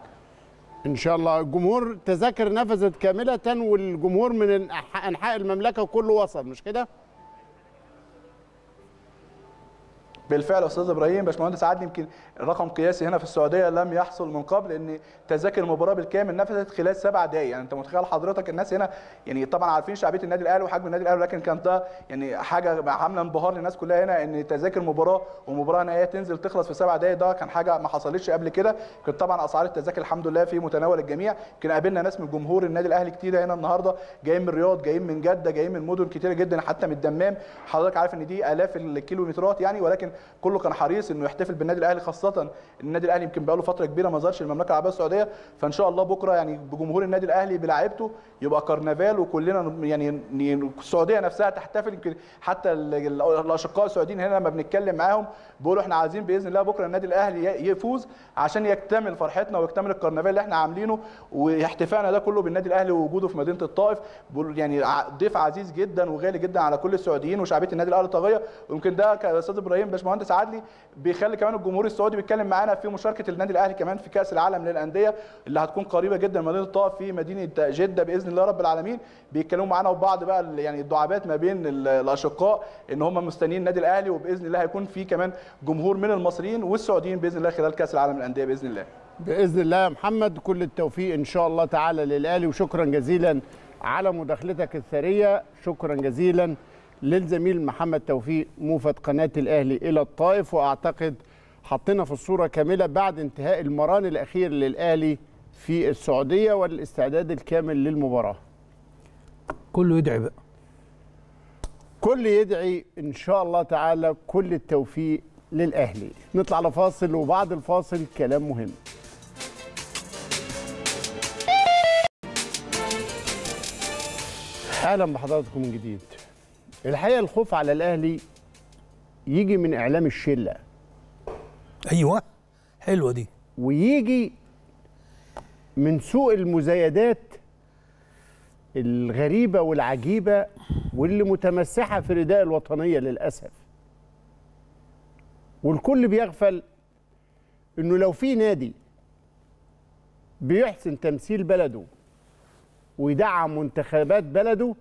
ان شاء الله. الجمهور تذاكر نفذت كامله والجمهور من انحاء المملكه كله وصل، مش كده؟ بالفعل استاذ ابراهيم باشمهندس عادل، يمكن رقم قياسي هنا في السعوديه لم يحصل من قبل، ان تذاكر المباراه بالكامل نفذت خلال 7 دقائق. يعني انت متخيل حضرتك الناس هنا يعني طبعا عارفين شعبيه النادي الاهلي وحجم النادي الاهلي، لكن كان ده يعني حاجه عامله انبهار للناس كلها هنا، ان تذاكر مباراه ومباراه نهائيه تنزل تخلص في 7 دقائق، ده كان حاجه ما حصلتش قبل كده. كانت طبعا اسعار التذاكر الحمد لله في متناول الجميع، كان قابلنا ناس من جمهور النادي الاهلي كتير هنا النهارده، جايين من الرياض جايين من جده جايين من مدن كتير جدا حتى من الدمام، حضرتك عارف ان دي الاف الكيلومترات يعني، ولكن كله كان حريص انه يحتفل بالنادي الاهلي، خاصه النادي الاهلي يمكن بقاله فتره كبيره ما ظهرش المملكه العربيه السعوديه. فان شاء الله بكره يعني بجمهور النادي الاهلي بلاعيبته يبقى كرنفال، وكلنا يعني السعوديه نفسها تحتفل. يمكن حتى الاشقاء السعوديين هنا لما بنتكلم معاهم بيقولوا احنا عايزين باذن الله بكره النادي الاهلي يفوز عشان يكتمل فرحتنا ويكتمل الكرنفال اللي احنا عاملينه واحتفالنا ده كله بالنادي الاهلي ووجوده في مدينه الطائف، يعني ضيف عزيز جدا وغالي جدا على كل السعوديين وشعبيه النادي الاهلي طاغيه. ويمكن ده كاستاذ ابراهيم باشمهندس عدلي بيخلي كمان الجمهور السعودي بيتكلم معانا في مشاركه النادي الاهلي كمان في كاس العالم للانديه اللي هتكون قريبه جدا من مدينه الطائف في مدينه جده باذن الله رب العالمين. بيتكلموا معانا وبعض بقى يعني الدعابات ما بين الاشقاء ان هم مستنيين النادي الاهلي، وباذن الله هيكون في كمان جمهور من المصريين والسعوديين باذن الله خلال كاس العالم للانديه باذن الله. باذن الله يا محمد كل التوفيق ان شاء الله تعالى للاهلي، وشكرا جزيلا على مداخلتك الثريه. شكرا جزيلا للزميل محمد توفيق موفد قناة الأهلي إلى الطائف، وأعتقد حطينا في الصورة كاملة بعد انتهاء المران الأخير للأهلي في السعودية والاستعداد الكامل للمباراة. كله يدعي بقى، كل يدعي إن شاء الله تعالى كل التوفيق للأهلي. نطلع على فاصل وبعد الفاصل كلام مهم. أهلا بحضراتكم من جديد. الحقيقه الخوف على الاهلي يجي من اعلام الشله. ايوه حلوه دي. ويجي من سوق المزايدات الغريبه والعجيبه واللي متمسحه في رداء الوطنيه للاسف. والكل بيغفل انه لو في نادي بيحسن تمثيل بلده ويدعم منتخبات بلده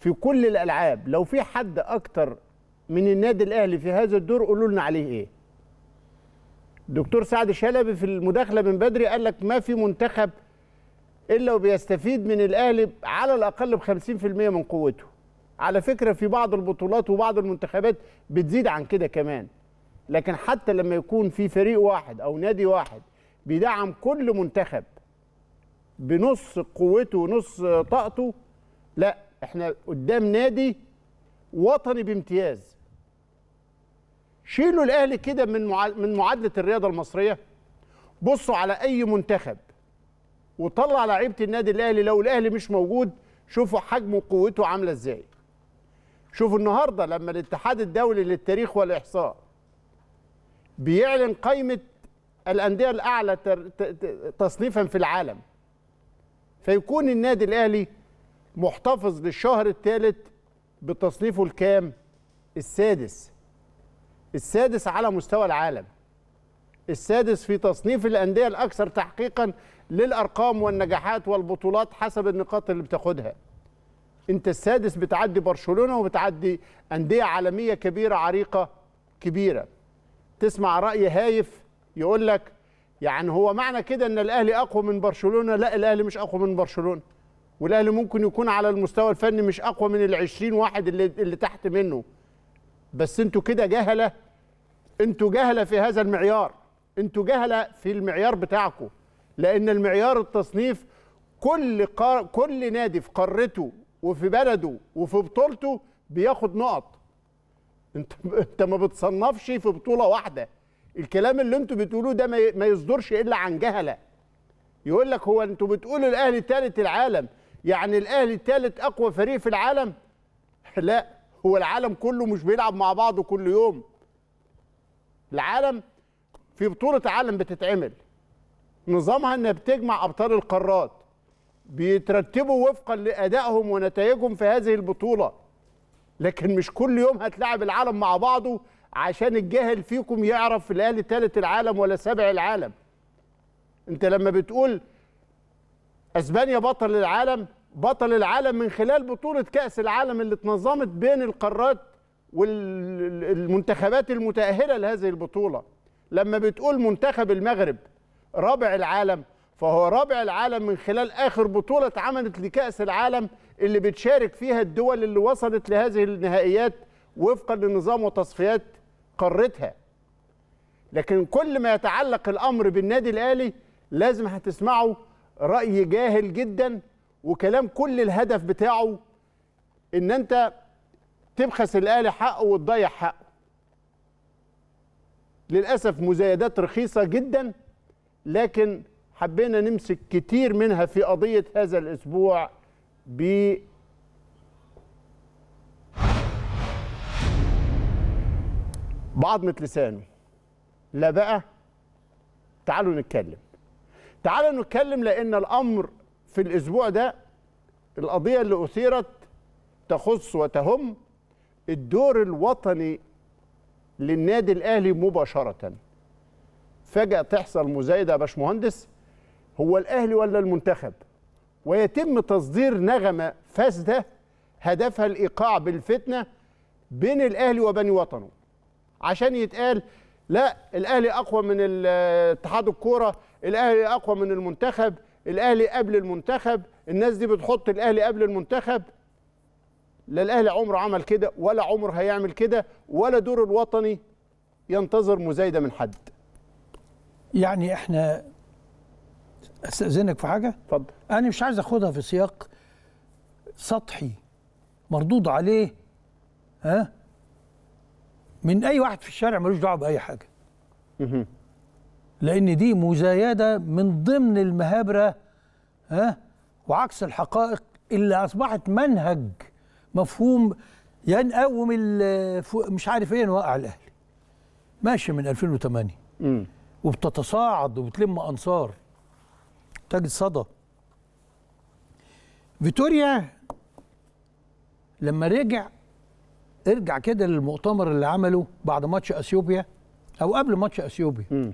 في كل الألعاب، لو في حد أكتر من النادي الأهلي في هذا الدور قولوا لنا عليه إيه؟ الدكتور سعد شلبي في المداخلة من بدري قال لك ما في منتخب إلا وبيستفيد من الأهلي على الأقل ب 50% من قوته. على فكرة في بعض البطولات وبعض المنتخبات بتزيد عن كده كمان. لكن حتى لما يكون في فريق واحد أو نادي واحد بيدعم كل منتخب بنص قوته ونص طاقته، لا، احنا قدام نادي وطني بامتياز. شيلوا الأهلي كده من معادلة الرياضة المصرية، بصوا على أي منتخب وطلع لعيبة النادي الأهلي. لو الأهلي مش موجود شوفوا حجمه وقوته عاملة ازاي. شوفوا النهاردة لما الاتحاد الدولي للتاريخ والإحصاء بيعلن قائمة الأندية الأعلى تصنيفا في العالم، فيكون النادي الأهلي محتفظ للشهر الثالث بتصنيفه الكام؟ السادس. السادس على مستوى العالم، السادس في تصنيف الأندية الأكثر تحقيقا للأرقام والنجاحات والبطولات حسب النقاط اللي بتاخدها. انت السادس، بتعدي برشلونة وبتعدي أندية عالمية كبيرة عريقة كبيرة. تسمع رأي هايف يقول لك يعني هو معنى كده ان الأهلي اقوى من برشلونة؟ لا، الأهلي مش اقوى من برشلونة، والأهلي ممكن يكون على المستوى الفني مش اقوى من ال20 واحد اللي تحت منه. بس انتوا كده جهلة، انتوا جهلة في هذا المعيار، انتوا جهلة في المعيار بتاعكم، لأن المعيار التصنيف كل نادي في قارته وفي بلده وفي بطولته بياخد نقط. انت ما بتصنفش في بطولة واحدة. الكلام اللي انتوا بتقولوه ده ما يصدرش الا عن جهلة. يقول لك هو انتوا بتقولوا الأهلي ثالث العالم، يعني الأهلي ثالث اقوى فريق في العالم؟ لا، هو العالم كله مش بيلعب مع بعضه كل يوم. العالم في بطولة عالم بتتعمل نظامها انها بتجمع ابطال القارات، بيترتبوا وفقا لادائهم ونتائجهم في هذه البطوله، لكن مش كل يوم هتلاعب العالم مع بعضه عشان الجاهل فيكم يعرف الاهلي ثالث العالم ولا سابع العالم. انت لما بتقول اسبانيا بطل العالم، بطل العالم من خلال بطوله كاس العالم اللي اتنظمت بين القارات والمنتخبات المتاهله لهذه البطوله. لما بتقول منتخب المغرب رابع العالم، فهو رابع العالم من خلال آخر بطولة اتعملت لكأس العالم اللي بتشارك فيها الدول اللي وصلت لهذه النهائيات وفقا لنظام وتصفيات قارتها. لكن كل ما يتعلق الأمر بالنادي الأهلي لازم هتسمعوا رأي جاهل جدا، وكلام كل الهدف بتاعه إن أنت تبخس الأهلي حقه وتضيع حقه. للأسف مزايدات رخيصة جدا، لكن حبينا نمسك كتير منها في قضية هذا الأسبوع بعضمة لسانه. لا بقى، تعالوا نتكلم، تعالوا نتكلم، لأن الأمر في الأسبوع ده القضية اللي أثيرت تخص وتهم الدور الوطني للنادي الأهلي مباشرةً. فجأة تحصل مزايدة يا باشمهندس، هو الأهلي ولا المنتخب؟ ويتم تصدير نغمة فاسدة هدفها الإيقاع بالفتنة بين الأهلي وبني وطنه، عشان يتقال لا الأهلي أقوى من اتحاد الكورة، الأهلي أقوى من المنتخب، الأهلي قبل المنتخب، الناس دي بتحط الأهلي قبل المنتخب. لا، الأهلي عمره عمل كده ولا عمره هيعمل كده، ولا دور الوطني ينتظر مزايدة من حد. يعني احنا استأذنك في حاجة؟ اتفضل. أنا مش عايز أخدها في سياق سطحي مردود عليه من أي واحد في الشارع ملوش دعوة بأي حاجة. لأن دي مزايدة من ضمن المهابرة وعكس الحقائق اللي أصبحت منهج مفهوم. ينقوم مش عارف إيه، نوقع الأهلي ماشي من 2008 وبتتصاعد وبتلم أنصار، تجد صدى. فيتوريا لما ارجع كده للمؤتمر اللي عمله بعد ماتش اثيوبيا او قبل ماتش اثيوبيا،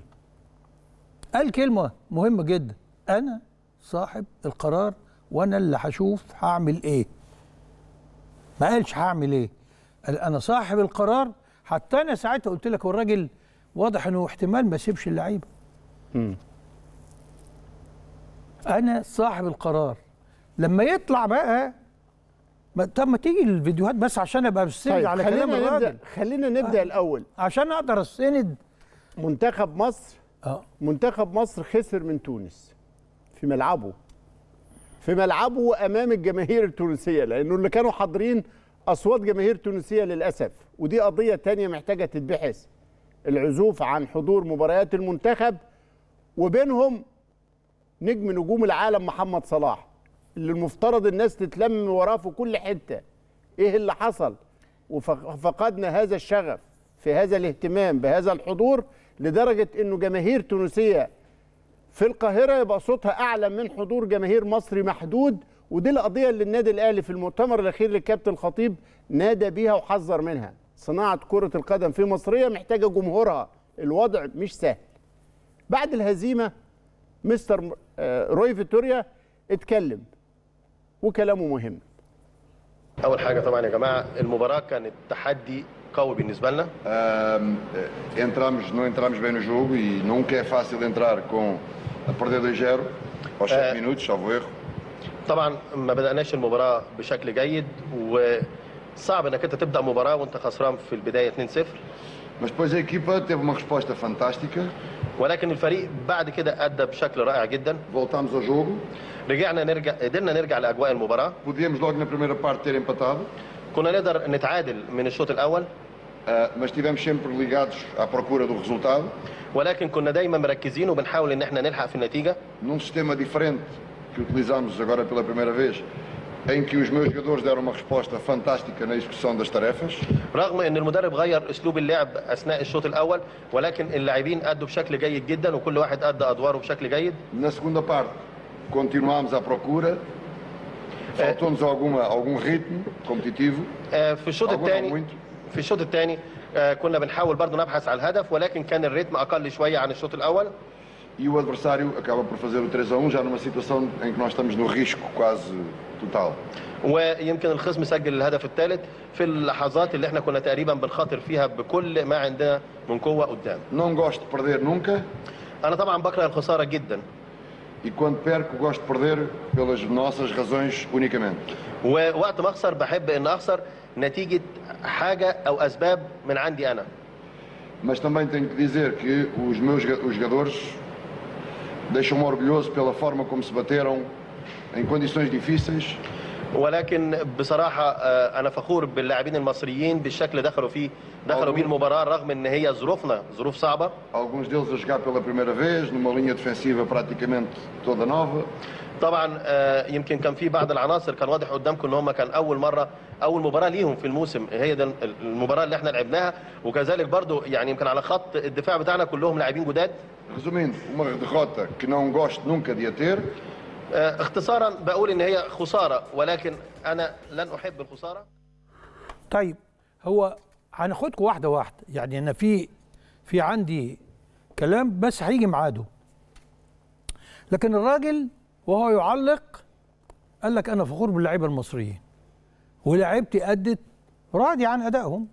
قال كلمة مهمة جدا: انا صاحب القرار وانا اللي هشوف هعمل ايه. ما قالش هعمل ايه، قال انا صاحب القرار. حتى انا ساعتها قلت لك والراجل واضح انه احتمال ما يسيبش اللعيبه. انا صاحب القرار. لما يطلع بقى طب ما تيجي الفيديوهات بس عشان ابقى بالسند. طيب على كلام الراجل. خلينا نبدا الاول عشان اقدر استند. منتخب مصر منتخب مصر خسر من تونس في ملعبه امام الجماهير التونسيه، لانه اللي كانوا حاضرين اصوات جماهير تونسيه للاسف، ودي قضيه ثانيه محتاجه تتبحث، العزوف عن حضور مباريات المنتخب، وبينهم نجم نجوم العالم محمد صلاح اللي المفترض الناس تتلم وراه في كل حته. ايه اللي حصل؟ وفقدنا هذا الشغف في هذا الاهتمام بهذا الحضور، لدرجه انه جماهير تونسيه في القاهره يبقى صوتها اعلى من حضور جماهير مصري محدود. ودي القضيه اللي النادي الاهلي في المؤتمر الاخير للكابتن الخطيب نادى بيها وحذر منها. صناعه كره القدم في مصريه محتاجه جمهورها، الوضع مش سهل. بعد الهزيمه مستر روي فيتوريا اتكلم وكلامه مهم. اول حاجه طبعا يا جماعه المباراه كانت تحدي قوي بالنسبه لنا. entramos bem no jogo e nunca é fácil entrar com a perder 2-0 aos 7 minutos salvo erro. طبعا ما بدأناش المباراه بشكل جيد، وصعب انك انت تبدا مباراه وانت خسران في البدايه 2-0. Mas depois a equipa teve uma resposta fantástica. ولكن الفريق بعد كده أدى بشكل رائع جدا. Voltamos ao jogo. قدرنا نرجع لأجواء المباراة. Podíamos logo na primeira parte ter empatado. كنا نقدر نتعادل من الشوط الأول. Mas estivemos sempre ligados à procura do resultado. ولكن كنا دايما مركزين وبنحاول إن احنا نلحق في النتيجة. Num sistema diferente que utilizamos agora pela primeira vez. em que os meus jogadores deram uma resposta fantástica na execução das tarefas. رغم ان المدرب غير اسلوب اللعب اثناء الشوط الاول، ولكن اللاعبين ادوا بشكل جيد جدا وكل واحد ادى ادواره بشكل جيد. Na segunda parte continuamos à procura. Faltou-nos algum ritmo competitivo. في الشوط الثاني كنا بنحاول برضو نبحث على الهدف، ولكن كان الريتم اقل شويه عن الشوط الاول. E o adversário acaba por fazer o 3-1 já numa situação em que nós estamos no risco quase total. ويمكن الخصم سجل الهدف الثالث في اللحظات اللي احنا كنا تقريبا بنخاطر فيها بكل ما عندنا من قوه قدام. Não gosto de perder nunca. انا طبعا بكره الخساره جدا. E quando perco gosto de perder pelas nossas razões unicamente. ووقت ما اخسر بحب ان اخسر نتيجه حاجه او اسباب من عندي انا. Mas também tenho que dizer que os meus jogadores deixam-me orgulhoso pela forma como se bateram em condições difíceis. ولكن بصراحه انا فخور باللاعبين المصريين بالشكل دخلوا بيه المباراه رغم ان هي ظروف صعبه. Alguns deles a jogar pela primeira vez numa linha defensiva praticamente toda nova. طبعا يمكن كان في بعض العناصر كان واضح قدامكم ان هم كان اول مباراه ليهم في الموسم، هي ده المباراه اللي احنا لعبناها، وكذلك برضو يعني يمكن على خط الدفاع بتاعنا كلهم لاعبين جداد. resumindo uma derrota que não gosto nunca de ter. اختصارا بقول ان هي خساره، ولكن انا لن احب الخساره. طيب هو هناخدكم واحده واحده، يعني انا في عندي كلام بس هيجي ميعاده. لكن الراجل وهو يعلق قال لك انا فخور باللاعيبه المصريين ولاعيبتي ادت، راضي عن ادائهم،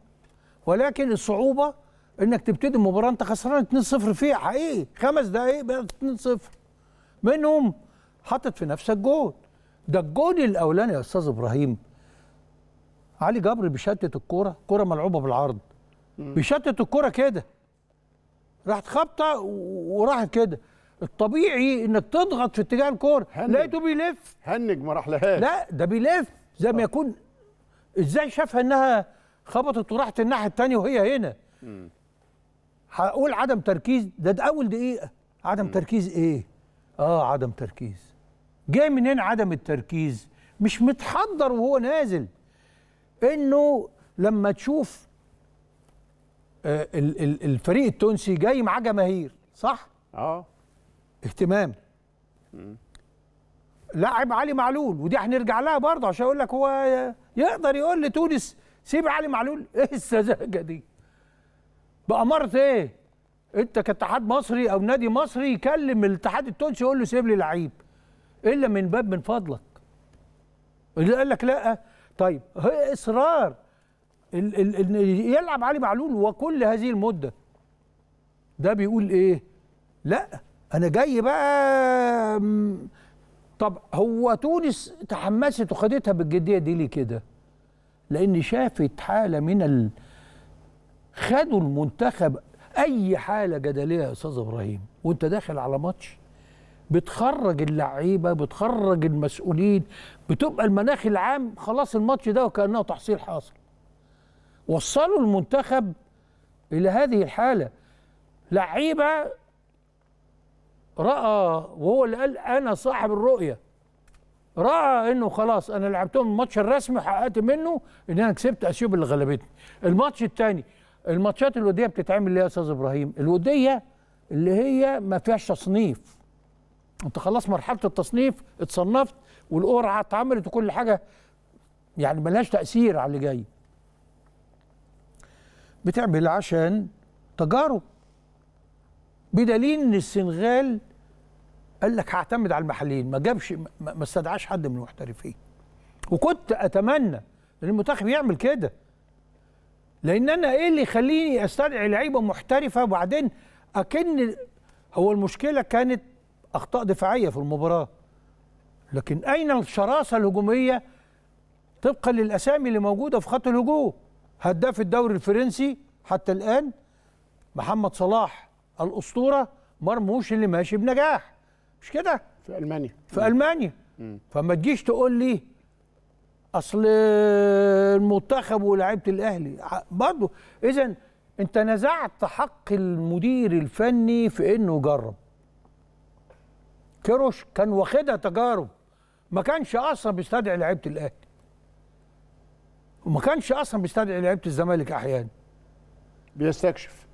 ولكن الصعوبه انك تبتدي المباراه انت خسران 2-0 فيها حقيقي 5 دقائق بقت 2-0 منهم، حطت في نفسك جول. ده الجول الاولاني يا استاذ ابراهيم علي جبر بيشتت الكوره، كوره ملعوبه بالعرض بيشتت الكوره كده، راحت خبطه وراحت كده. الطبيعي انك تضغط في اتجاه الكوره، لقيته بيلف هنج ما راحلهاش، لا ده بيلف زي ما يكون. ازاي شافها انها خبطت وراحت الناحيه الثانيه وهي هنا؟ هقول عدم تركيز. ده اول دقيقه عدم تركيز. ايه عدم تركيز جاي منين؟ عدم التركيز مش متحضر وهو نازل، انه لما تشوف الفريق التونسي جاي معاه جماهير صح؟ اهتمام. لاعب علي معلول، ودي هنرجع لها برضه عشان اقول لك هو يقدر يقول لتونس سيب علي معلول؟ ايه السذاجه دي؟ بأمارة ايه؟ انت كاتحاد مصري او نادي مصري يكلم الاتحاد التونسي يقول له سيب لي لعيب، الا من باب من فضلك. اللي قال لك لا. طيب هي اصرار يلعب علي معلول وكل هذه المده. ده بيقول ايه؟ لا انا جاي بقى. طب هو تونس تحمست وخدتها بالجديه دي ليه كده؟ لأن شافت حالة من خدوا المنتخب أي حالة جدلية يا أستاذ إبراهيم. وأنت داخل على ماتش بتخرج اللعيبة، بتخرج المسؤولين، بتبقى المناخ العام خلاص الماتش ده وكأنه تحصيل حاصل. وصلوا المنتخب إلى هذه الحالة. لعيبة رأى، وهو اللي قال أنا صاحب الرؤية، رأى إنه خلاص أنا لعبتهم الماتش الرسمي وحققت منه إن أنا كسبت أثيوبيا اللي غلبتني. الماتش الثاني، الماتشات الودية بتتعمل ليه يا أستاذ إبراهيم؟ الودية اللي هي ما فيهاش تصنيف. أنت خلاص مرحلة التصنيف اتصنفت والقرعة اتعملت وكل حاجة، يعني ملهاش تأثير على اللي جاي. بتعمل عشان تجارب. بدليل ان السنغال قال لك هعتمد على المحليين، ما جابش ما استدعاش حد من المحترفين. وكنت اتمنى ان المنتخب يعمل كده. لان انا ايه اللي يخليني استدعي لعيبه محترفه وبعدين اكن هو المشكله كانت اخطاء دفاعيه في المباراه. لكن اين الشراسه الهجوميه طبقا للاسامي اللي موجوده في خط الهجوم؟ هداف الدوري الفرنسي حتى الآن محمد صلاح الأسطورة مرموش اللي ماشي بنجاح، مش كده؟ في ألمانيا فما تجيش تقول لي أصل المنتخب ولاعيبة الأهلي برضه. إذا أنت نزعت حق المدير الفني في إنه يجرب. كيروش كان واخدها تجارب، ما كانش أصلا بيستدعي لعيبة الأهلي وما كانش اصلا بيستدعي لعيبه الزمالك، احيانا بيستكشف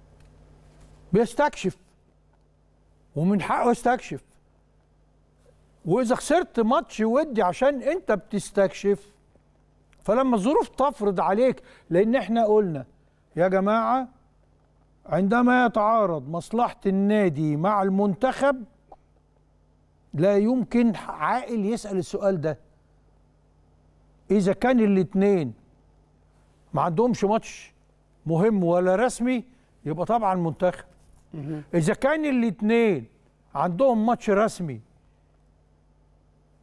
ومن حقه يستكشف. واذا خسرت ماتش ودي عشان انت بتستكشف، فلما الظروف تفرض عليك، لان احنا قلنا يا جماعه عندما يتعارض مصلحه النادي مع المنتخب لا يمكن عاقل يسال السؤال ده. اذا كان الاثنين ما عندهمش ماتش مهم ولا رسمي يبقى طبعا منتخب. إذا كان الاثنين عندهم ماتش رسمي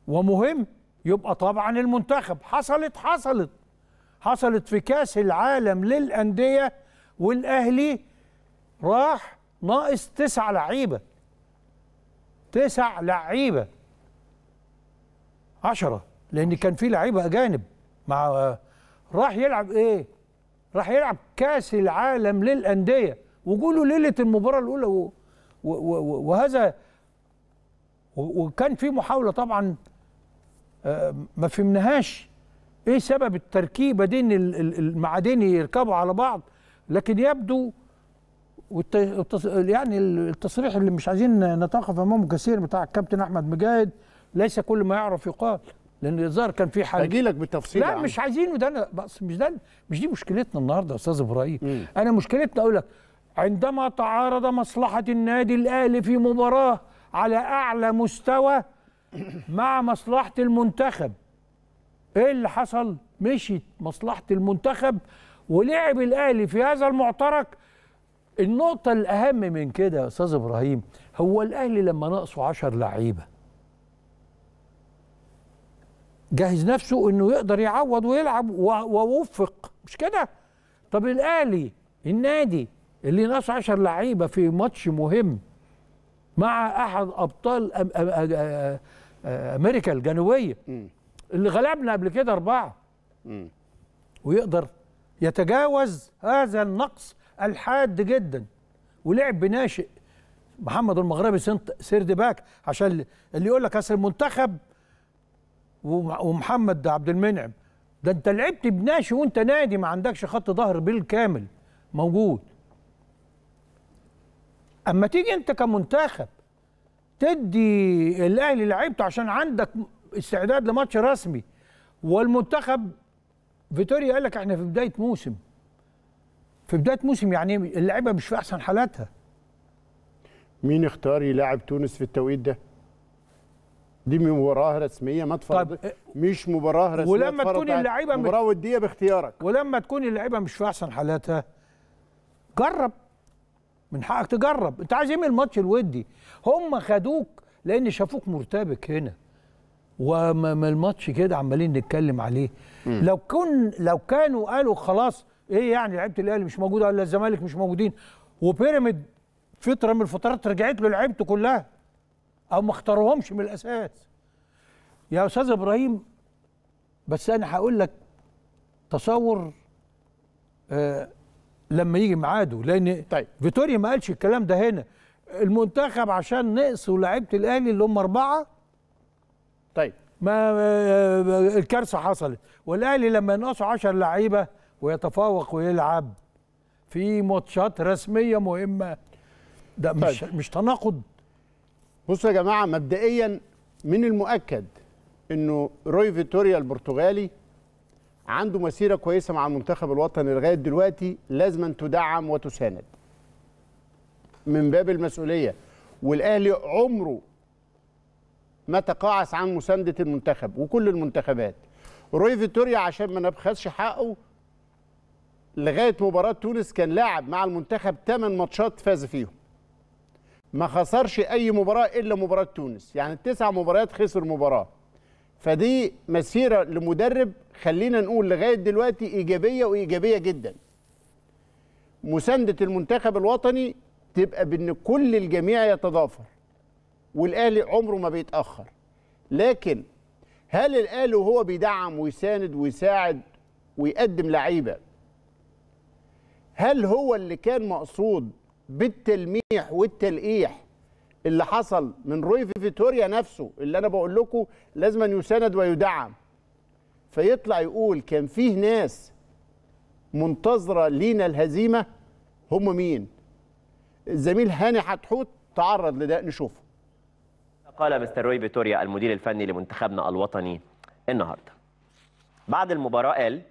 ومهم يبقى طبعا المنتخب. حصلت في كأس العالم للأندية والأهلي راح ناقص 9 لعيبة 9 لعيبة 10 لأن كان في لعيبة أجانب مع راح يلعب ايه؟ راح يلعب كاس العالم للانديه وجوله ليله المباراه الاولى وهذا وكان في محاوله طبعا ما فهمناهاش ايه سبب التركيبه دي ان المعادن يركبوا على بعض، لكن يبدو يعني التصريح اللي مش عايزين نتوقف امامه كثير بتاع الكابتن احمد مجاهد ليس كل ما يعرف يقال، لأن الظاهر كان في حاجة هجيلك بالتفصيل. لا مش عايزينه ده، أنا بس مش دي مشكلتنا النهارده يا أستاذ إبراهيم. أنا مشكلتنا أقول لك عندما تعارض مصلحة النادي الأهلي في مباراة على أعلى مستوى مع مصلحة المنتخب، إيه اللي حصل؟ مشيت مصلحة المنتخب ولعب الأهلي في هذا المعترك. النقطة الأهم من كده يا أستاذ إبراهيم، هو الأهلي لما ناقصوا 10 لعيبة جهز نفسه انه يقدر يعوض ويلعب ووفق، مش كده؟ طب الاهلي النادي اللي ناقصه 10 لعيبه في ماتش مهم مع احد ابطال امريكا الجنوبيه اللي غلبنا قبل كده 4 ويقدر يتجاوز هذا النقص الحاد جدا ولعب بناشئ محمد المغربي سيرد باك، عشان اللي يقول لك اصل المنتخب ومحمد عبد المنعم ده انت لعبت بناشئ وانت نادي ما عندكش خط ظهر بالكامل موجود. اما تيجي انت كمنتخب تدي الاهلي لعيبته عشان عندك استعداد لماتش رسمي، والمنتخب فيتوريا قال لك احنا في بدايه موسم، يعني اللعيبه مش في احسن حالاتها. مين اختار يلاعب تونس في التوقيت ده؟ دي مباراه رسميه ما تفرض، مش مباراه رسميه ولما تكون اللعيبه مباراه وديه باختيارك، ولما تكون اللعيبه مش في احسن حالاتها جرب، من حقك تجرب. انت عايز ايه من الماتش الودي؟ هم خدوك لان شافوك مرتبك هنا، والماتش كده عمالين نتكلم عليه. لو كانوا قالوا خلاص ايه يعني لعيبه الاهلي مش موجوده ولا الزمالك مش موجودين، وبيراميد فتره من الفترات رجعت له لعيبته كلها، او ما اختاروهمش من الاساس. يا استاذ ابراهيم بس انا هقول لك تصور لما يجي ميعاده، لان طيب. فيتوريا ما قالش الكلام ده هنا. المنتخب عشان نقصوا لعيبه الاهلي اللي هم 4 طيب ما الكارثه حصلت، والاهلي لما ينقصوا 10 لعيبه ويتفوق ويلعب في ماتشات رسميه مهمه، ده مش طيب. مش تناقض؟ بصوا يا جماعه، مبدئيا من المؤكد انه روي فيتوريا البرتغالي عنده مسيره كويسه مع المنتخب الوطني لغايه دلوقتي، لازم تدعم وتساند من باب المسؤوليه، والاهلي عمره ما تقاعس عن مسانده المنتخب وكل المنتخبات. روي فيتوريا عشان ما نبخسش حقه، لغايه مباراه تونس كان لاعب مع المنتخب 8 ماتشات فاز فيهم، ما خسرش اي مباراه الا مباراه تونس، يعني ال9 مباريات خسر مباراه. فدي مسيره لمدرب خلينا نقول لغايه دلوقتي ايجابيه، وايجابيه جدا. مسانده المنتخب الوطني تبقى بان كل الجميع يتضافر، والاهلي عمره ما بيتاخر. لكن هل الاهلي وهو بيدعم ويساند ويساعد ويقدم لعيبه، هل هو اللي كان مقصود بالتلميح والتلقيح اللي حصل من روي فيتوريا نفسه، اللي انا بقول لكم لازم أن يساند ويدعم، فيطلع يقول كان فيه ناس منتظره لينا الهزيمه؟ هم مين؟ الزميل هاني حتحوت تعرض لده، نشوفه. قال مستر روي فيتوريا المدير الفني لمنتخبنا الوطني النهارده بعد المباراه، قال: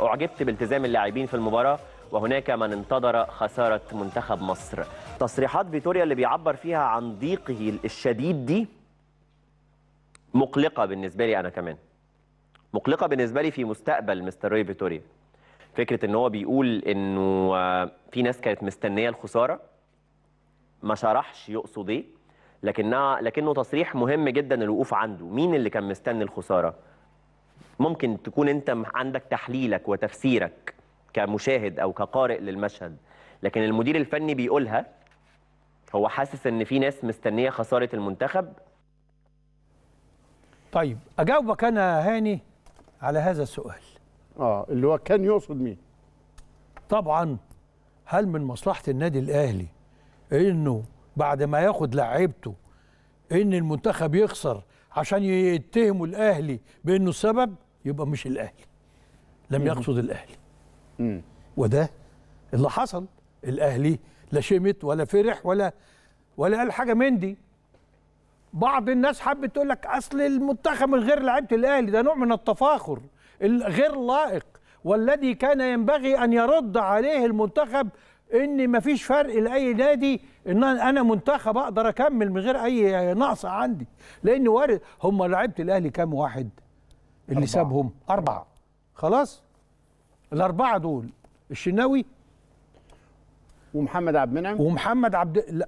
اعجبت بالتزام اللاعبين في المباراه، وهناك من انتظر خساره منتخب مصر. تصريحات فيتوريا اللي بيعبر فيها عن ضيقه الشديد دي مقلقه بالنسبه لي، انا كمان مقلقه بالنسبه لي في مستقبل مستر روي فيتوريا. فكره ان هو بيقول انه في ناس كانت مستنيه الخساره، ما شرحش يقصد ايه، لكنه تصريح مهم جدا الوقوف عنده. مين اللي كان مستني الخساره؟ ممكن تكون انت عندك تحليلك وتفسيرك كمشاهد او كقارئ للمشهد، لكن المدير الفني بيقولها هو حاسس ان في ناس مستنيه خساره المنتخب. طيب اجاوبك انا هاني على هذا السؤال اللي هو كان يقصد مين؟ طبعا هل من مصلحه النادي الاهلي انه بعد ما ياخد لعيبته ان المنتخب يخسر عشان يتهموا الاهلي بانه السبب؟ يبقى مش الاهلي، لم يقصد الاهلي. وده اللي حصل. الاهلي لا شمت ولا فرح ولا قال حاجه من دي. بعض الناس حابه تقول لك اصل المنتخب من غير لعيبه الاهلي، ده نوع من التفاخر الغير لائق، والذي كان ينبغي ان يرد عليه المنتخب ان مفيش فرق لاي نادي، ان انا منتخب اقدر اكمل من غير اي نقص عندي. لان وارد هم لعيبه الاهلي كام واحد اللي 4. سابهم 4 خلاص. ال4 دول الشناوي ومحمد عبد المنعم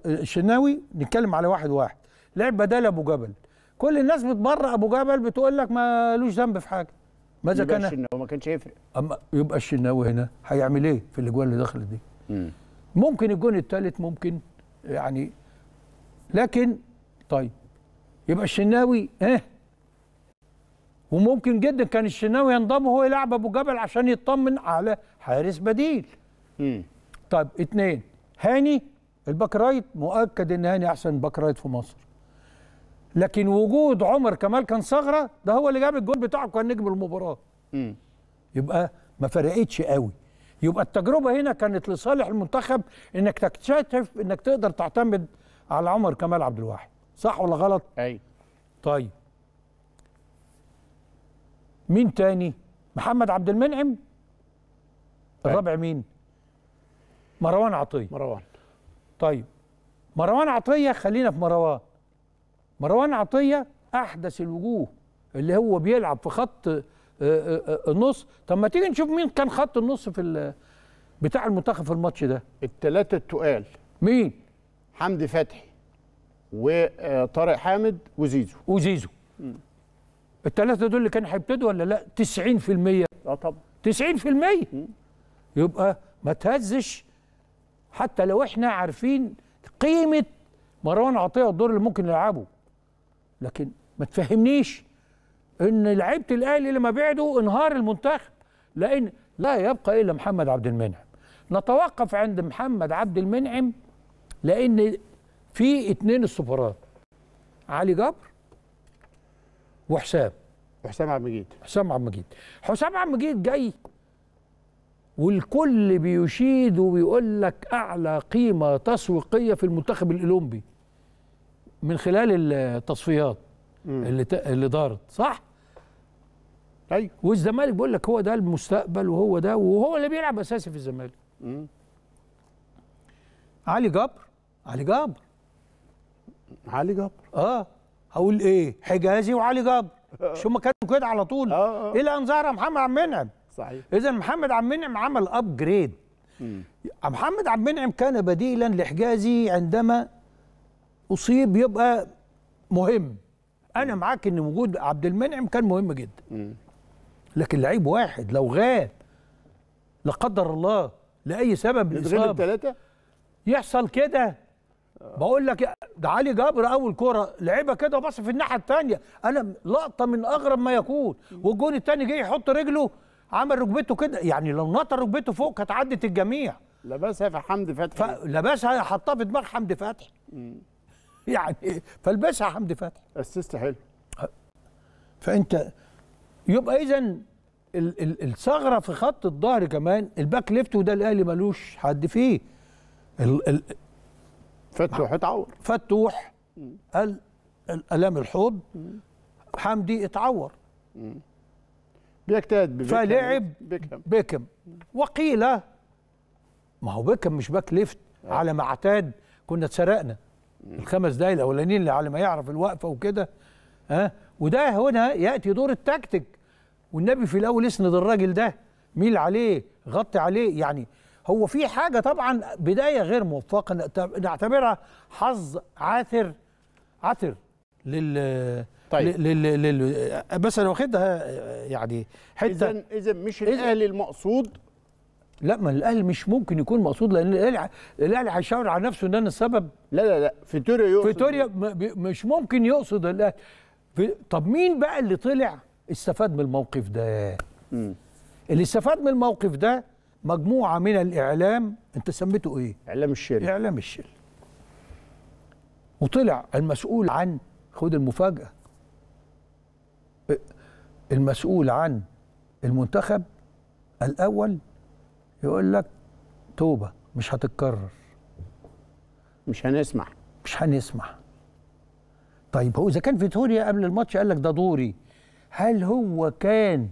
الشناوي. نتكلم على واحد واحد. لعب بدال ابو جبل، كل الناس بتبرأ ابو جبل، بتقول لك ما لوش ذنب في حاجه. ماذا كان الشناوي؟ ما كانش يفرق. اما يبقى الشناوي هنا هيعمل ايه في الاجوال اللي دخلت دي؟ ممكن الجون الثالث، ممكن يعني، لكن طيب يبقى الشناوي وممكن جدا كان الشناوي ينضم وهو يلعب ابو جبل عشان يطمن على حارس بديل. طيب 2 هاني الباك رايت، مؤكد ان هاني احسن باك رايت في مصر، لكن وجود عمر كمال كان ثغره، ده هو اللي جاب الجول بتاعه، كان نجم المباراه. يبقى ما فرقتش قوي. يبقى التجربه هنا كانت لصالح المنتخب، انك تكتشف انك تقدر تعتمد على عمر كمال عبد الواحد، صح ولا غلط؟ ايوه. طيب مين تاني؟ محمد عبد المنعم. الرابع مين؟ مروان عطيه. طيب مروان عطيه، خلينا في مروان. مروان عطيه احدث الوجوه اللي هو بيلعب في خط النص. طب ما تيجي نشوف مين كان خط النص في بتاع المنتخب في الماتش ده. ال3 التقال مين؟ حمدي فتحي وطارق حامد وزيزو. الثلاثه دول اللي كانوا هيبتدوا ولا لا؟ 90%. اه طبعا 90%. يبقى ما تهزش، حتى لو احنا عارفين قيمه مروان عطيه والدور اللي ممكن يلعبه، لكن ما تفهمنيش ان لعيبه الاهلي لما بعدوا انهار المنتخب، لان لا يبقى الا محمد عبد المنعم. نتوقف عند محمد عبد المنعم لان في اتنين السفرات، علي جبر وحسام عبد المجيد. حسام عبد المجيد جاي والكل بيشيد وبيقول لك اعلى قيمه تسويقيه في المنتخب الاولمبي من خلال التصفيات اللي دارت، صح؟ ايوه. والزمالك بيقول لك هو ده المستقبل وهو ده، وهو اللي بيلعب اساسي في الزمالك. علي جبر هقول ايه؟ حجازي وعلي جبر مش هم كانوا كده على طول الى ان ظهر محمد عبد المنعم. صحيح. اذا محمد عبد المنعم عمل ابجريد. محمد عبد المنعم كان بديلا لحجازي عندما اصيب، يبقى مهم. انا معاك ان وجود عبد المنعم كان مهم جدا، لكن لعيب واحد لو غاب لا قدر الله لاي سبب الاصابه يحصل كده. بقول لك ده علي جبر اول كره لعبها كده وبص في الناحيه الثانيه، انا لقطه من اغرب ما يكون، والجون الثاني جه يحط رجله عمل ركبته كده، يعني لو نطر ركبته فوق كانت عدت الجميع. لبسها في حمدي فتحي، لبسها حطها في دماغ حمدي فتحي، يعني فلبسها حمدي فتحي اسيست حلو. فانت يبقى اذا الثغره في خط الظهر كمان الباك ليفت، وده الاهلي ملوش حد فيه. فتوح اتعور، فتوح الام الحوض، حمدي اتعور، بيجتهد ببيكم فلعب بيكم. وقيل ما هو بيكم مش باك ليفت على ما اعتاد، كنا اتسرقنا الخمس دقايق الاولانيين اللي على ما يعرف الوقفه وكده. وده هنا ياتي دور التكتيك، والنبي في الاول اسند الراجل ده، ميل عليه، غطي عليه. يعني هو في حاجه طبعا بدايه غير موفقه نعتبرها حظ عثر لل طيب. بس انا واخدها يعني حته. اذا مش الاهلي المقصود. لا، ما الاهلي مش ممكن يكون مقصود، لان الاهلي هيشاور على نفسه ان انا السبب. لا فيتوريا يقصد، فيتوريا مش ممكن يقصد الاهلي. طب مين بقى اللي طلع استفاد من الموقف ده؟ اللي استفاد من الموقف ده مجموعه من الاعلام، انت سميته ايه؟ اعلام الشري. وطلع المسؤول عن، خد المفاجاه، المسؤول عن المنتخب الاول يقول لك توبه مش هتتكرر، مش هنسمع. طيب هو اذا كان فيتوريا قبل الماتش قال لك ده دوري، هل هو كان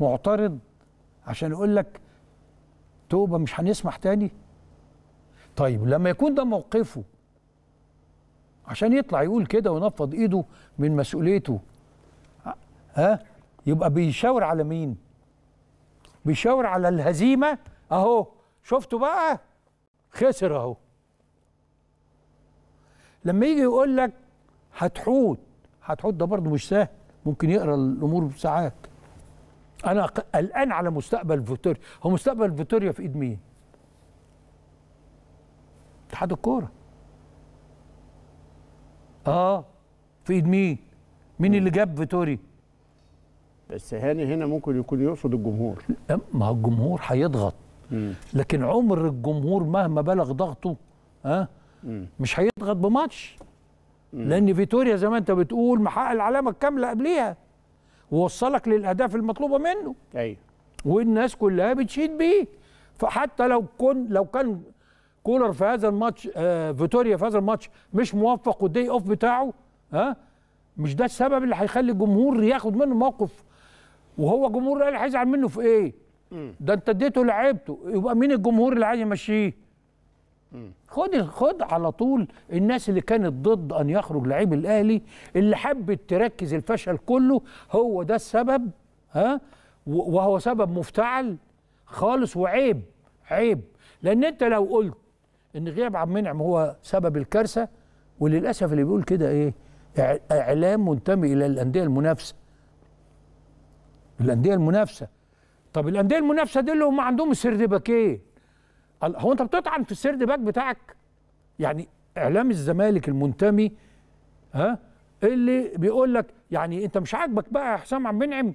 معترض عشان يقول لك توبه مش هنسمح تاني؟ طيب لما يكون ده موقفه عشان يطلع يقول كده وينفض ايده من مسؤوليته، يبقى بيشاور على مين؟ بيشاور على الهزيمه. اهو شفتوا بقى، خسر اهو. لما يجي يقول لك هتحوط ده برضه مش سهل، ممكن يقرا الامور ساعات. انا قلقان على مستقبل فيتوريا. هو مستقبل فيتوريا في ايد مين؟ اتحاد الكوره. في ايد مين اللي جاب فيتوريا؟ بس هاني هنا ممكن يكون يقصد الجمهور. ما هو الجمهور هيضغط، لكن عمر الجمهور مهما بلغ ضغطه مش هيضغط بماتش، لان فيتوريا زي ما انت بتقول محقق العلامه الكامله قبليها ووصلك للاهداف المطلوبه منه. ايوه، والناس كلها بتشيد بيه. فحتى لو كان كولر في هذا الماتش، فيتوريا في هذا الماتش مش موفق، والدي اوف بتاعه مش ده السبب اللي هيخلي الجمهور ياخد منه موقف. وهو جمهور الاهلي هيزعل منه في ايه؟ ده انت اديته لعبته، يبقى مين الجمهور اللي عايز يمشيه؟ خد على طول الناس اللي كانت ضد ان يخرج لعيب الاهلي، اللي حبت تركز الفشل كله هو ده السبب. وهو سبب مفتعل خالص، وعيب عيب، لان انت لو قلت ان غياب عبد المنعم هو سبب الكارثه، وللاسف اللي بيقول كده ايه؟ إعلام منتمي إلى الأندية المنافسة. الأندية المنافسة. طب الأندية المنافسة دي اللي هم عندهم السردباكين. هو أنت بتطعن في السردباك بتاعك؟ يعني إعلام الزمالك المنتمي ها اللي بيقول لك يعني أنت مش عاجبك بقى يا حسام عبد المنعم،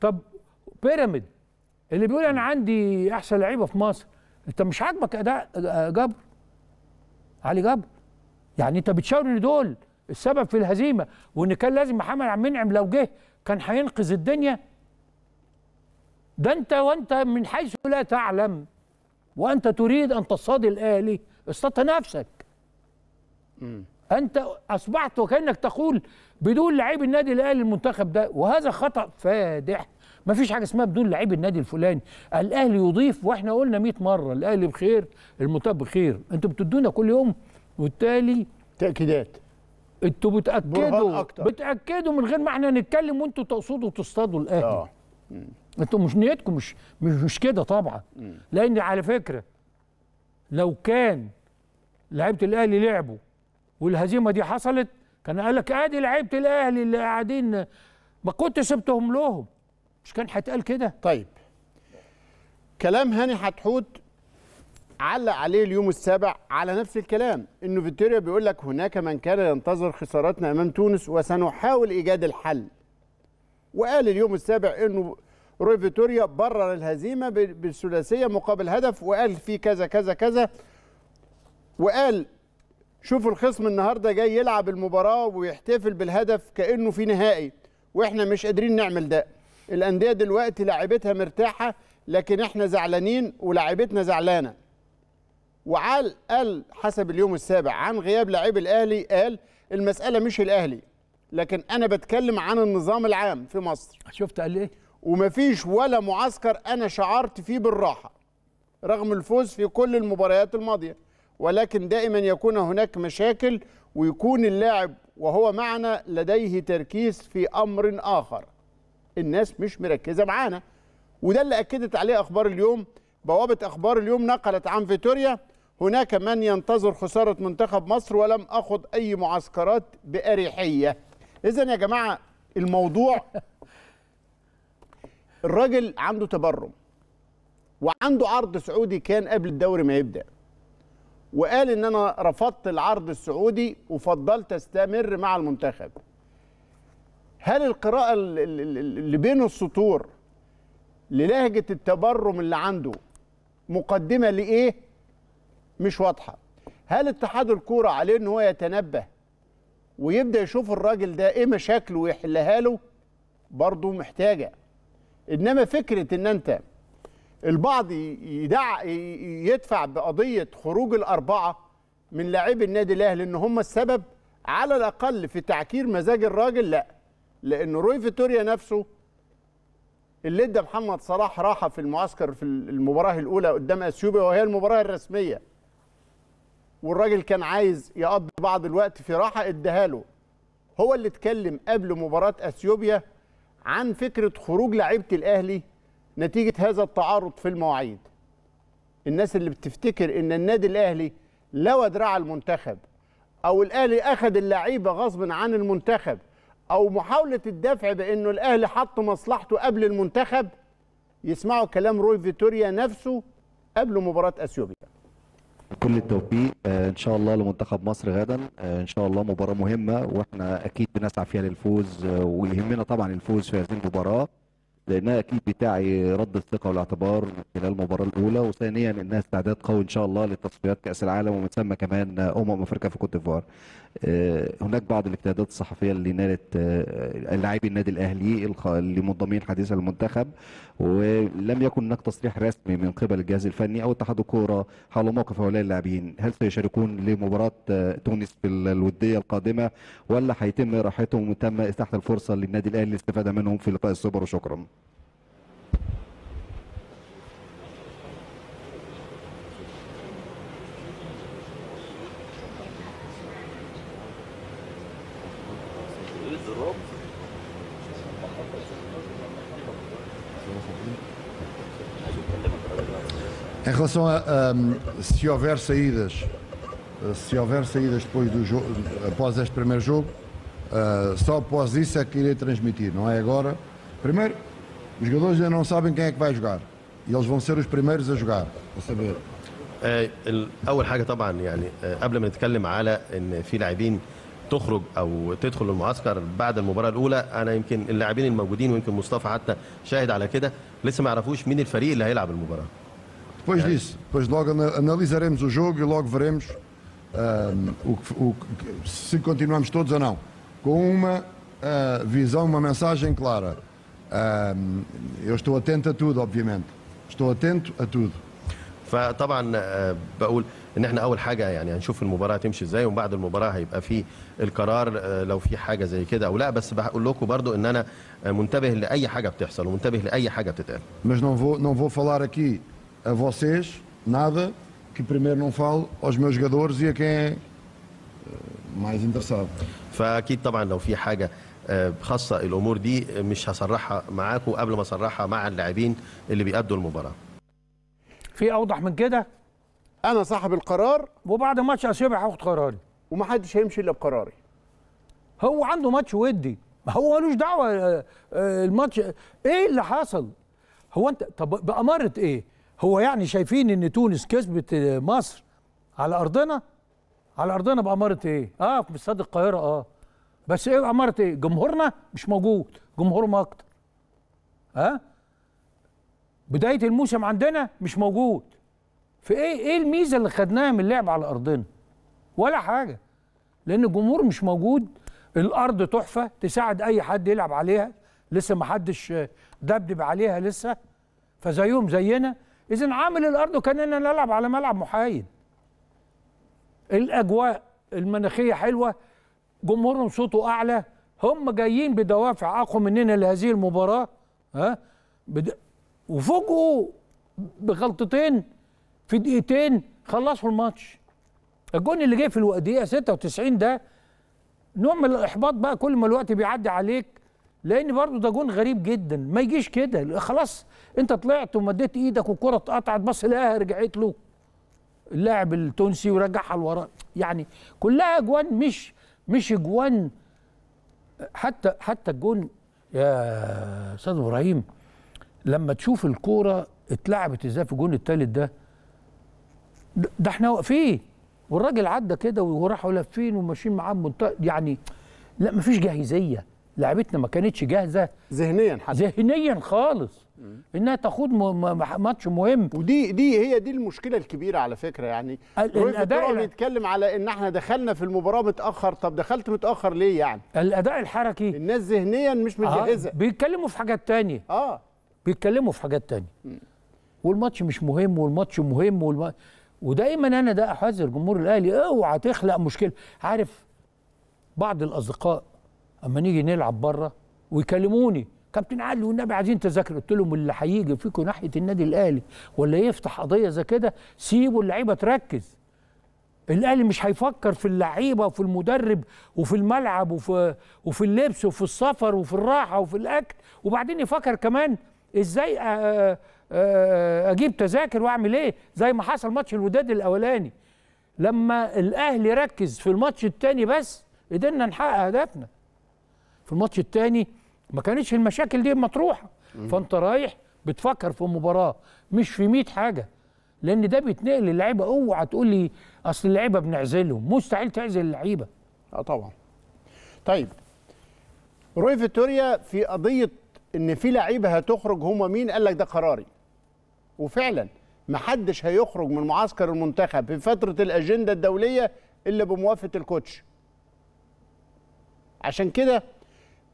طب بيراميد اللي بيقول أنا عندي أحسن لعيبة في مصر، أنت مش عاجبك أداء جبر علي جبر؟ يعني أنت بتشاور إن دول السبب في الهزيمة، وإن كان لازم محمد عبد المنعم لو جه كان هينقذ الدنيا. ده أنت وأنت من حيث لا تعلم وأنت تريد أن تصطدي الأهلي، اصطدت نفسك. أنت أصبحت وكأنك تقول بدون لعيب النادي الأهلي المنتخب ده، وهذا خطأ فادح. ما فيش حاجة اسمها بدون لعيب النادي الفلاني. الأهلي يضيف، وإحنا قلنا 100 مرة الأهلي بخير، المنتخب بخير. أنتوا بتدونا كل يوم وبالتالي تأكيدات. أنتوا بتأكدوا من غير ما إحنا نتكلم، وأنتوا تقصدوا تصطادوا الأهلي. أنتوا مش نيتكم مش كده طبعا. لأن على فكرة لو كان لعيبة الأهلي لعبوا والهزيمة دي حصلت كان قال لك أدي لعيبة الأهلي اللي قاعدين، ما كنت سبتهم لهم، مش كان هيتقال كده؟ طيب كلام هاني حتحوت علق عليه اليوم السابع على نفس الكلام، انه فيتوريا بيقول لك هناك من كان ينتظر خسارتنا امام تونس وسنحاول ايجاد الحل. وقال اليوم السابع انه روي فيتوريا برر الهزيمه بالثلاثيه مقابل هدف، وقال في كذا كذا كذا، وقال شوفوا الخصم النهارده جاي يلعب المباراه ويحتفل بالهدف كانه في نهائي، واحنا مش قادرين نعمل ده. الانديه دلوقتي لاعبتها مرتاحه لكن احنا زعلانين ولاعبتنا زعلانه. وعال قال حسب اليوم السابع عن غياب لاعب الاهلي، قال المساله مش الاهلي لكن انا بتكلم عن النظام العام في مصر. شفت قال ايه؟ ومفيش ولا معسكر انا شعرت فيه بالراحه رغم الفوز في كل المباريات الماضيه، ولكن دائما يكون هناك مشاكل ويكون اللاعب وهو معنا لديه تركيز في امر اخر، الناس مش مركزه معانا. وده اللي اكدت عليه اخبار اليوم. بوابه اخبار اليوم نقلت عن فيتوريا هناك من ينتظر خساره منتخب مصر ولم اخذ اي معسكرات باريحيه. اذا يا جماعه الموضوع الراجل عنده تبرم وعنده عرض سعودي كان قبل الدوري ما يبدا، وقال ان انا رفضت العرض السعودي وفضلت استمر مع المنتخب. هل القراءة اللي بين السطور للهجة التبرم اللي عنده مقدمة لإيه؟ مش واضحة. هل اتحاد الكورة عليه إن هو يتنبه ويبدأ يشوف الراجل ده إيه مشاكله ويحلها له؟ برضه محتاجة. إنما فكرة إن أنت البعض يدفع بقضية خروج الأربعة من لاعبي النادي الأهلي إن هم السبب على الأقل في تعكير مزاج الراجل، لأ. لأن روي فيتوريا نفسه اللي ادى محمد صلاح راحة في المعسكر في المباراة الأولى قدام أثيوبيا وهي المباراة الرسمية، والراجل كان عايز يقضي بعض الوقت في راحة اداها له. هو اللي اتكلم قبل مباراة أثيوبيا عن فكرة خروج لعيبة الأهلي نتيجة هذا التعارض في المواعيد. الناس اللي بتفتكر إن النادي الأهلي لو أدرع المنتخب أو الأهلي أخذ اللعيبة غصب عن المنتخب أو محاولة الدفع بأنه الأهلي حط مصلحته قبل المنتخب يسمعوا كلام روي فيتوريا نفسه قبل مباراة أثيوبيا. كل التوفيق إن شاء الله لمنتخب مصر غدا، إن شاء الله مباراة مهمة وإحنا أكيد بنسعى فيها للفوز، ويهمنا طبعا الفوز في هذه المباراة لأنها أكيد بتاعي رد الثقة والاعتبار خلال المباراة الأولى، وثانيا إنها استعداد قوي إن شاء الله لتصفيات كأس العالم ومن ثم كمان أفريقيا في كوت ديفوار. هناك بعض الاجتهادات الصحفية اللي نالت لاعبي النادي الأهلي اللي منضمين حديثا للمنتخب، ولم يكن هناك تصريح رسمي من قبل الجهاز الفني أو اتحاد الكورة حول موقف هؤلاء اللاعبين. هل سيشاركون لمباراة تونس في الودية القادمة ولا هيتم راحتهم وتم إتاحة الفرصة للنادي الأهلي للاستفادة منهم في لقاء السوبر؟ وشكرا. Em relação se houver saídas depois do jogo, após este primeiro jogo, Só após isso é que irei transmitir, não é agora. Primeiro, os jogadores ainda não sabem quem é que vai jogar e eles vão ser os primeiros a jogar, a saber. أول حاجة طبعا يعني قبل ما نتكلم على إن في لاعبين تخرج أو تدخل المعسكر بعد المباراة الأولى، أنا يمكن اللاعبين الموجودين ويمكن مصطفى حتى شاهد على كده لسه ما يعرفوش مين الفريق اللي هيلعب المباراة. Depois disso, depois logo analisaremos o jogo e logo veremos se continuamos todos ou não. Com uma visão, uma mensagem clara. Eu estou atento a tudo, obviamente. Estou atento a tudo. فطبعا بقول ان احنا اول حاجه يعني هنشوف المباراه تمشي ازاي، ومن بعد المباراه هيبقى في القرار لو في حاجه زي كده او لا، بس بقول لكم برضو ان انا منتبه لاي حاجه بتحصل ومنتبه لاي حاجه بتتقال. Mas não vou falar aqui a vocês nada que primeiro não falo aos meus jogadores e a quem mais interessado. فاكيد طبعا لو في حاجه خاصه الامور دي مش هصرحها معاكم قبل ما اصرحها مع اللاعبين اللي بيأدوا المباراه. في اوضح من كده؟ انا صاحب القرار، وبعد ماتش اشبع هاخد قراري، ومحدش هيمشي الا بقراري. هو عنده ماتش ودي، ما هو ملوش دعوه الماتش ايه اللي حصل. هو انت طب بأمارة ايه؟ هو يعني شايفين ان تونس كسبت مصر على ارضنا؟ على ارضنا بأمارة ايه؟ في استاد القاهره، بس ايه بأمارة ايه؟ جمهورنا مش موجود، جمهورهم اكتر. بداية الموسم عندنا مش موجود. في ايه الميزة اللي خدناها من اللعب على ارضنا؟ ولا حاجة، لان الجمهور مش موجود. الارض تحفة تساعد اي حد يلعب عليها، لسه ما حدش دبدب عليها لسه، فزيهم زينا. اذا عامل الارض كاننا نلعب على ملعب محايد. الاجواء المناخية حلوة، جمهورهم صوته اعلى، هم جايين بدوافع اقوى مننا لهذه المباراة. وفوجئوا بغلطتين في دقيقتين خلصوا الماتش. الجون اللي جه في الدقيقه 96 ده نوع من الاحباط بقى، كل ما الوقت بيعدي عليك، لان برضه ده جون غريب جدا، ما يجيش كده. خلاص انت طلعت ومديت ايدك والكره اتقطعت، بس لقاها رجعت له اللاعب التونسي ورجعها لورا. يعني كلها اجوان مش اجوان. حتى الجون يا استاذ ابراهيم، لما تشوف الكوره اتلعبت ازاي في الجون الثالث ده احنا واقفين والراجل عدى كده وراحوا لافين وماشيين معاه بمنتهى، يعني لا مفيش جاهزيه، لعبتنا ما كانتش جاهزه ذهنيا، حتى ذهنيا خالص انها تخوض ماتش مهم. ودي هي دي المشكله الكبيره على فكره. يعني الاداء بيتكلم على ان احنا دخلنا في المباراه متاخر. طب دخلت متاخر ليه؟ يعني الاداء الحركي، الناس ذهنيا مش متجهزه، بيتكلموا في حاجات ثانيه، بيتكلموا في حاجات تانية، والماتش مش مهم والماتش مهم ودايما انا ده احذر جمهور الاهلي، اوعى تخلق مشكله. عارف بعض الاصدقاء اما نيجي نلعب بره ويكلموني كابتن علي والنبي عايزين تذاكر، قلت لهم اللي هيجي فيكم ناحيه النادي الاهلي ولا يفتح قضيه زي كده سيبوا اللعيبه تركز. الاهلي مش هيفكر في اللعيبه وفي المدرب وفي الملعب وفي اللبس وفي السفر وفي الراحه وفي الاكل، وبعدين يفكر كمان ازاي اجيب تذاكر واعمل ايه، زي ما حصل ماتش الوداد الاولاني. لما الاهلي ركز في الماتش الثاني بس قدرنا نحقق هدفنا. في الماتش الثاني ما كانتش المشاكل دي مطروحه، فانت رايح بتفكر في المباراه مش في 100 حاجه، لان ده بيتنقل اللعيبه. اوعى تقول لي اصل اللعيبه بنعزلهم، مستحيل تعزل اللعيبه. طبعا. طيب روي فيتوريا في قضيه ان في لعيبه هتخرج، هم مين قال لك ده قراري؟ وفعلا محدش هيخرج من معسكر المنتخب في فتره الاجنده الدوليه الا بموافقه الكوتش. عشان كده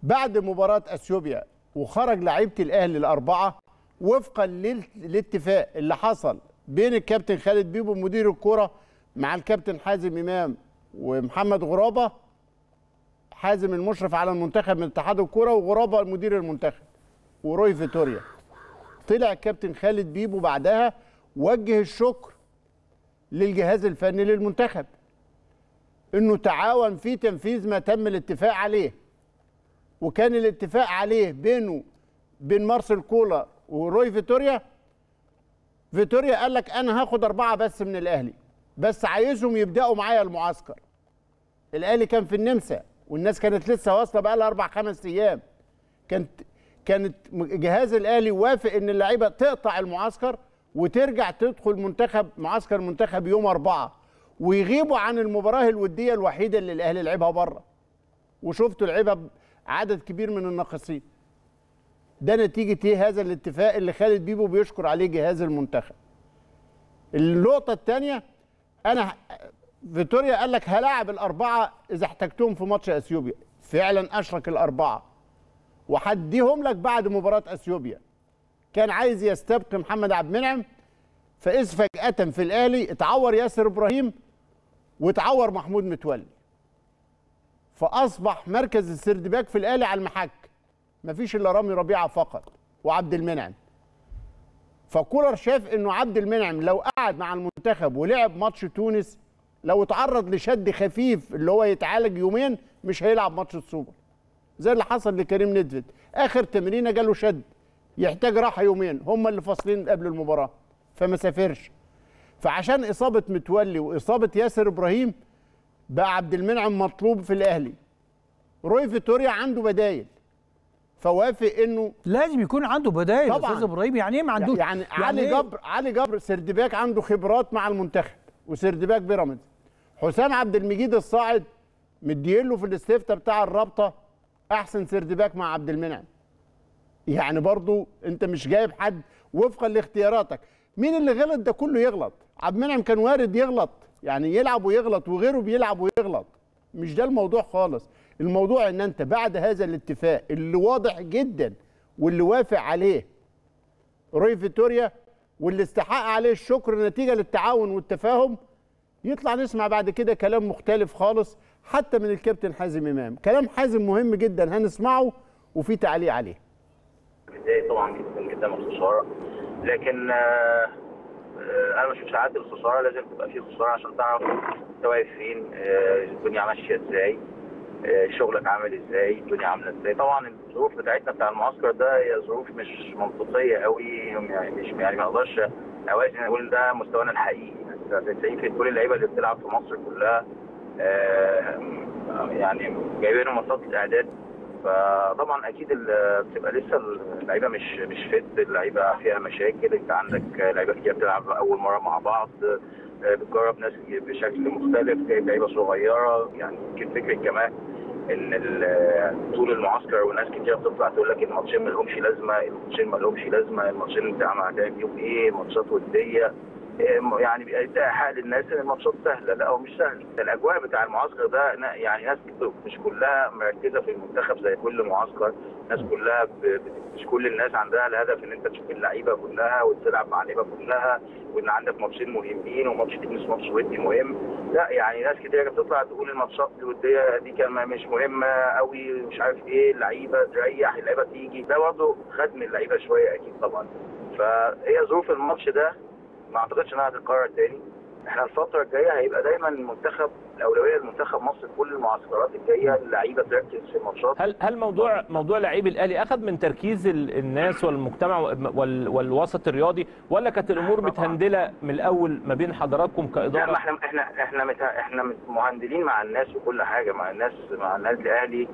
بعد مباراه اثيوبيا وخرج لعيبه الاهلي الاربعه وفقا للاتفاق اللي حصل بين الكابتن خالد بيبو مدير الكوره مع الكابتن حازم امام ومحمد غرابه، حازم المشرف على المنتخب من اتحاد الكوره وغرابه مدير المنتخب وروي فيتوريا. طلع الكابتن خالد بيبو بعدها وجه الشكر للجهاز الفني للمنتخب انه تعاون في تنفيذ ما تم الاتفاق عليه، وكان الاتفاق عليه بينه بين مارسيل كولر وروي فيتوريا. فيتوريا قال لك انا هاخد 4 بس من الاهلي، بس عايزهم يبداوا معايا المعسكر. الاهلي كان في النمسا، والناس كانت لسه واصله بقى لها 4-5 ايام. كانت جهاز الاهلي وافق ان اللعيبه تقطع المعسكر وترجع تدخل معسكر منتخب يوم 4، ويغيبوا عن المباراه الوديه الوحيده اللي الاهلي لعبها بره، وشفتوا لعبها عدد كبير من الناقصين. ده نتيجه ايه؟ هذا الاتفاق اللي خالد بيبو بيشكر عليه جهاز المنتخب. النقطه الثانيه، فيتوريا قال لك هلاعب الاربعه اذا احتجتهم في ماتش اثيوبيا. فعلا اشرك الاربعه وحديهم لك بعد مباراه اثيوبيا. كان عايز يستبقي محمد عبد المنعم، فاذ فجاه في الاهلي اتعور ياسر ابراهيم واتعور محمود متولي، فاصبح مركز السرد باك في الاهلي على المحك، مفيش الا رامي ربيعه فقط وعبد المنعم. فكولر شاف انه عبد المنعم لو قعد مع المنتخب ولعب ماتش تونس، لو اتعرض لشد خفيف اللي هو يتعالج يومين مش هيلعب ماتش السوبر، زي اللي حصل لكريم ندفيد اخر تمرينه جاله شد يحتاج راحه يومين، هم اللي فاصلين قبل المباراه فما سافرش. فعشان اصابه متولي واصابه ياسر ابراهيم بقى عبد المنعم مطلوب في الاهلي. روي فيتوريا عنده بدايل، فوافق انه لازم يكون عنده بدايل. طبعا استاذ ابراهيم، يعني ايه ما عندوش؟ يعني علي جبر سرد باك عنده خبرات مع المنتخب وسرد باك بيراميدز. حسام عبد المجيد الصاعد مديله في الاستفتاء بتاع الرابطه احسن سرد باك مع عبد المنعم. يعني برضو انت مش جايب حد وفقا لاختياراتك. مين اللي غلط؟ ده كله يغلط. عبد المنعم كان وارد يغلط، يعني يلعب ويغلط وغيره بيلعب ويغلط، مش ده الموضوع خالص. الموضوع ان انت بعد هذا الاتفاق اللي واضح جدا واللي وافق عليه روي فيتوريا واللي استحق عليه الشكر نتيجه للتعاون والتفاهم، يطلع نسمع بعد كده كلام مختلف خالص حتى من الكابتن حازم امام. كلام حازم مهم جدا هنسمعه وفي تعليق عليه. متضايق طبعا جدا جدا من الخساره، لكن انا ما بشوفش عدل الخساره، لازم تبقى في خساره عشان تعرف انت واقف فين، الدنيا ماشيه ازاي، شغلك عامل ازاي، الدنيا عامله ازاي. طبعا الظروف بتاعتنا بتاع المعسكر ده هي ظروف مش منطقيه قوي، يعني ما اقدرش اوازن اقول ده مستوانا الحقيقي. يعني في كل اللعيبه اللي بتلعب في مصر كلها يعني جايبينهم ماتشات الاعداد، فطبعا اكيد بتبقى لسه اللعيبه مش فت، اللعيبه فيها مشاكل، انت عندك لعيبه كتير بتلعب اول مره مع بعض، بتجرب ناس بشكل مختلف، جايب لعيبه صغيره. يعني يمكن فكره كمان ان طول المعسكر وناس كتير بتطلع تقول لك الماتشين ما لهمش لازمه، الماتشين ما لهمش لازمه، الماتشين انت هتعمل فيهم ايه، ماتشات وديه. يعني بيبقى حال الناس ان الماتشات سهله، لا هو مش سهل. الاجواء بتاع المعسكر ده يعني ناس مش كلها مركزه في المنتخب زي كل معسكر، ناس كلها مش كل الناس عندها الهدف ان انت تشوف اللعيبه كلها وتلعب مع اللعيبه كلها، وان عندك ماتشين مهمين وماتش تنس ماتش ودي مهم. لا يعني ناس كتير بتطلع تقول الماتشات الوديه دي كان مش مهمه قوي، مش عارف ايه، اللعيبه تريح، اللعيبه تيجي، ده برضه خدم اللعيبه شويه اكيد طبعا. فهي ظروف الماتش ده ما اعتقدش انها هتتكرر تاني. احنا الفتره الجايه هيبقى دايما المنتخب الاولويه لمنتخب مصر في كل المعسكرات الجايه، اللعيبه تركز في الماتشات. هل موضوع لعيب الاهلي اخذ من تركيز الناس والمجتمع والوسط الرياضي، ولا كانت الامور متهندله من الاول ما بين حضراتكم كاداره؟ لا، احنا مهندلين مع الناس وكل حاجه، مع الناس الاهلي،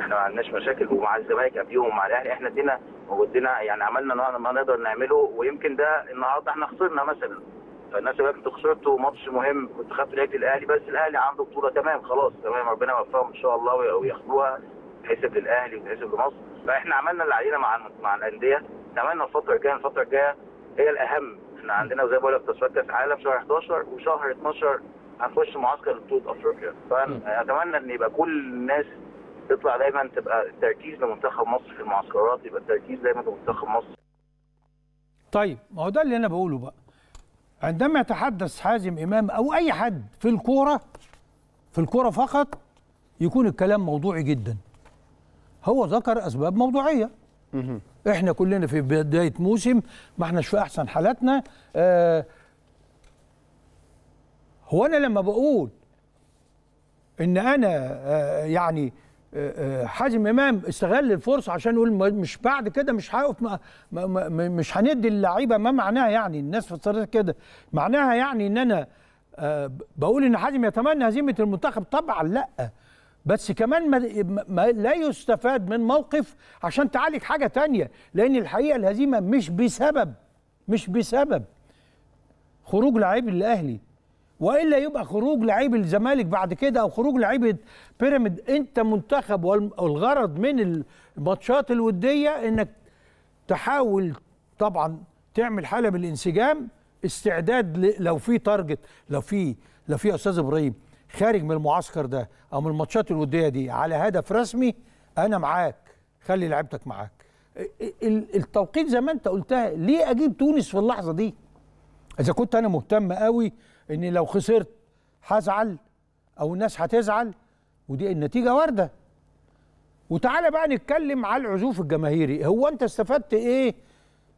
احنا ما عندناش مشاكل، ومع الزمالك قبليهم ومع الاهلي احنا ادينا يعني عملنا ما نقدر نعمله. ويمكن ده النهارده احنا خسرنا مثلا، فالناس بقى انتوا خسرتوا ماتش مهم، كنت خدتوا لعيبه الاهلي، بس الاهلي عنده بطوله، تمام خلاص تمام، ربنا يوفقهم ان شاء الله وياخدوها، تحسب للاهلي وتحسب لمصر. فاحنا عملنا اللي علينا مع الانديه، اتمنى الفتره الجايه هي الاهم. احنا عندنا زي ما بقول لك تصفيات كاس عالم شهر 11 وشهر 12 هنخش معسكر لبطوله افريقيا، فاتمنى ان يبقى كل الناس تطلع دايما تبقى التركيز لمنتخب مصر في المعسكرات، يبقى التركيز دايما لمنتخب مصر. طيب ما هو ده اللي انا بقوله بقى. عندما يتحدث حازم امام او اي حد في الكوره، في الكوره فقط، يكون الكلام موضوعي جدا. هو ذكر اسباب موضوعيه. احنا كلنا في بدايه موسم، ما احناش في احسن حالاتنا. هو انا لما بقول ان انا يعني حازم امام استغل الفرصه عشان يقول مش بعد كده مش هقف، مش هندي اللعيبه، ما معناها يعني الناس فسرت كده، معناها يعني ان انا بقول ان حازم يتمنى هزيمه المنتخب؟ طبعا لا، بس كمان لا يستفاد من موقف عشان تعالج حاجة تانية، لأن الحقيقة الهزيمة مش بسبب خروج لعيب الأهلي، وإلا يبقى خروج لعيب الزمالك بعد كده أو خروج لعيبة بيراميد. أنت منتخب، والغرض من الماتشات الودية إنك تحاول طبعا تعمل حالة بالانسجام، استعداد لو في تارجت، لو في يا أستاذ إبراهيم خارج من المعسكر ده او من الماتشات الوديه دي على هدف رسمي، انا معاك، خلي لعيبتك معاك. التوقيت زي ما انت قلتها، ليه اجيب تونس في اللحظه دي؟ اذا كنت انا مهتم قوي ان لو خسرت هزعل او الناس هتزعل، ودي النتيجه وارده. وتعالى بقى نتكلم على العزوف الجماهيري، هو انت استفدت ايه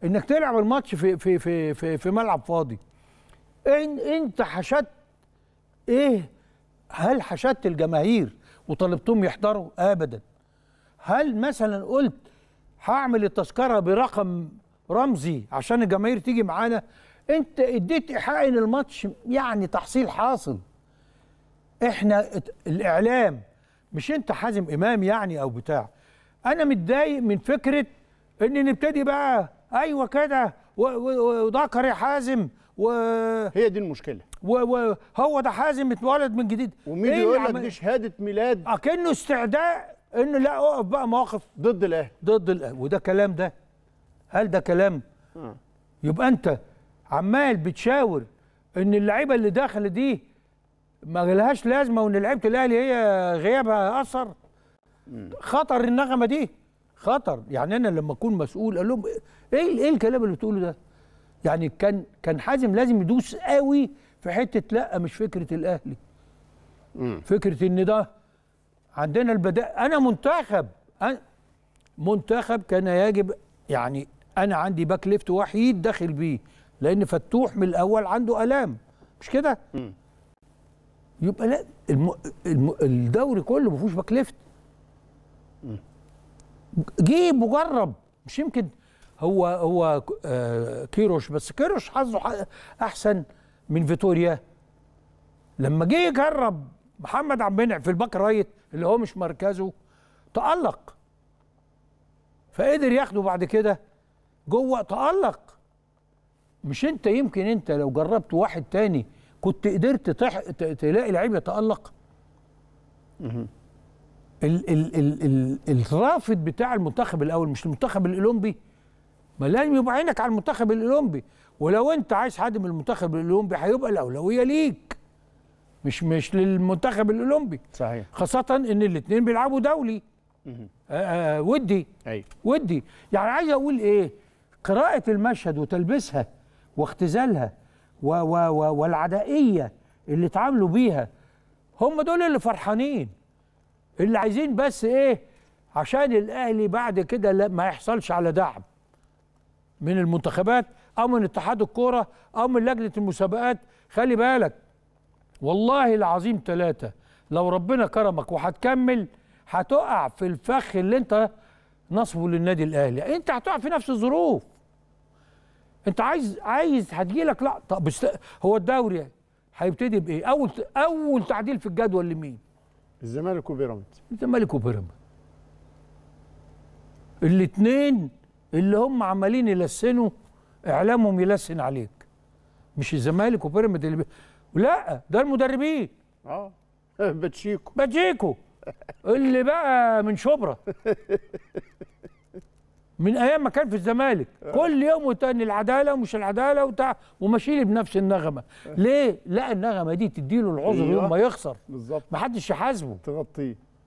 انك تلعب الماتش في في في في, في ملعب فاضي؟ انت حشدت ايه؟ هل حشدت الجماهير وطلبتهم يحضروا؟ ابدا. هل مثلا قلت هعمل التذكره برقم رمزي عشان الجماهير تيجي معانا؟ انت اديت ايحاء ان الماتش يعني تحصيل حاصل. احنا الاعلام، مش انت حازم امام يعني او بتاع. انا متضايق من فكره ان نبتدي بقى ايوه كده وذكر يا حازم، هي دي المشكله، وهو ده حازم متولد من جديد، ومين يقول لك دي شهاده ميلاد، اكنه استعداء انه لا اقف بقى مواقف ضد الاهلي وده كلام. ده هل ده كلام؟ يبقى انت عمال بتشاور ان اللعيبه اللي داخله دي ما لهاش لازمه، وان لعيبه الاهلي هي غيابها اثر. خطر النغمه دي، خطر. يعني انا لما اكون مسؤول اقول لهم ايه الكلام اللي بتقوله ده؟ يعني كان حازم لازم يدوس قوي في حته لا مش فكره الاهلي، فكره ان ده عندنا البداء، انا منتخب، كان يجب. يعني انا عندي باك ليفت وحيد داخل بيه، لان فتوح من الاول عنده الام، مش كده؟ يبقى لا، الدوري كله ما فيهوش باك ليفت. جيب وجرب، مش يمكن هو كيروش، بس كيروش حظه احسن من فيتوريا لما جه يجرب محمد عبد المنعم في الباك رايت اللي هو مش مركزه، تألق، فقدر ياخده بعد كده جوه، تألق. مش انت يمكن انت لو جربت واحد تاني كنت قدرت تلاقي لعيب يتألق؟ الرافد بتاع المنتخب الاول مش المنتخب الاولمبي، ما لازم يبقى عينك على المنتخب الاولمبي، ولو انت عايز حد من المنتخب الاولمبي هيبقى الاولويه ليك، مش للمنتخب الاولمبي. صحيح، خاصه ان الاثنين بيلعبوا دولي. ودي أي. ودي يعني عايز اقول ايه، قراءه المشهد وتلبيسها واختزالها والعدائيه اللي اتعاملوا بيها، هم دول اللي فرحانين، اللي عايزين بس ايه عشان الاهلي بعد كده ما يحصلش على دعم من المنتخبات او من اتحاد الكوره او من لجنه المسابقات. خلي بالك، والله العظيم ثلاثه لو ربنا كرمك وهتكمل هتقع في الفخ اللي انت نصبه للنادي الاهلي، انت هتقع في نفس الظروف. انت عايز هتجيلك لا. طب هو الدوري هيبتدي بايه؟ اول تعديل في الجدول لمين؟ الزمالك وبيراميدز. الزمالك وبيراميدز الاثنين اللي هم عمالين يلسنوا، اعلامهم يلسن عليك، مش الزمالك وبيراميدز اللي لا، ده المدربين. باتشيكو اللي بقى من شبرا من ايام ما كان في الزمالك، كل يوم وتاني العداله ومش العداله وماشيين بنفس النغمه. ليه؟ لا، النغمه دي تديله العذر يوم ما يخسر، بالظبط، محدش يحاسبه،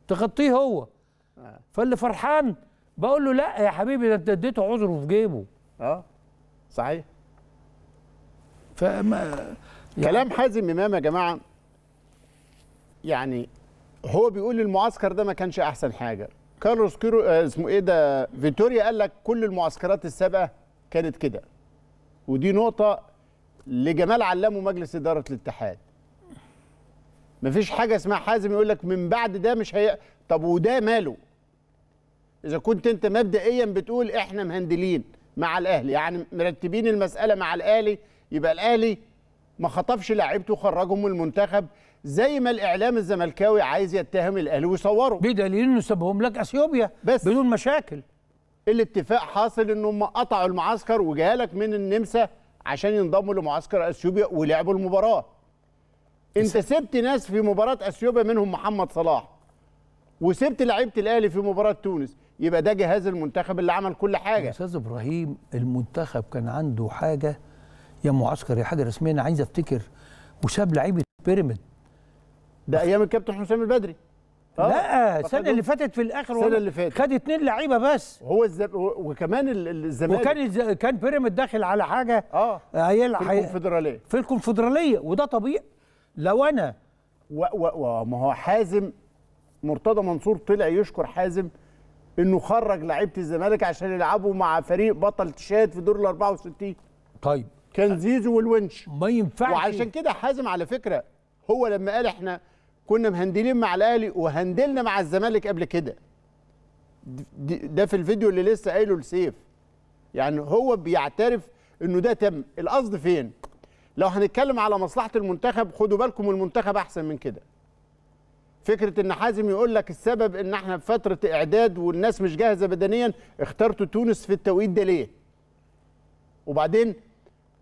تغطيه هو. فاللي فرحان بقول له لا يا حبيبي، ده انت اديته عذره في جيبه. صحيح. فما كلام حازم امام يا جماعه، يعني هو بيقول المعسكر ده ما كانش احسن حاجه. كارلوس كيرو اسمه ايه ده، فيتوريا، قال لك كل المعسكرات السابقه كانت كده، ودي نقطه لجمال علام ومجلس اداره الاتحاد. مفيش حاجه اسمها حازم يقول لك من بعد ده مش هي. طب وده ماله؟ إذا كنت أنت مبدئيا بتقول إحنا مهندلين مع الأهلي، يعني مرتبين المسألة مع الأهلي، يبقى الأهلي ما خطفش لاعيبته وخرجهم من المنتخب زي ما الاعلام الزملكاوي عايز يتهم الاهلي ويصوره، بدليل انه سابهم لك اثيوبيا بس بدون مشاكل. الاتفاق حاصل ان هم قطعوا المعسكر وجالك من النمسا عشان ينضموا لمعسكر اثيوبيا ولعبوا المباراه. انت سبت ناس في مباراه اثيوبيا منهم محمد صلاح، وسبت لعيبه الاهلي في مباراه تونس، يبقى ده جهاز المنتخب اللي عمل كل حاجه. استاذ ابراهيم، المنتخب كان عنده حاجه يا معسكر يا حاجه رسميه، انا عايز افتكر، وساب لعيبه بيراميدز ده ايام الكابتن حسام البدري. لا السنه اللي فاتت في الاخر، السنه اللي فاتت خد 2 لعيبه بس، هو وكمان الزمالك، وكان بيراميدز داخل على حاجه هيلعب في الكونفدراليه وده طبيعي. لو انا ما هو حازم مرتضى منصور طلع يشكر حازم انه خرج لعيبه الزمالك عشان يلعبوا مع فريق بطل تشاد في دور ال 64. طيب كان زيزو والونش، ما ينفعش. وعشان كده حازم على فكره هو لما قال احنا كنا مهندلين مع الاهلي وهندلنا مع الزمالك قبل كده، ده في الفيديو اللي لسه قايله لسيف، يعني هو بيعترف انه ده تم. القصد فين؟ لو هنتكلم على مصلحه المنتخب، خدوا بالكم المنتخب احسن من كده. فكره ان حازم يقول لك السبب ان احنا في فتره اعداد والناس مش جاهزه بدنيا اخترتوا تونس في التوقيت ده ليه؟ وبعدين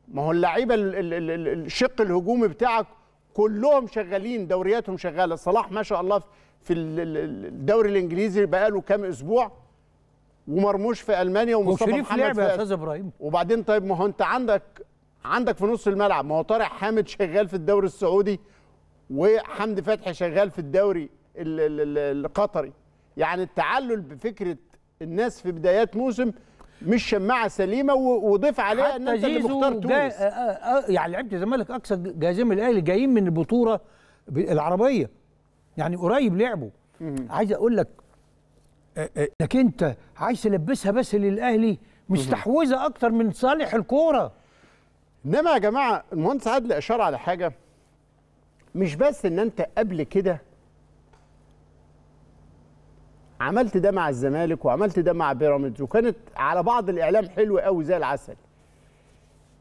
ما هو اللعيبه الشق الهجومي بتاعك كلهم شغالين، دورياتهم شغاله. صلاح ما شاء الله في الدوري الانجليزي بقاله كام اسبوع، ومرموش في المانيا، ومصطفى عبده وشريف لعبه يا استاذ ابراهيم. وبعدين طيب ما هو انت عندك في نص الملعب، ما هو طارق حامد شغال في الدوري السعودي، وحمدي فتحي شغال في الدوري القطري. يعني التعلل بفكره الناس في بدايات موسم مش شماعه سليمه، وضيف عليها ان انت اللي مختار تونس. يعني لعيبه الزمالك اكثر جايزين من الاهلي، جايين من البطوله العربيه، يعني قريب لعبوا. عايز اقول لك انك انت عايز تلبسها بس للاهلي، مستحوذه اكتر من صالح الكوره. انما يا جماعه المهندس عادل اشار على حاجه، مش بس ان انت قبل كده عملت ده مع الزمالك وعملت ده مع بيراميدز، وكانت على بعض الاعلام حلوه قوي زي العسل،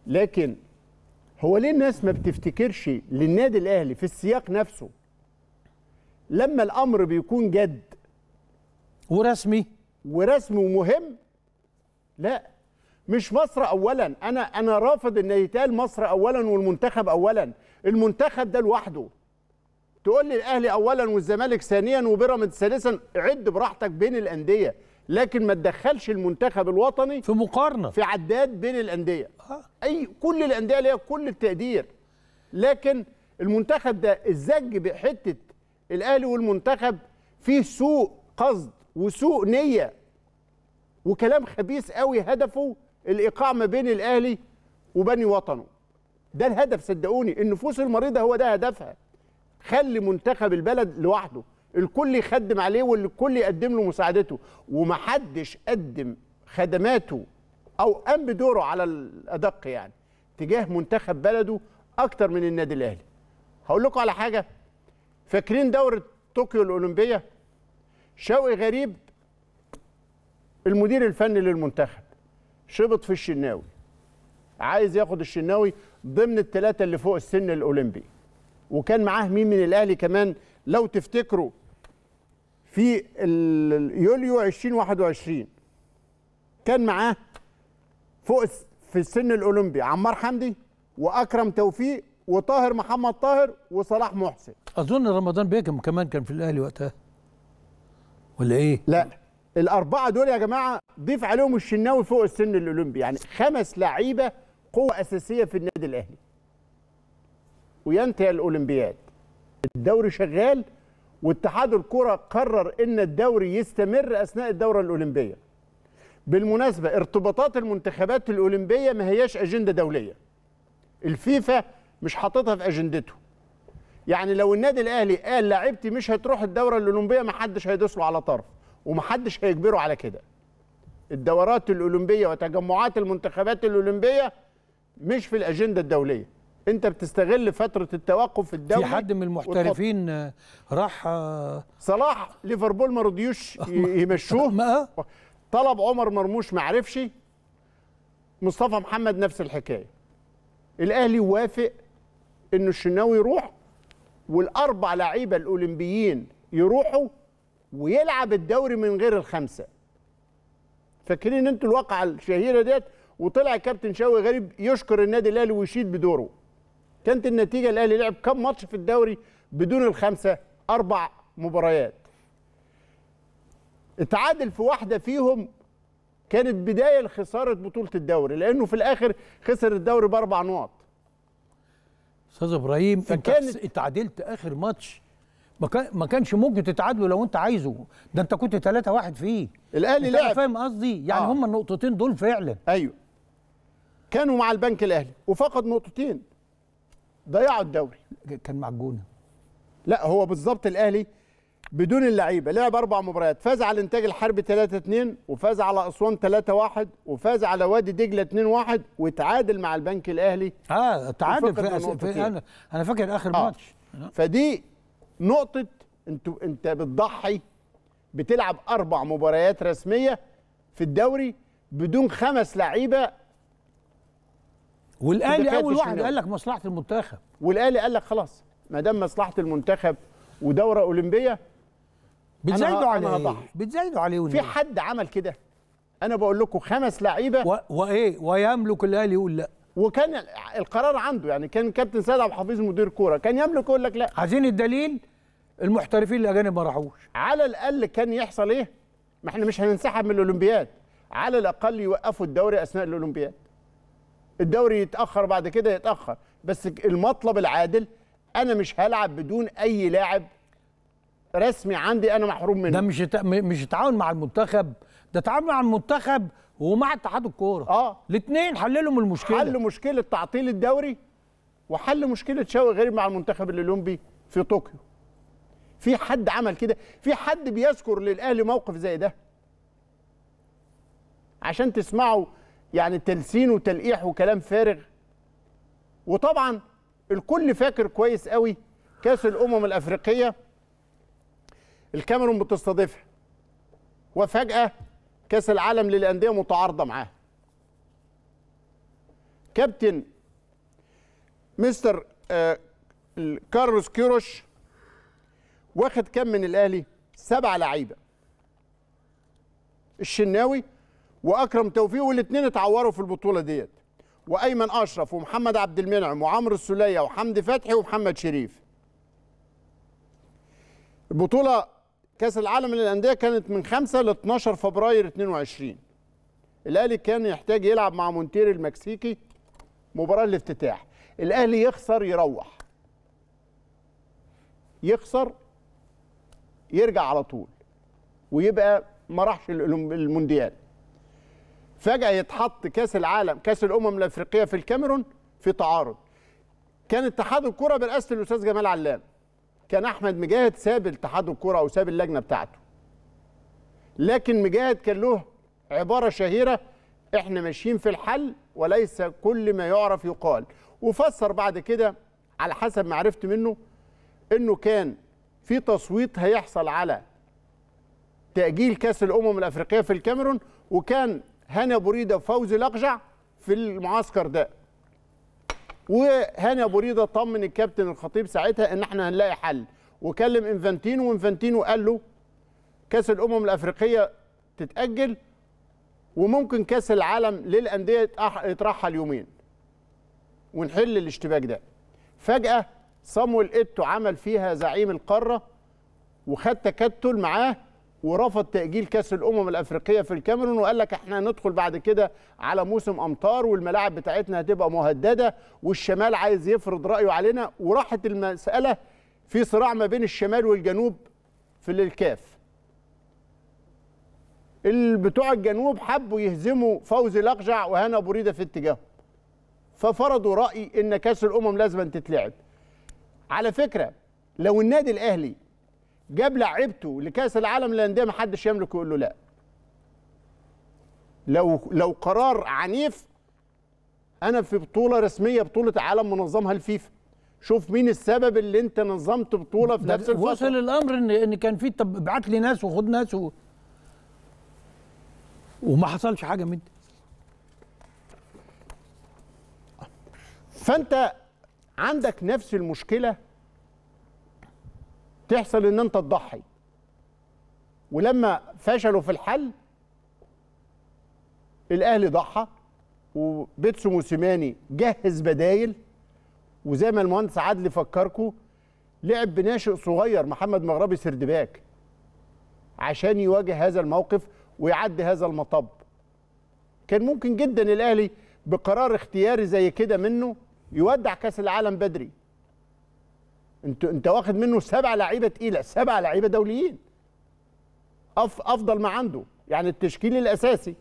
لكن هو ليه الناس ما بتفتكرش للنادي الاهلي في السياق نفسه لما الامر بيكون جد ورسمي ومهم؟ لا، مش مصر اولا. انا رافض ان يتقال مصر اولا والمنتخب اولا. المنتخب ده لوحده، تقول لي الاهلي اولا والزمالك ثانيا وبيراميدز ثالثا، عد براحتك بين الانديه، لكن ما تدخلش المنتخب الوطني في مقارنه، في عداد بين الانديه. اي كل الانديه ليها كل التقدير، لكن المنتخب ده الزج بحته الاهلي والمنتخب فيه سوء قصد وسوء نيه وكلام خبيث قوي، هدفه الايقاع ما بين الاهلي وبني وطنه. ده الهدف، صدقوني. النفوس المريضه هو ده هدفها. خلي منتخب البلد لوحده، الكل يخدم عليه والكل يقدم له مساعدته، ومحدش قدم خدماته او قام بدوره على الادق يعني تجاه منتخب بلده اكتر من النادي الاهلي. هقول لكم على حاجه، فاكرين دوره طوكيو الاولمبيه؟ شوقي غريب المدير الفني للمنتخب شبط في الشناوي، عايز ياخد الشناوي ضمن ال3 اللي فوق السن الاولمبي، وكان معاه مين من الاهلي كمان لو تفتكروا في يوليو 2021؟ كان معاه فوق في السن الاولمبي عمار حمدي واكرم توفيق وطاهر محمد طاهر وصلاح محسن. اظن رمضان بيكم كمان كان في الاهلي وقتها ولا ايه؟ لا، الاربعه دول يا جماعه ضيف عليهم الشناوي فوق السن الاولمبي، يعني 5 لعيبه قوه اساسيه في النادي الاهلي. وينتهي الاولمبياد، الدوري شغال، واتحاد الكره قرر ان الدوري يستمر اثناء الدوره الاولمبيه. بالمناسبه ارتباطات المنتخبات الاولمبيه ما هياش اجنده دوليه، الفيفا مش حاططها في اجندته. يعني لو النادي الاهلي قال لاعيبتي مش هتروح الدوره الاولمبيه، ما حدش هيدوس له على طرف ومحدش هيجبره على كده. الدورات الاولمبيه وتجمعات المنتخبات الاولمبيه مش في الاجنده الدوليه، انت بتستغل فتره التوقف في الدوري. في حد من المحترفين راح صلاح ليفربول ما رضيوش يمشوه، طلب عمر مرموش ما عرفش، مصطفى محمد نفس الحكايه. الاهلي وافق انه الشناوي يروح والاربع لعيبه الاولمبيين يروحوا ويلعب الدوري من غير الخمسه. فاكرين انتوا الواقعه الشهيره ديت؟ وطلع كابتن شوقي غريب يشكر النادي الاهلي ويشيد بدوره. كانت النتيجه الاهلي لعب كم ماتش في الدوري بدون الخمسه؟ 4 مباريات. اتعادل في واحده فيهم كانت بدايه لخساره بطوله الدوري، لانه في الاخر خسر الدوري ب4 نقط. استاذ ابراهيم فكانت انت اتعادلت اخر ماتش، ما كانش ممكن تتعادله لو انت عايزه، ده انت كنت 3-1 فيه. الاهلي لعب، فاهم قصدي؟ يعني هم النقطتين دول فعلا ايوه كانوا مع البنك الاهلي وفقد نقطتين، ضيعوا الدوري. كان مع الجونه. لا هو بالظبط الاهلي بدون اللعيبه لعب 4 مباريات، فاز على الانتاج الحربي 3-2، وفاز على اسوان 3-1، وفاز على وادي دجله 2-1، وتعادل مع البنك الاهلي. تعادل في انا فاكر اخر ماتش. فدي نقطه، انت بتضحي، بتلعب 4 مباريات رسميه في الدوري بدون 5 لعيبه، والاهلي اول واحد قال لك مصلحه المنتخب، والاهلي قال لك خلاص ما دام مصلحه المنتخب ودوره اولمبيه بتزايدوا عليه، بتزايدوا عليه. في حد عمل كده؟ انا بقول لكم 5 لعيبه وايه ويملك الاهلي يقول لا، وكان القرار عنده. يعني كان كابتن سيد عبد الحفيظ مدير كوره كان يملك يقول لك لا. عايزين الدليل، المحترفين الاجانب ما راحوش. على الاقل كان يحصل ايه؟ ما احنا مش هننسحب من الاولمبياد، على الاقل يوقفوا الدوري اثناء الاولمبياد. الدوري يتاخر بعد كده يتاخر، بس المطلب العادل انا مش هلعب بدون اي لاعب رسمي عندي انا محروم منه. ده مش تعاون مع المنتخب، ده تعاون مع المنتخب ومع اتحاد الكوره. الاثنين حللهم المشكله، حلوا مشكله تعطيل الدوري وحل مشكله شوقي غريب مع المنتخب الاولمبي في طوكيو. في حد عمل كده؟ في حد بيذكر للاهلي موقف زي ده؟ عشان تسمعوا يعني تلسين وتلقيح وكلام فارغ. وطبعا الكل فاكر كويس قوي كاس الامم الافريقيه، الكاميرون بتستضيفها وفجاه كاس العالم للانديه متعارضه معاها. كابتن مستر كارلوس كيروش واخد كام من الاهلي؟ 7 لعيبه، الشناوي واكرم توفيق، والاثنين اتعوروا في البطوله ديت، وايمن اشرف ومحمد عبد المنعم وعمرو السوليه وحمدي فتحي ومحمد شريف. البطوله كاس العالم للانديه كانت من 5 ل 12 فبراير 22. الاهلي كان يحتاج يلعب مع مونتيري المكسيكي مباراه الافتتاح. الاهلي يخسر يروح، يخسر يرجع على طول، ويبقى ما راحش المونديال. فجأة يتحط كأس العالم، كأس الأمم الأفريقية في الكاميرون في تعارض. كان اتحاد الكرة برئاسة الأستاذ جمال علام. كان أحمد مجاهد ساب اتحاد الكرة أو ساب اللجنة بتاعته. لكن مجاهد كان له عبارة شهيرة: إحنا ماشيين في الحل وليس كل ما يعرف يقال. وفسر بعد كده على حسب ما عرفت منه إنه كان في تصويت هيحصل على تأجيل كأس الأمم الأفريقية في الكاميرون، وكان هاني ابو ريده وفوزي الاقجع في المعسكر ده. وهاني ابو ريده طمن الكابتن الخطيب ساعتها ان احنا هنلاقي حل، وكلم انفانتينو، وانفانتينو قال له كاس الامم الافريقيه تتاجل وممكن كاس العالم للانديه يترحل يومين ونحل الاشتباك ده. فجاه صامويل ايتو عمل فيها زعيم القاره وخد تكتل معاه ورفض تأجيل كأس الأمم الأفريقية في الكاميرون، وقال لك احنا هندخل بعد كده على موسم أمطار والملاعب بتاعتنا هتبقى مهددة، والشمال عايز يفرض رأيه علينا. وراحت المسألة في صراع ما بين الشمال والجنوب في الكاف. بتوع الجنوب حبوا يهزموا فوزي الأقجع وهنا أبو ريدة في اتجاههم، ففرضوا رأي إن كأس الأمم لازم تتلعب. على فكرة لو النادي الأهلي جاب لعيبته لكاس العالم للانديه محدش يملك يقول له لا. لو قرار عنيف، انا في بطوله رسميه، بطوله عالم منظمها الفيفا، شوف مين السبب اللي انت نظمت بطوله في نفس الفتره. وصل الامر ان كان في طب ابعت لي ناس وخد ناس وما حصلش حاجه من دي. فانت عندك نفس المشكلة تحصل ان انت تضحي، ولما فشلوا في الحل الاهلي ضحى وبيتسو موسيماني جهز بدايل، وزي ما المهندس عادل فكركم لعب بناشئ صغير محمد مغربي سردباك عشان يواجه هذا الموقف ويعدي هذا المطب. كان ممكن جدا الاهلي بقرار اختياري زي كده منه يودع كاس العالم بدري. انت واخد منه 7 لعيبه تقيله، 7 لعيبه دوليين افضل ما عنده، يعني التشكيل الاساسي.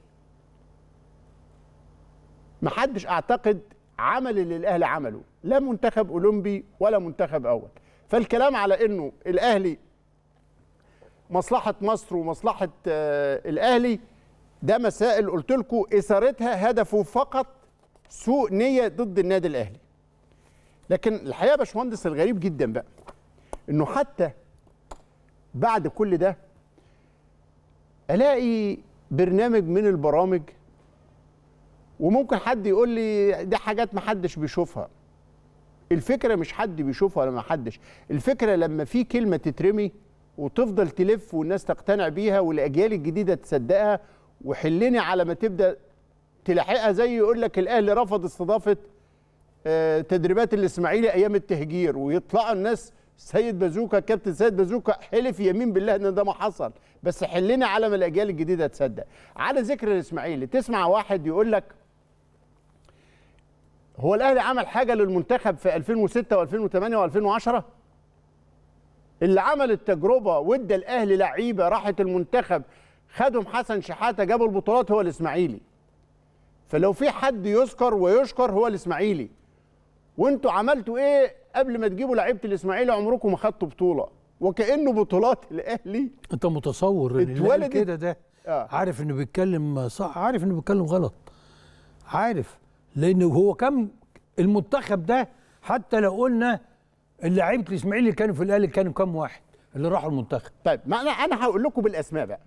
محدش اعتقد عمل اللي الاهلي عمله، لا منتخب اولمبي ولا منتخب اول. فالكلام على انه الاهلي مصلحه مصر ومصلحه الاهلي، ده مسائل قلت لكم اثارتها هدفه فقط سوء نيه ضد النادي الاهلي. لكن الحقيقه يا باشمهندس الغريب جدا بقى انه حتى بعد كل ده الاقي برنامج من البرامج، وممكن حد يقول لي دي حاجات ما حدش بيشوفها. الفكره مش حد بيشوفها ولا ما حدش، الفكره لما في كلمه تترمي وتفضل تلف والناس تقتنع بيها والاجيال الجديده تصدقها، وحلني على ما تبدا تلاحقها. زي يقول لك الاهلي رفض استضافه تدريبات الاسماعيلي ايام التهجير، ويطلعوا الناس سيد بازوكا، كابتن سيد بازوكا حلف يمين بالله ان ده ما حصل، بس حلنا على ما الاجيال الجديده تصدق. على ذكر الاسماعيلي، تسمع واحد يقول لك هو الاهلي عمل حاجه للمنتخب في 2006 و2008 و2010؟ اللي عمل التجربه وادى الاهلي لعيبه راحت المنتخب خدهم حسن شحاته جابوا البطولات هو الاسماعيلي. فلو في حد يذكر ويشكر هو الاسماعيلي. وانتوا عملتوا ايه قبل ما تجيبوا لعيبه الاسماعيلي؟ عمركم ما خدتوا بطوله، وكانه بطولات الاهلي. انت متصور ان اللي كده ده عارف انه بيتكلم صح، عارف انه بيتكلم غلط، عارف، لان هو كان المنتخب ده حتى لو قلنا اللعيبه الاسماعيلي اللي كانوا في الاهلي كانوا كام واحد اللي راحوا المنتخب. طيب ما انا هقول لكم بالاسماء بقى،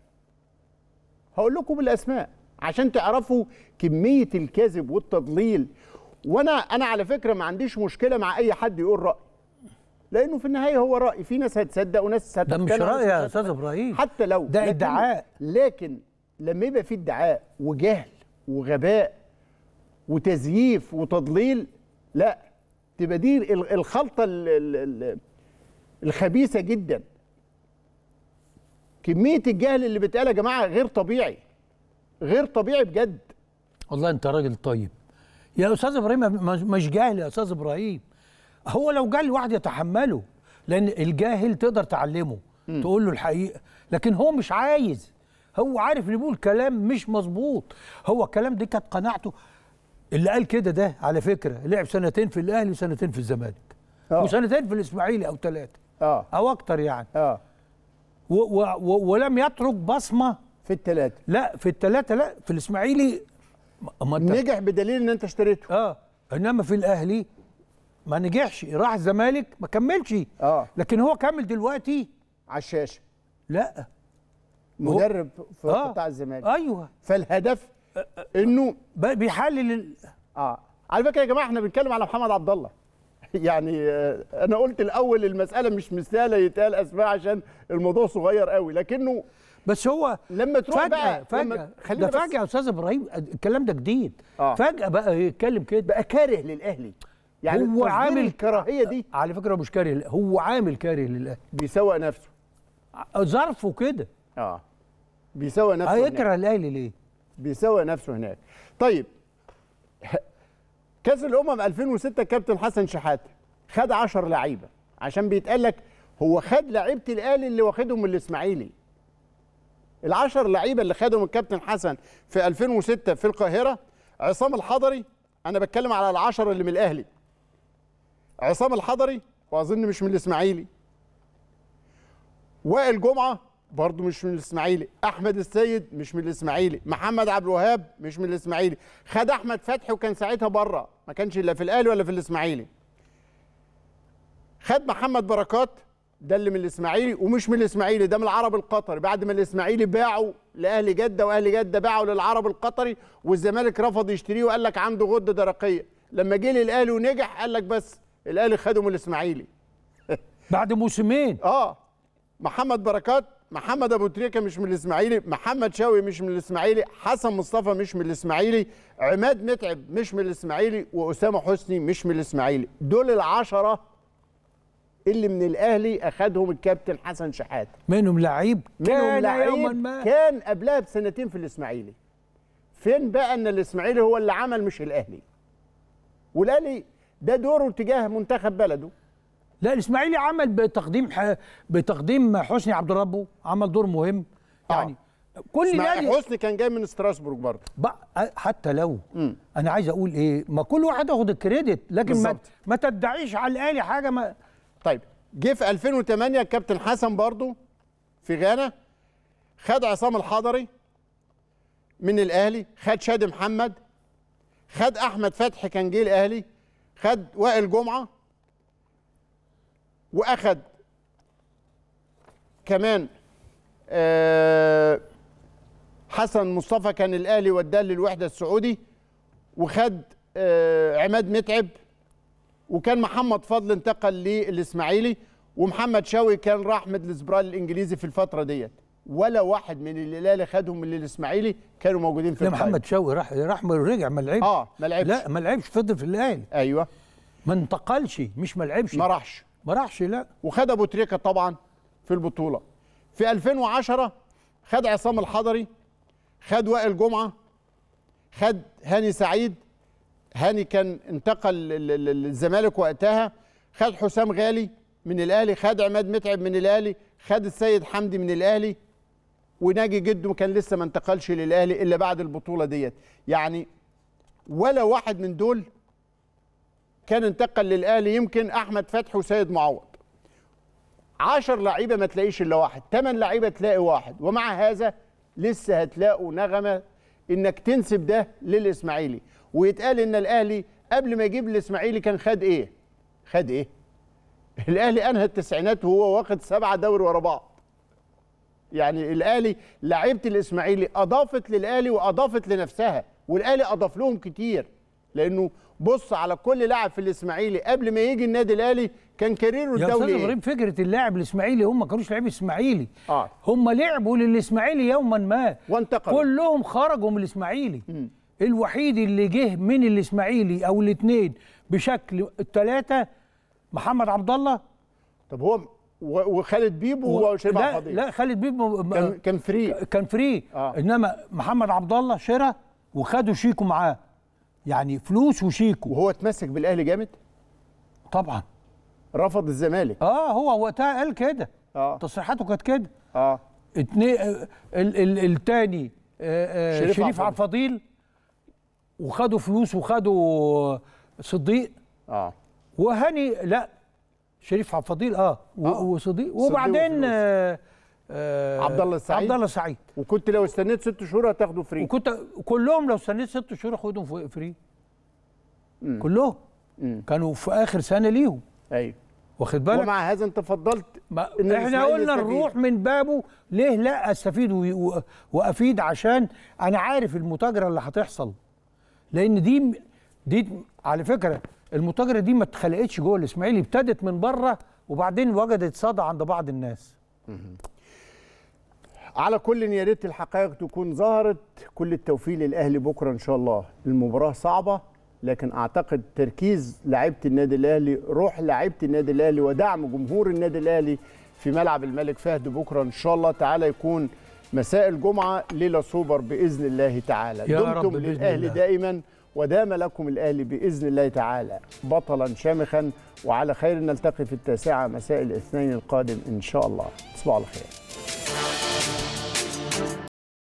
هقول لكم بالاسماء عشان تعرفوا كميه الكذب والتضليل. وانا على فكره ما عنديش مشكله مع اي حد يقول راي، لانه في النهايه هو راي، في ناس هتصدق وناس هتتكلم. ده مش راي يا استاذ ابراهيم، حتى لو ده ادعاء. لكن لما يبقى في ادعاء وجهل وغباء وتزييف وتضليل، لا تبقى دي الخلطه الخبيثه جدا. كميه الجهل اللي بيتقال يا جماعه غير طبيعي، غير طبيعي بجد. والله انت راجل طيب يا استاذ ابراهيم، مش جاهل يا استاذ ابراهيم. هو لو جاهل الواحد يتحمله، لان الجاهل تقدر تعلمه تقول له الحقيقه، لكن هو مش عايز، هو عارف ان بيقول كلام مش مظبوط، هو الكلام دي كانت قناعته. اللي قال كده ده على فكره لعب 2 سنين في الاهلي و2 سنين في الزمالك و2 سنين في الاسماعيلي او 3 او اكتر يعني ولم يترك بصمه في ال3، لا في ال3، لا في الاسماعيلي نجح بدليل ان انت اشتريته، انما في الاهلي ما نجحش، راح الزمالك ما كملش، لكن هو كمل دلوقتي على الشاشه، لا مدرب في قطاع الزمالك. ايوه، فالهدف انه بيحلل على فكره يا جماعه احنا بنتكلم على محمد عبد الله يعني انا قلت الاول المساله مش مساله يتقال اسماء عشان الموضوع صغير قوي، لكنه بس هو لما تروح بقى فجأة ده فجأة يا استاذ ابراهيم الكلام ده جديد، فجأة بقى يتكلم كده، بقى كاره للاهلي، يعني هو عامل الكراهيه دي. على فكره مش كاره، هو عامل كاره للاهلي، بيسوق نفسه، ظرفه كده بيسوق نفسه. هيكره الاهلي ليه؟ بيسوق نفسه هناك. طيب كاس الامم 2006 كابتن حسن شحاته خد 10 لعيبه عشان بيتقال لك هو خد لعيبه الاهلي اللي واخدهم من الاسماعيلي. ال10 لعيبه اللي خدهم الكابتن حسن في 2006 في القاهره، عصام الحضري، انا بتكلم على ال10 اللي من الاهلي، عصام الحضري واظن مش من الاسماعيلي، وائل جمعه برضه مش من الاسماعيلي، احمد السيد مش من الاسماعيلي، محمد عبد الوهاب مش من الاسماعيلي، خد احمد فتحي وكان ساعتها بره، ما كانش لا في الاهلي ولا في الاسماعيلي، خد محمد بركات، ده اللي من الاسماعيلي ومش من الاسماعيلي، ده من العرب القطري بعد ما الاسماعيلي باعوا لاهل جده، واهل جده باعوا للعرب القطري، والزمالك رفض يشتريه وقال لك عنده غده درقيه، لما جه للاهلي ونجح قال لك بس الاهلي خده من الاسماعيلي بعد موسمين. محمد بركات، محمد ابو تريكه مش من الاسماعيلي، محمد شوقي مش من الاسماعيلي، حسن مصطفى مش من الاسماعيلي، عماد متعب مش من الاسماعيلي، واسامه حسني مش من الاسماعيلي. دول العشرة اللي من الاهلي اخذهم الكابتن حسن شحات. منهم لعيب كان قبلها بسنتين في الاسماعيلي. فين بقى ان الاسماعيلي هو اللي عمل مش الاهلي. والاهلي ده دوره تجاه منتخب بلده. لا الاسماعيلي عمل بتقديم حسني عبد ربه، عمل دور مهم يعني. كل نادي حسني كان جاي من ستراسبورج برضه حتى لو انا عايز اقول ايه، ما كل واحد ياخد الكريدت، لكن ما تدعيش على الاهلي حاجه. ما طيب جه في 2008 الكابتن حسن برضه في غانا، خد عصام الحضري من الاهلي، خد شادي محمد، خد احمد فتحي كان جه الاهلي، خد وائل جمعه، واخد كمان حسن مصطفى كان الاهلي وداه للوحده السعودي، وخد عماد متعب، وكان محمد فضل انتقل للاسماعيلي، ومحمد شوقي كان راح ميدلزبرا للانجليزي في الفتره ديت. ولا واحد من الاهلي خدهم من الاسماعيلي كانوا موجودين في الاسماعيلي. محمد شوقي راح ورجع ما لعبش. ما لعبش، لا ما لعبش، فضل في الاهلي. ايوه ما انتقلش، مش ما لعبش، ما راحش لا. وخد ابو تريكه طبعا في البطوله. في 2010 خد عصام الحضري، خد وائل جمعه، خد هاني سعيد، هاني كان انتقل للزمالك وقتها، خد حسام غالي من الاهلي، خد عماد متعب من الاهلي، خد السيد حمدي من الاهلي، وناجي جده كان لسه ما انتقلش للاهلي الا بعد البطوله ديت. يعني ولا واحد من دول كان انتقل للاهلي، يمكن احمد فتحي وسيد معوض. 10 لعيبه ما تلاقيش الا واحد، 8 لعيبه تلاقي واحد، ومع هذا لسه هتلاقوا نغمه انك تنسب ده للاسماعيلي، ويتقال ان الاهلي قبل ما يجيب الاسماعيلي كان خد ايه؟ خد ايه؟ الاهلي انهى التسعينات وهو واخد 7 دوري ورا بعض. يعني الاهلي لعيبه الاسماعيلي اضافت للاهلي واضافت لنفسها، والاهلي اضاف لهم كتير، لانه بص على كل لاعب في الاسماعيلي قبل ما يجي النادي الاهلي كان كاريره الدولي. يا استاذ ابراهيم فكره اللاعب الاسماعيلي، هم ما كانوش لعيبه اسماعيلي، هم لعبوا للاسماعيلي يوما ما وانتقلوا، كلهم خرجوا من الاسماعيلي. الوحيد اللي جه من الاسماعيلي او الاثنين بشكل الثلاثه محمد عبد الله. طب هو وخالد بيبو وشريف محمد. لا خالد بيبو كان فري، انما محمد عبد الله شرى وخدوا شيكو معاه، يعني فلوس وشيكو. وهو اتمسك بالاهلي جامد؟ طبعا رفض الزمالك. هو وقتها قال كده، تصريحاته كانت كده. الثاني شريف عبد الفضيل، وخدوا فلوس وخدوا صديق. وهاني، لا شريف عبد الفضيل وصديق، وبعدين عبد الله السعيد. وكنت لو استنيت 6 شهور هتاخده فري، وكنت كلهم لو استنيت 6 شهور هاخدهم فري كلهم. كانوا في اخر سنه ليهم. ايوه واخد بالك. ومع هذا انت فضلت إن احنا قلنا نروح من بابه، ليه لا استفيد وافيد، عشان انا عارف المتاجره اللي هتحصل، لان دي على فكره المتاجره دي ما اتخلقتش جوه الاسماعيلي، ابتدت من بره وبعدين وجدت صدى عند بعض الناس. على كل يا ريت الحقائق تكون ظهرت. كل التوفيق للاهلي بكره ان شاء الله. المباراه صعبه، لكن اعتقد تركيز لاعيبه النادي الاهلي، روح لاعيبه النادي الاهلي، ودعم جمهور النادي الاهلي في ملعب الملك فهد بكره ان شاء الله تعالى يكون مساء الجمعه، ليله سوبر باذن الله تعالى. دمتم للاهلي دائما، ودام لكم الاهلي باذن الله تعالى بطلا شامخا، وعلى خير نلتقي في 9 مساء الاثنين القادم ان شاء الله. تصبحوا على خير.